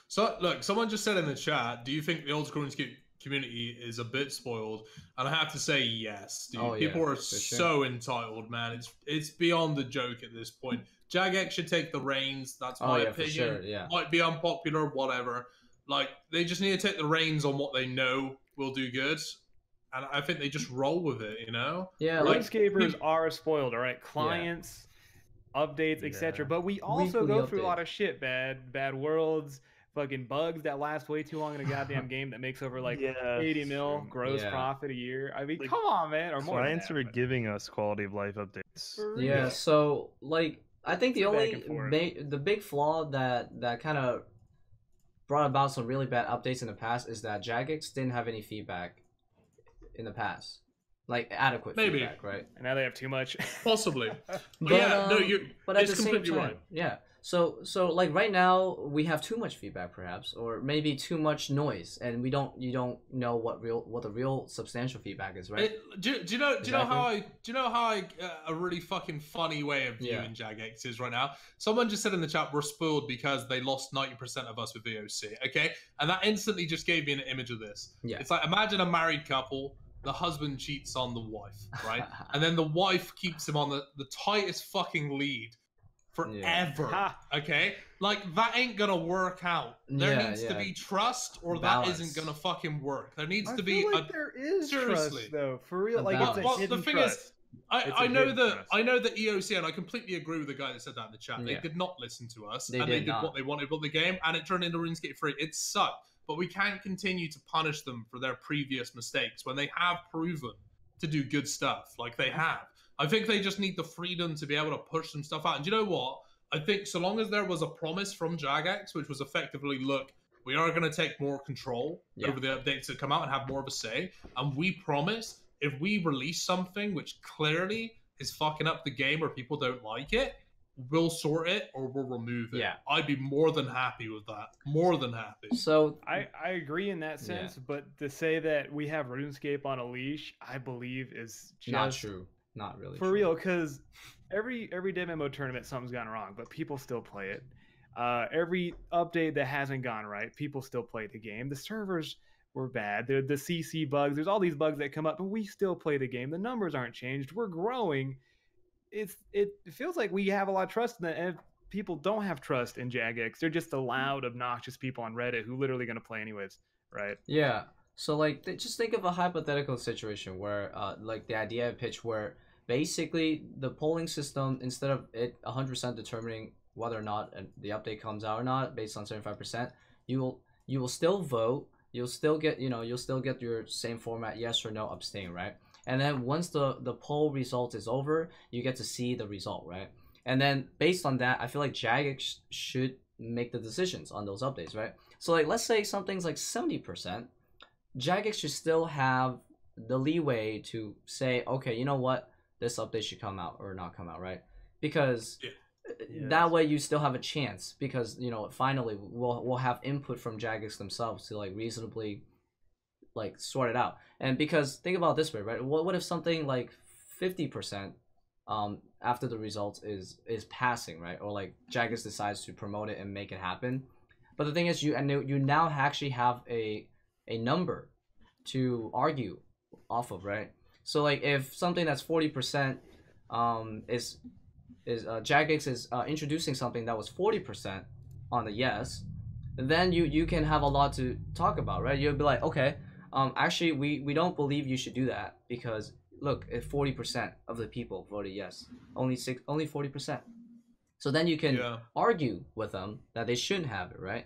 So look, someone just said in the chat, do you think the old school RuneScape community is a bit spoiled? And I have to say yes, dude. Oh, people yeah, are so sure. entitled, man. It's it's beyond the joke at this point. Jagex should take the reins. That's my oh, yeah, opinion. Sure, yeah. Might be unpopular, whatever. Like, they just need to take the reins on what they know will do good, and I think they just roll with it, you know? Yeah, like, landscapers are spoiled, all right? Clients, yeah. updates, et cetera. Yeah. But we also Weekly go through update. a lot of shit, bad, bad worlds, fucking bugs that last way too long in a goddamn game that makes over, like, yeah, eighty mil gross yeah. profit a year. I mean, like, come on, man. Or more clients than that, are but... giving us quality of life updates. Yeah, so, like, I think the only, ba the big flaw that, that kind of brought about some really bad updates in the past is that Jagex didn't have any feedback in the past, like adequate Maybe. feedback, right? And now they have too much, possibly. But, but yeah, um, no, you. But at the same time, right. yeah. So, so like right now we have too much feedback perhaps, or maybe too much noise, and we don't, you don't know what real, what the real substantial feedback is, right? It, do, do you know, do you know how I, do you know how I, uh, a really fucking funny way of viewing yeah. Jagex is right now? Someone just said in the chat, we're spoiled because they lost ninety percent of us with E O C, okay? And that instantly just gave me an image of this. Yeah. It's like, imagine a married couple, the husband cheats on the wife, right? And then the wife keeps him on the, the tightest fucking lead forever, yeah. okay? Like, that ain't gonna work out. There yeah, needs yeah. to be trust, or Balance. that isn't gonna fucking work. There needs I to feel be like a, there is seriously. trust, though, for real. Like, it's a well, hidden the thing trust. Is, I, I know that trust. I know that E O C, and I completely agree with the guy that said that in the chat. Yeah. They did not listen to us, they and did they did not. what they wanted with the game, and it turned into RuneScape three. It sucked, but we can't continue to punish them for their previous mistakes when they have proven to do good stuff, like they have. I think they just need the freedom to be able to push some stuff out. And you know what? I think so long as there was a promise from Jagex, which was effectively, look, we are going to take more control yeah. over the updates that come out and have more of a say. And we promise if we release something which clearly is fucking up the game or people don't like it, we'll sort it or we'll remove it. Yeah. I'd be more than happy with that. More than happy. So I, I agree in that sense. Yeah. But to say that we have RuneScape on a leash, I believe is just... Not true. Not really for true. real, because every every Deadman mode tournament something's gone wrong, but people still play it. Uh, every update that hasn't gone right, people still play the game. The servers were bad. The the C C bugs. There's all these bugs that come up, but we still play the game. The numbers aren't changed. We're growing. It's it feels like we have a lot of trust in that. And if people don't have trust in Jagex, they're just the loud, obnoxious people on Reddit who literally going to play anyways, right? Yeah. So like, just think of a hypothetical situation where, uh, like the idea I pitched where basically the polling system, instead of it one hundred percent determining whether or not the update comes out or not based on seventy-five percent, you will you will still vote. You'll still get you know you'll still get your same format, yes or no, abstain, right? And then once the the poll result is over, you get to see the result, right? And then based on that, I feel like Jagex should make the decisions on those updates, right? So like, let's say something's like seventy percent. Jagex should still have the leeway to say, okay, you know what, this update should come out or not come out, right? Because yeah. Yeah, that way you still have a chance, because you know finally we'll we'll have input from Jagex themselves to like reasonably like sort it out. And because think about it this way, right? What what if something like fifty percent um after the results is is passing, right? Or like Jagex decides to promote it and make it happen. But the thing is, you and you now actually have a a number to argue off of, right? So like if something that's forty percent um is is uh, Jagex is uh, introducing something that was forty percent on the yes, then you you can have a lot to talk about, right? You'll be like, okay, um actually we we don't believe you should do that, because look, if forty percent of the people voted yes, only six only forty percent. So then you can yeah. argue with them that they shouldn't have it, right?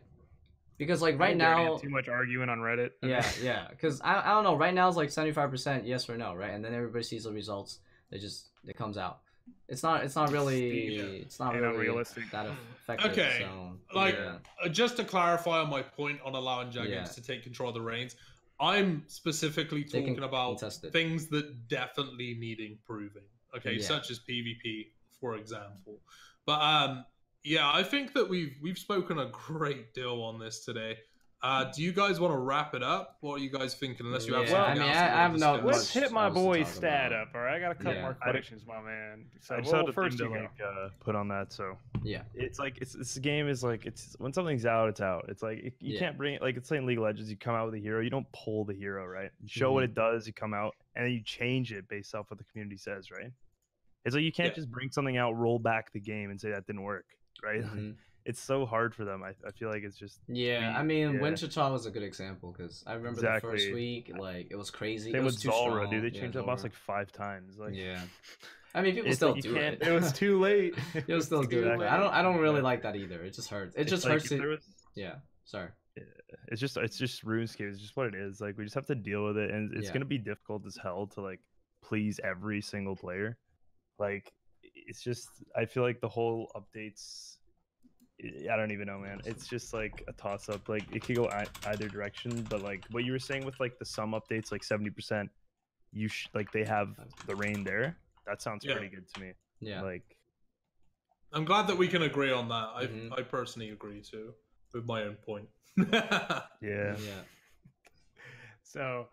Because like right now, too much arguing on Reddit. Yeah, yeah. Because I, I don't know. Right now it's like seventy-five percent yes or no, right? And then everybody sees the results. They just it comes out. It's not. It's not really. Yeah. It's not and really realistic. That effective. Okay. So, like yeah. just to clarify on my point on allowing Jagex yeah. to take control of the reins, I'm specifically talking about things that definitely need improving. Okay, yeah. such as PvP, for example. But um. Yeah, I think that we've we've spoken a great deal on this today. Uh, do you guys want to wrap it up? What are you guys thinking? Unless you have yeah, something I mean, else. I, I have no. Let's hit my boy Stat up. All right, I got a couple yeah. more questions, my man. So I just had a thing to like uh, put on that. So yeah, it's like it's this game is like it's when something's out, it's out. It's like it, you yeah. can't bring it. Like it's like in League of Legends, you come out with a hero, you don't pull the hero, right? You show mm-hmm. what it does, you come out, and then you change it based off what the community says, right? It's like you can't yeah. just bring something out, roll back the game, and say that didn't work. Right, mm-hmm. it's so hard for them. I, I feel like it's just yeah. I mean, yeah. Wintertall was a good example because I remember exactly. the first week, like it was crazy. Same it was with too Zalra, strong. dude. They changed yeah, that boss like five times. Like yeah, I mean, people it's still like do it. It was too late. It was still do it. I don't. I don't really like that either. It just hurts. It it's just like hurts. It. Was... Yeah. Sorry. It's just. It's just RuneScape. It's just what it is. Like we just have to deal with it, and it's yeah. gonna be difficult as hell to like please every single player. Like. It's just I feel like the whole updates I don't even know, man. It's just like a toss-up. Like it could go either direction, but like what you were saying with like the sum updates, like seventy percent you sh like they have the reign there, that sounds yeah. pretty good to me. Yeah, like I'm glad that we can agree on that. I mm-hmm. I personally agree too with my own point. yeah. Yeah. So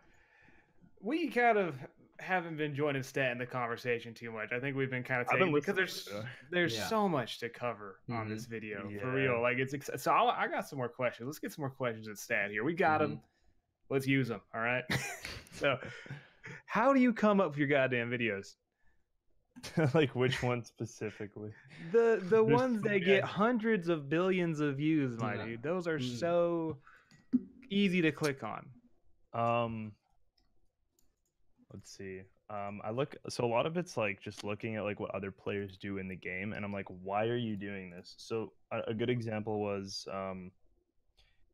we kind of haven't been joining Stat in the conversation too much. I think we've been kind of taking because there's there's yeah. so much to cover mm-hmm. on this video yeah. for real. Like it's ex so I'll, I got some more questions. Let's get some more questions at Stat here. We got them. Mm-hmm. Let's use them. All right. So how do you come up with your goddamn videos? Like which one specifically? The the There's ones that get guys. hundreds of billions of views, my yeah. dude. Those are mm. so easy to click on. Um, let's see. Um, I look so a lot of it's like just looking at like what other players do in the game, and I'm like, why are you doing this? So a, a good example was um,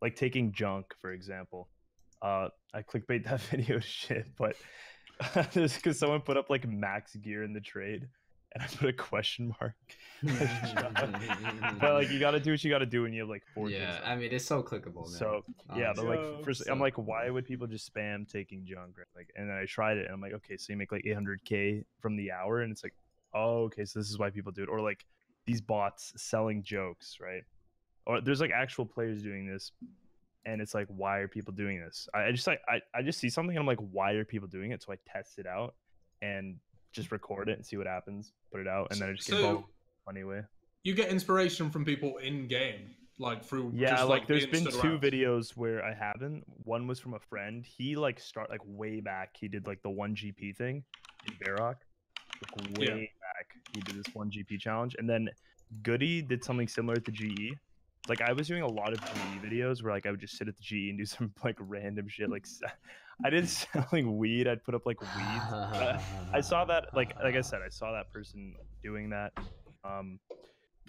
like taking Junk for example. Uh, I clickbait that video shit, but. Just because someone put up like max gear in the trade, and I put a question mark. But like, you gotta do what you gotta do when you have like four. Yeah, I mean, it's so clickable. Man. So yeah, but like, first, so I'm like, why would people just spam taking Junk? Like, and then I tried it, and I'm like, okay, so you make like eight hundred K from the hour, and it's like, oh, okay, so this is why people do it, or like these bots selling jokes, right? Or there's like actual players doing this. And it's like, why are people doing this? I just like I, I just see something and I'm like, why are people doing it? So I test it out and just record it and see what happens, put it out, and then I just get involved in a funny way. You get inspiration from people in game, like through yeah, just, like, like there's been two around. videos where I haven't. One was from a friend. He like start like way back. He did like the one G P thing in Varrock. Like way yeah. back. He did this one G P challenge. And then Goody did something similar to G E. Like, I was doing a lot of G E videos where, like, I would just sit at the G E and do some, like, random shit. Like, I didn't selling weed. I'd put up, like, weed. Uh, I saw that, like, like I said, I saw that person doing that. Um,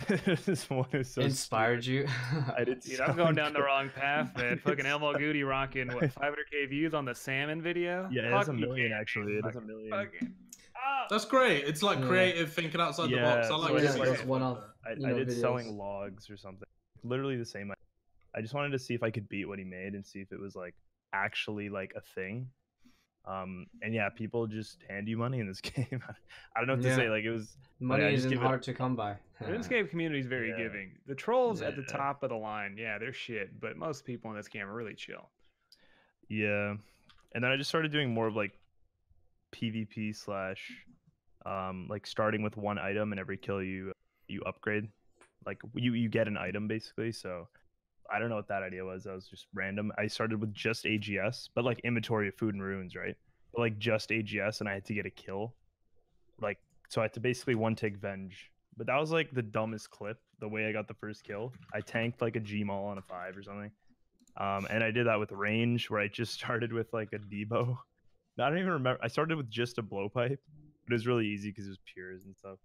this one was so Inspired stupid. you? I didn't see I'm going down the wrong path, man. Fucking Elmo Goody rocking, what, five hundred K views on the salmon video? Yeah, it has a million, actually. It has a million. Fucking... Oh. That's great. It's, like, creative yeah. thinking outside yeah. the box. I like yeah, like, one off, I, I did videos. selling logs or something. Literally the same. I just wanted to see if I could beat what he made and see if it was like actually like a thing. Um, and yeah, people just hand you money in this game. I don't know what to yeah. say. Like it was money like, isn't hard it... to come by. The RuneScape community is very yeah. giving. The trolls yeah. at the top of the line, yeah, they're shit. But most people in this game are really chill. Yeah, and then I just started doing more of like PvP slash, um, like starting with one item and every kill you you upgrade. Like you, you get an item basically. So I don't know what that idea was. That was just random. I started with just A G S, but like inventory of food and ruins, right? But like just A G S, and I had to get a kill. Like so, I had to basically one take Venge. But that was like the dumbest clip. The way I got the first kill, I tanked like a G Maul on a five or something. Um, and I did that with range, where I just started with like a Debo. I don't even remember. I started with just a blowpipe, but it was really easy because it was pures and stuff.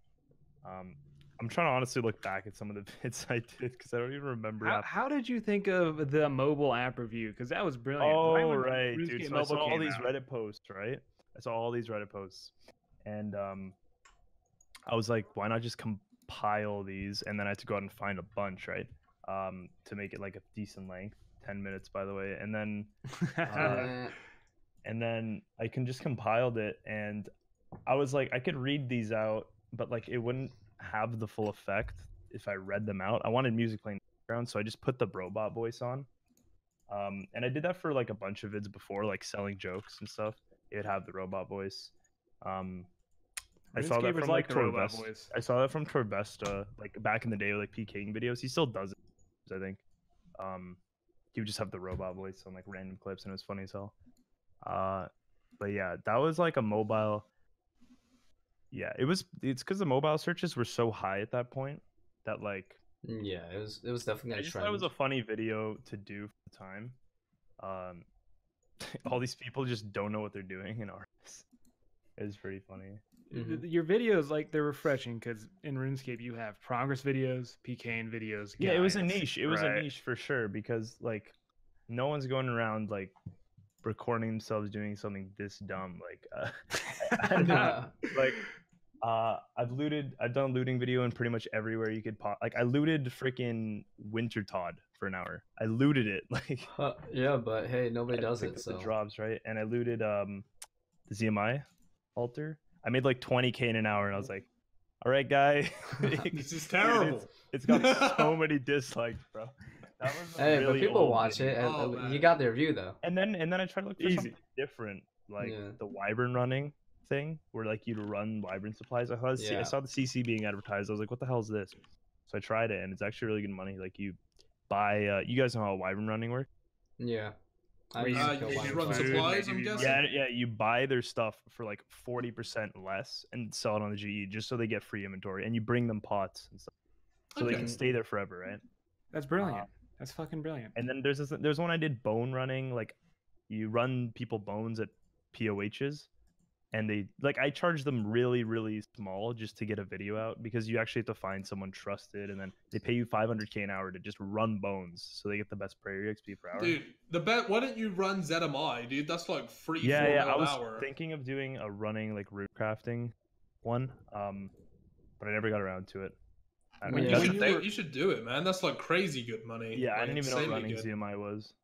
Um. I'm trying to honestly look back at some of the bits I did because I don't even remember. How, how did you think of the mobile app review? Because that was brilliant. Oh, right, dude. So I saw all these out. Reddit posts, right? I saw all these Reddit posts. And um, I was like, why not just compile these? And then I had to go out and find a bunch, right? Um, to make it like a decent length. ten minutes, by the way. And then, uh, and then I can just compiled it. And I was like, I could read these out, but like it wouldn't have the full effect if I read them out. I wanted music playing in the background, so I just put the robot voice on. Um, and I did that for like a bunch of vids before, like selling jokes and stuff. It would have the robot voice. Um, I saw that from like Torvesta. I saw that from Torvesta, like back in the day with like PKing videos. He still does it, I think. Um, he would just have the robot voice on like random clips, and it was funny as hell. Uh, but yeah, that was like a mobile. Yeah, it was. It's because the mobile searches were so high at that point that like. Yeah, it was. It was definitely. I just thought it was a funny video to do for the time. Um, all these people just don't know what they're doing in artists. It's pretty funny. Mm-hmm. Your videos, like, they're refreshing because in RuneScape you have progress videos, PKing videos. Yeah, guides. It was a niche. It was right. a niche for sure because like, no one's going around like. recording themselves doing something this dumb, like uh, I, I yeah. like uh I've looted I've done a looting video in pretty much everywhere you could pop. Like I looted freaking Winter Todd for an hour. I looted it like uh, yeah, but hey, nobody I does it, so the drops, right? And I looted um the Z M I altar. I made like twenty K in an hour, and I was like, All right, guy. This is terrible. Dude, it's, it's got so many dislikes, bro. That was hey, really but people watch video. it. Oh, and, you got their view though. And then and then I tried to look for Easy. something different, like yeah. the wyvern running thing, where like you'd run wyvern supplies. I, was, yeah. I saw the C C being advertised. I was like, what the hell is this? So I tried it, and it's actually really good money. Like you buy, uh, you guys know how wyvern running works. Yeah. Uh, you you run supplies, I'm guessing? Yeah, yeah, you buy their stuff for like forty percent less and sell it on the G E just so they get free inventory, and you bring them pots and stuff. So okay. they can stay there forever, right? That's brilliant. Uh, That's fucking brilliant. And then there's this, there's one I did bone running. Like, you run people bones at P O Hs, and they like I charge them really, really small just to get a video out, because you actually have to find someone trusted, and then they pay you five hundred K an hour to just run bones, so they get the best prayer X P per hour. Dude, the bet. Why don't you run Z M I, dude? That's like free. Yeah, four yeah. I was hour. thinking of doing a running like root crafting one, um, but I never got around to it. I mean, you, should, they, you should do it, man. That's like crazy good money. Yeah, like, I didn't even know what running good. Z M I was.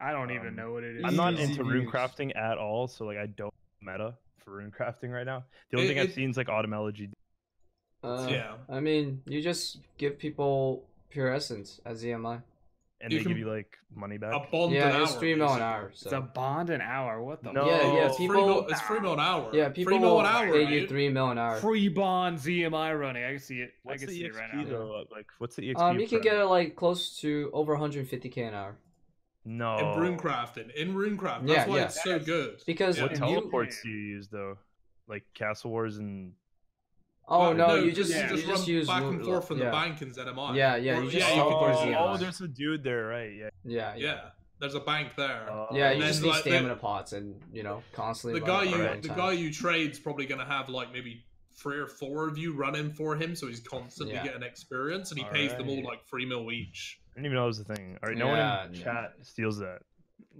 I don't um, even know what it is. I'm not into rune crafting at all, so like I don't meta for rune crafting right now. The only it, thing I've it, seen is like automology. Uh, yeah. I mean, you just give people pure essence as Z M I, and you they give you like money back. A bond yeah, an it's hour, three mil an hour. So. It's a bond an hour. What the? No, yeah, yeah. People, it's three mil an hour. Yeah, people three mil an hour, pay right? you three mil an hour. Free bond Z M I running. I can see it. What's I can see E X P, it right now. Though? Like, what's the E X P? Um, you can get it like close to over one hundred fifty K an hour. No. In runecrafting, in runecrafting. Yeah, that's why yeah. it's so good. Because what teleports you... do you use though? Like Castle Wars and. Oh well, no, no! You just yeah. you just, just use back and forth from yeah. the bank and Z M I. Yeah, yeah. You just oh, oh, there's a dude there, right? Yeah. Yeah, yeah. yeah. There's a bank there. Uh, yeah, you just need like, stamina pots and you know constantly. The guy you the time. guy you trade's probably gonna have like maybe three or four of you running for him, so he's constantly yeah. getting experience, and he all pays right. them all like three mil each. I didn't even know it was a thing. All right, no yeah, one in yeah. chat steals that.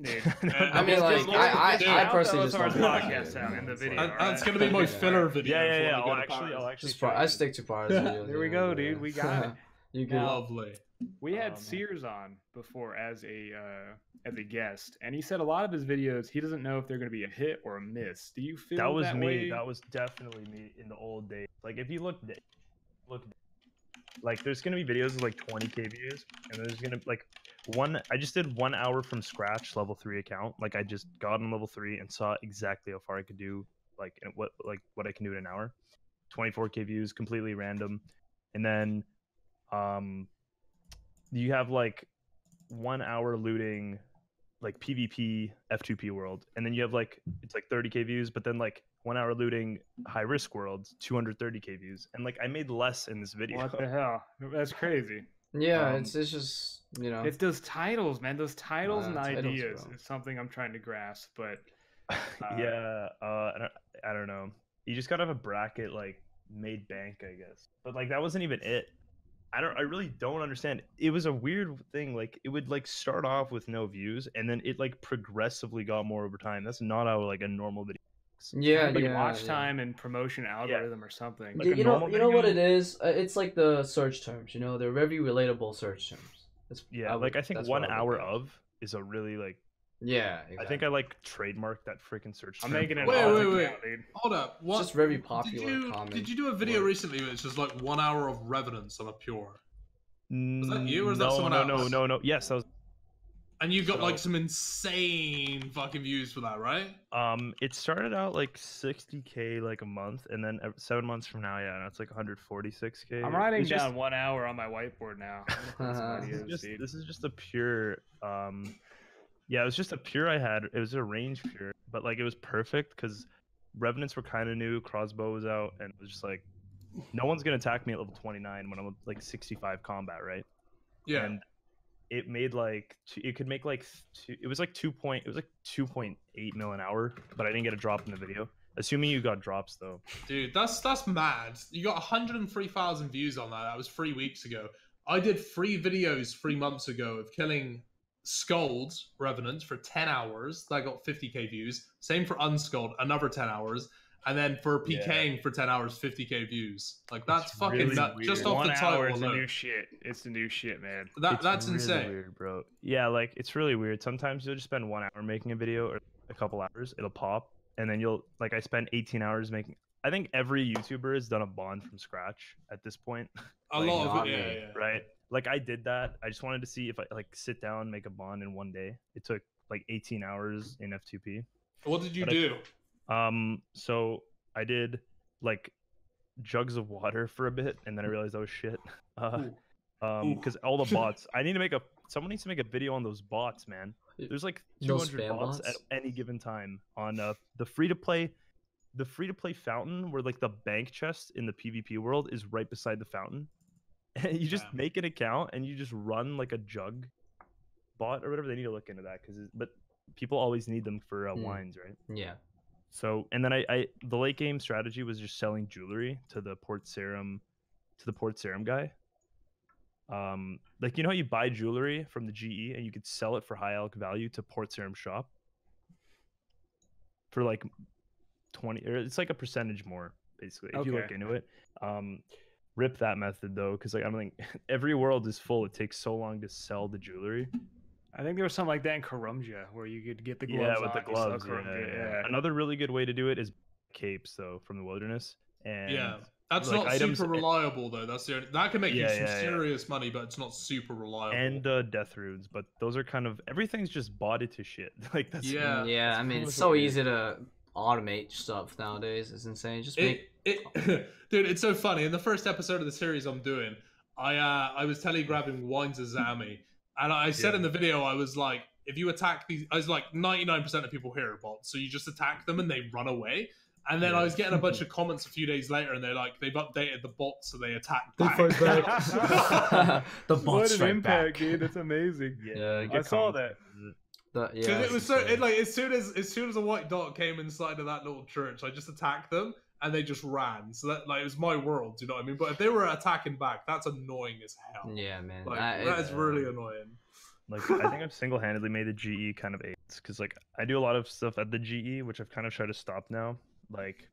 Dude. I mean, like, I, I, I personally just want podcast out in the video. Right? That's gonna be my filler video. Yeah, yeah, yeah. I'll actually, I'll actually. Par- I stick to Par's video. There we go, yeah. dude. We got it. You got lovely. We had um, Sears on before as a uh, as a guest, and he said a lot of his videos. He doesn't know if they're gonna be a hit or a miss. Do you feel that was that me? Way? That was definitely me in the old days. Like, if you look, look, like, there's gonna be videos of like twenty K views, and there's gonna like. One, I just did one hour from scratch level three account. Like I just got on level three and saw exactly how far I could do, like and what like what I can do in an hour. twenty-four K views, completely random. And then, um, you have like one hour looting, like PvP F two P world, and then you have like it's like thirty K views. But then like one hour looting high risk world, two hundred thirty K views. And like I made less in this video. What the hell? That's crazy. Yeah, um, it's it's just you know it's those titles, man. Those titles uh, and titles, ideas bro. is something I'm trying to grasp, but uh, yeah, uh, I don't, I don't know. You just gotta have a bracket like made bank, I guess. But like that wasn't even it. I don't. I really don't understand. It was a weird thing. Like it would like start off with no views, and then it like progressively got more over time. That's not how like a normal video. Yeah, like yeah, watch yeah. time and promotion algorithm yeah. or something. Like you know, you know what it is? It's like the search terms. You know, they're very relatable search terms. That's, yeah, I would, like I think one hour of is a really like. Yeah, exactly. I think I like trademarked that freaking search term. I'm making it. Wait, wait, wait! Now, dude. Hold up! What? It's just very popular. Did you, did you do a video word. recently where it's just like one hour of revenants on a pure? Was that you or was no, that someone no, else? No, no, no, no. Yes, that was. And you got so, like some insane fucking views for that, right? Um, it started out like sixty K like a month, and then seven months from now, yeah, and it's like one hundred forty-six K. I'm writing it's down just... one hour on my whiteboard now. That's this, is just, this is just a pure, um, yeah, it was just a pure I had. It was a range pure, but like it was perfect because revenants were kind of new. Crossbow was out, and it was just like, no one's gonna attack me at level twenty-nine when I'm like sixty-five combat, right? Yeah. And, it made like it could make like two, it was like two point it was like two point eight mil an hour, but I didn't get a drop in the video. Assuming you got drops though. Dude, that's that's mad. You got one hundred three thousand views on that. That was three weeks ago. I did three videos three months ago of killing Skulls revenants for ten hours. That got fifty K views. Same for Unskulled, another ten hours. And then for PKing yeah. for ten hours, fifty K views. Like that's it's fucking really nuts. Just off One the title alone. It's the new shit. It's the new shit, man. That, that's really insane, weird, bro. Yeah, like it's really weird. Sometimes you'll just spend one hour making a video or a couple hours, it'll pop, and then you'll like I spent eighteen hours making I think every YouTuber has done a bond from scratch at this point. A like, lot of it, yeah, yeah. Right? Like, I did that. I just wanted to see if I, like, sit down, make a bond in one day. It took, like, eighteen hours in F two P. What did you but do? I, um, so I did, like, jugs of water for a bit, and then I realized that was shit. Uh, Ooh. Um, because all the bots. I need to make a... Someone needs to make a video on those bots, man. There's, like, two hundred no bots, bots at any given time on uh, the free-to-play... The free-to-play fountain, where like the bank chest in the PvP world is right beside the fountain, and you just yeah. make an account and you just run like a jug bot or whatever. They need to look into that because, but people always need them for uh, mm. wines, right? Yeah. So and then I, I, the late game strategy was just selling jewelry to the Port Serum, to the Port Serum guy. Um, like you know how you buy jewelry from the G E and you could sell it for high alc value to Port Serum shop for like. twenty or it's like a percentage more basically if okay. you look into it. Um rip that method though, because like I don't think every world is full. It takes so long to sell the jewelry. I think there was something like that in Karumja where you could get the gloves. Yeah, with the gloves. Yeah, yeah, yeah. Another really good way to do it is capes though from the Wilderness. And yeah, that's like not items. Super reliable though. That's the only, that can make yeah, you some yeah, serious yeah. money, but it's not super reliable. And uh, death runes, but those are kind of everything's just botted to shit. Like that's yeah, really, yeah. That's I mean, it's so easy to. Automate stuff nowadays is insane. Just make... it, it, dude, it's so funny. In the first episode of the series I'm doing, I uh, I was telegrabbing wines Azami, and I said yeah. in the video, I was like, if you attack these, I was like, ninety-nine percent of people here are bots, so you just attack them and they run away. And then yeah. I was getting a bunch of comments a few days later, and they're like, they've updated the bots, so they attack back. They fight back. The bots what an right impact, back. Dude! It's amazing. Yeah, yeah I saw that. That, yeah, it was so it, like as soon as as soon as a white dot came inside of that little church, I just attacked them and they just ran. So that like it was my world, do you know what I mean? But if they were attacking back, that's annoying as hell. Yeah, man, like, I, that is uh... really annoying. Like I think I've single-handedly made the G E kind of AIDS because like I do a lot of stuff at the G E, which I've kind of tried to stop now. Like,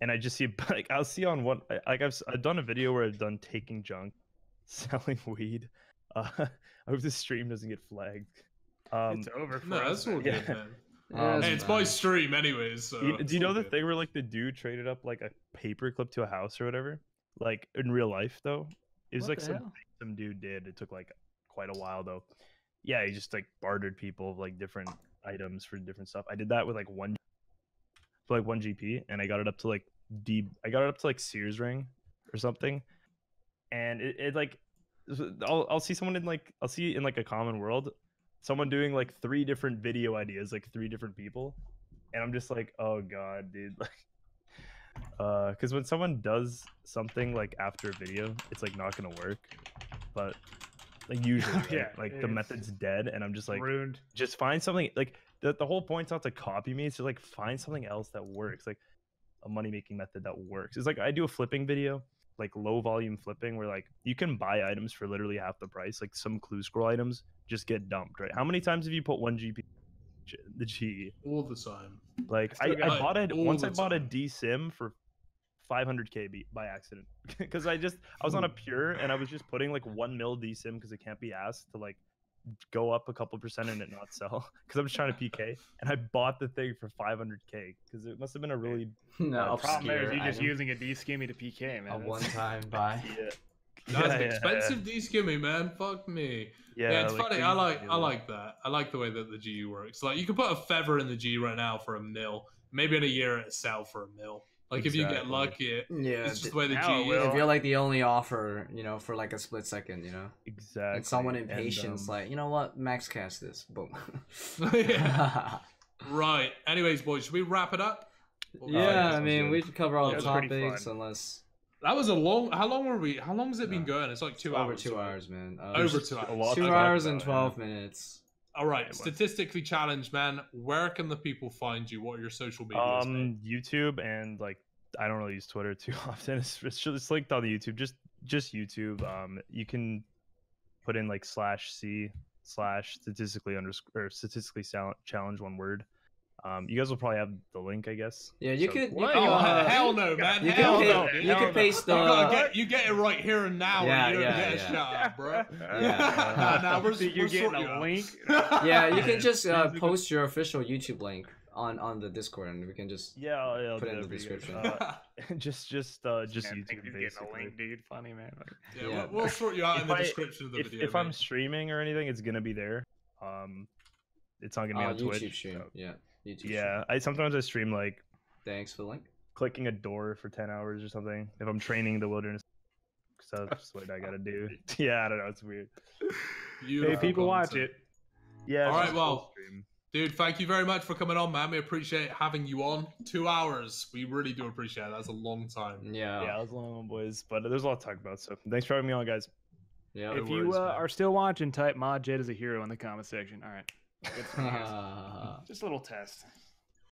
and I just see like I'll see on one like I've I've done a video where I've done taking junk, selling weed. Uh, I hope this stream doesn't get flagged. Um, it's over for no, us. That's all yeah. good, man. Um, hey, it's my stream anyways. So you, do you know the good. thing where like the dude traded up like a paperclip to a house or whatever? Like in real life though, it was what like some, some dude did. It took like quite a while though. Yeah, he just like bartered people like different items for different stuff. I did that with like one for like one G P, and I got it up to like D. I got it up to like Sears Ring or something, and it, it like I'll I'll see someone in like I'll see in like a common world. Someone doing like three different video ideas, like three different people, and I'm just like, oh god, dude, like, uh, because when someone does something like after a video, it's like not gonna work, but like usually, yeah, right? Like the method's dead, and I'm just like, ruined. Just find something like the the whole point's not to copy me, it's to like find something else that works, like a money making method that works. It's like I do a flipping video, like low volume flipping, where like you can buy items for literally half the price, like some clue scroll items. Just get dumped, right? How many times have you put one G P the G? All the time. Like I, I bought it once. I bought a D Sim for five hundred K B by accident because I just I was on a pure and I was just putting like one mil D Sim because it can't be asked to like go up a couple percent and it not sell because I'm just trying to P K and I bought the thing for five hundred K because it must have been a really no uh, problem is you just item. Using a D Skimmy to P K man. A one time buy. Yeah. That's yeah, an expensive yeah, yeah. D-skimmy, man. Fuck me. Yeah, yeah it's like, funny. I like I like that. I like the way that the G U works. Like, you can put a feather in the G right now for a mil. Maybe in a year it'll sell for a mil. Like, exactly. If you get lucky, it, yeah, it's just the way the G U works. If you're, like, the only offer, you know, for, like, a split second, you know? Exactly. And someone impatient's and, um... like, you know what? Max cast this. Boom. Right. Anyways, boys, should we wrap it up? Well, yeah, I, I mean, we could cover all yeah, the topics unless... That was a long. How long were we? How long has it been going? It's like two it's hours. Over two hours, man. Uh, over two hours. Two hours and twelve yeah. minutes. All right. Statistically challenged, man. Where can the people find you? What are your social media? Um, YouTube and like I don't really use Twitter too often. It's, it's, it's linked on the YouTube. Just just YouTube. Um, you can put in like slash c slash statistically underscore or statistically challenged one word. Um, you guys will probably have the link, I guess. Yeah, you so, could. You, oh, uh, hell no, man. You hell can, no. You can paste the. Uh, you, get, you get it right here and now. Yeah, and you yeah, yeah. Shut up, bro. Yeah. yeah. Nah, nah, we're, so we're you're getting a you link. Yeah, you can just uh, post your official YouTube link on on the Discord, and we can just yeah, yeah put it in the description. Uh, just just uh, just yeah, YouTube basically. A link, dude. Funny man. Like, yeah, yeah. We'll, we'll sort you out in the I, description of the if, video. If man. I'm streaming or anything, it's gonna be there. Um, it's not gonna be uh, on YouTube Twitch. Stream. So. Yeah, YouTube yeah. Stream. I sometimes I stream like. Thanks for the link. Clicking a door for ten hours or something. If I'm training the wilderness. So that's what I gotta do. Yeah, I don't know. It's weird. You hey, people watch it. Yeah. All right, well, dude, thank you very much for coming on, man. We appreciate having you on. Two hours. We really do appreciate it. That's a long time. Yeah. Yeah, that was a long one, boys. But there's a lot to talk about. So thanks for having me on, guys. Yeah. If you uh, are still watching, type Mod Jed as a hero in the comment section. All right. Good for you guys. Just a little test.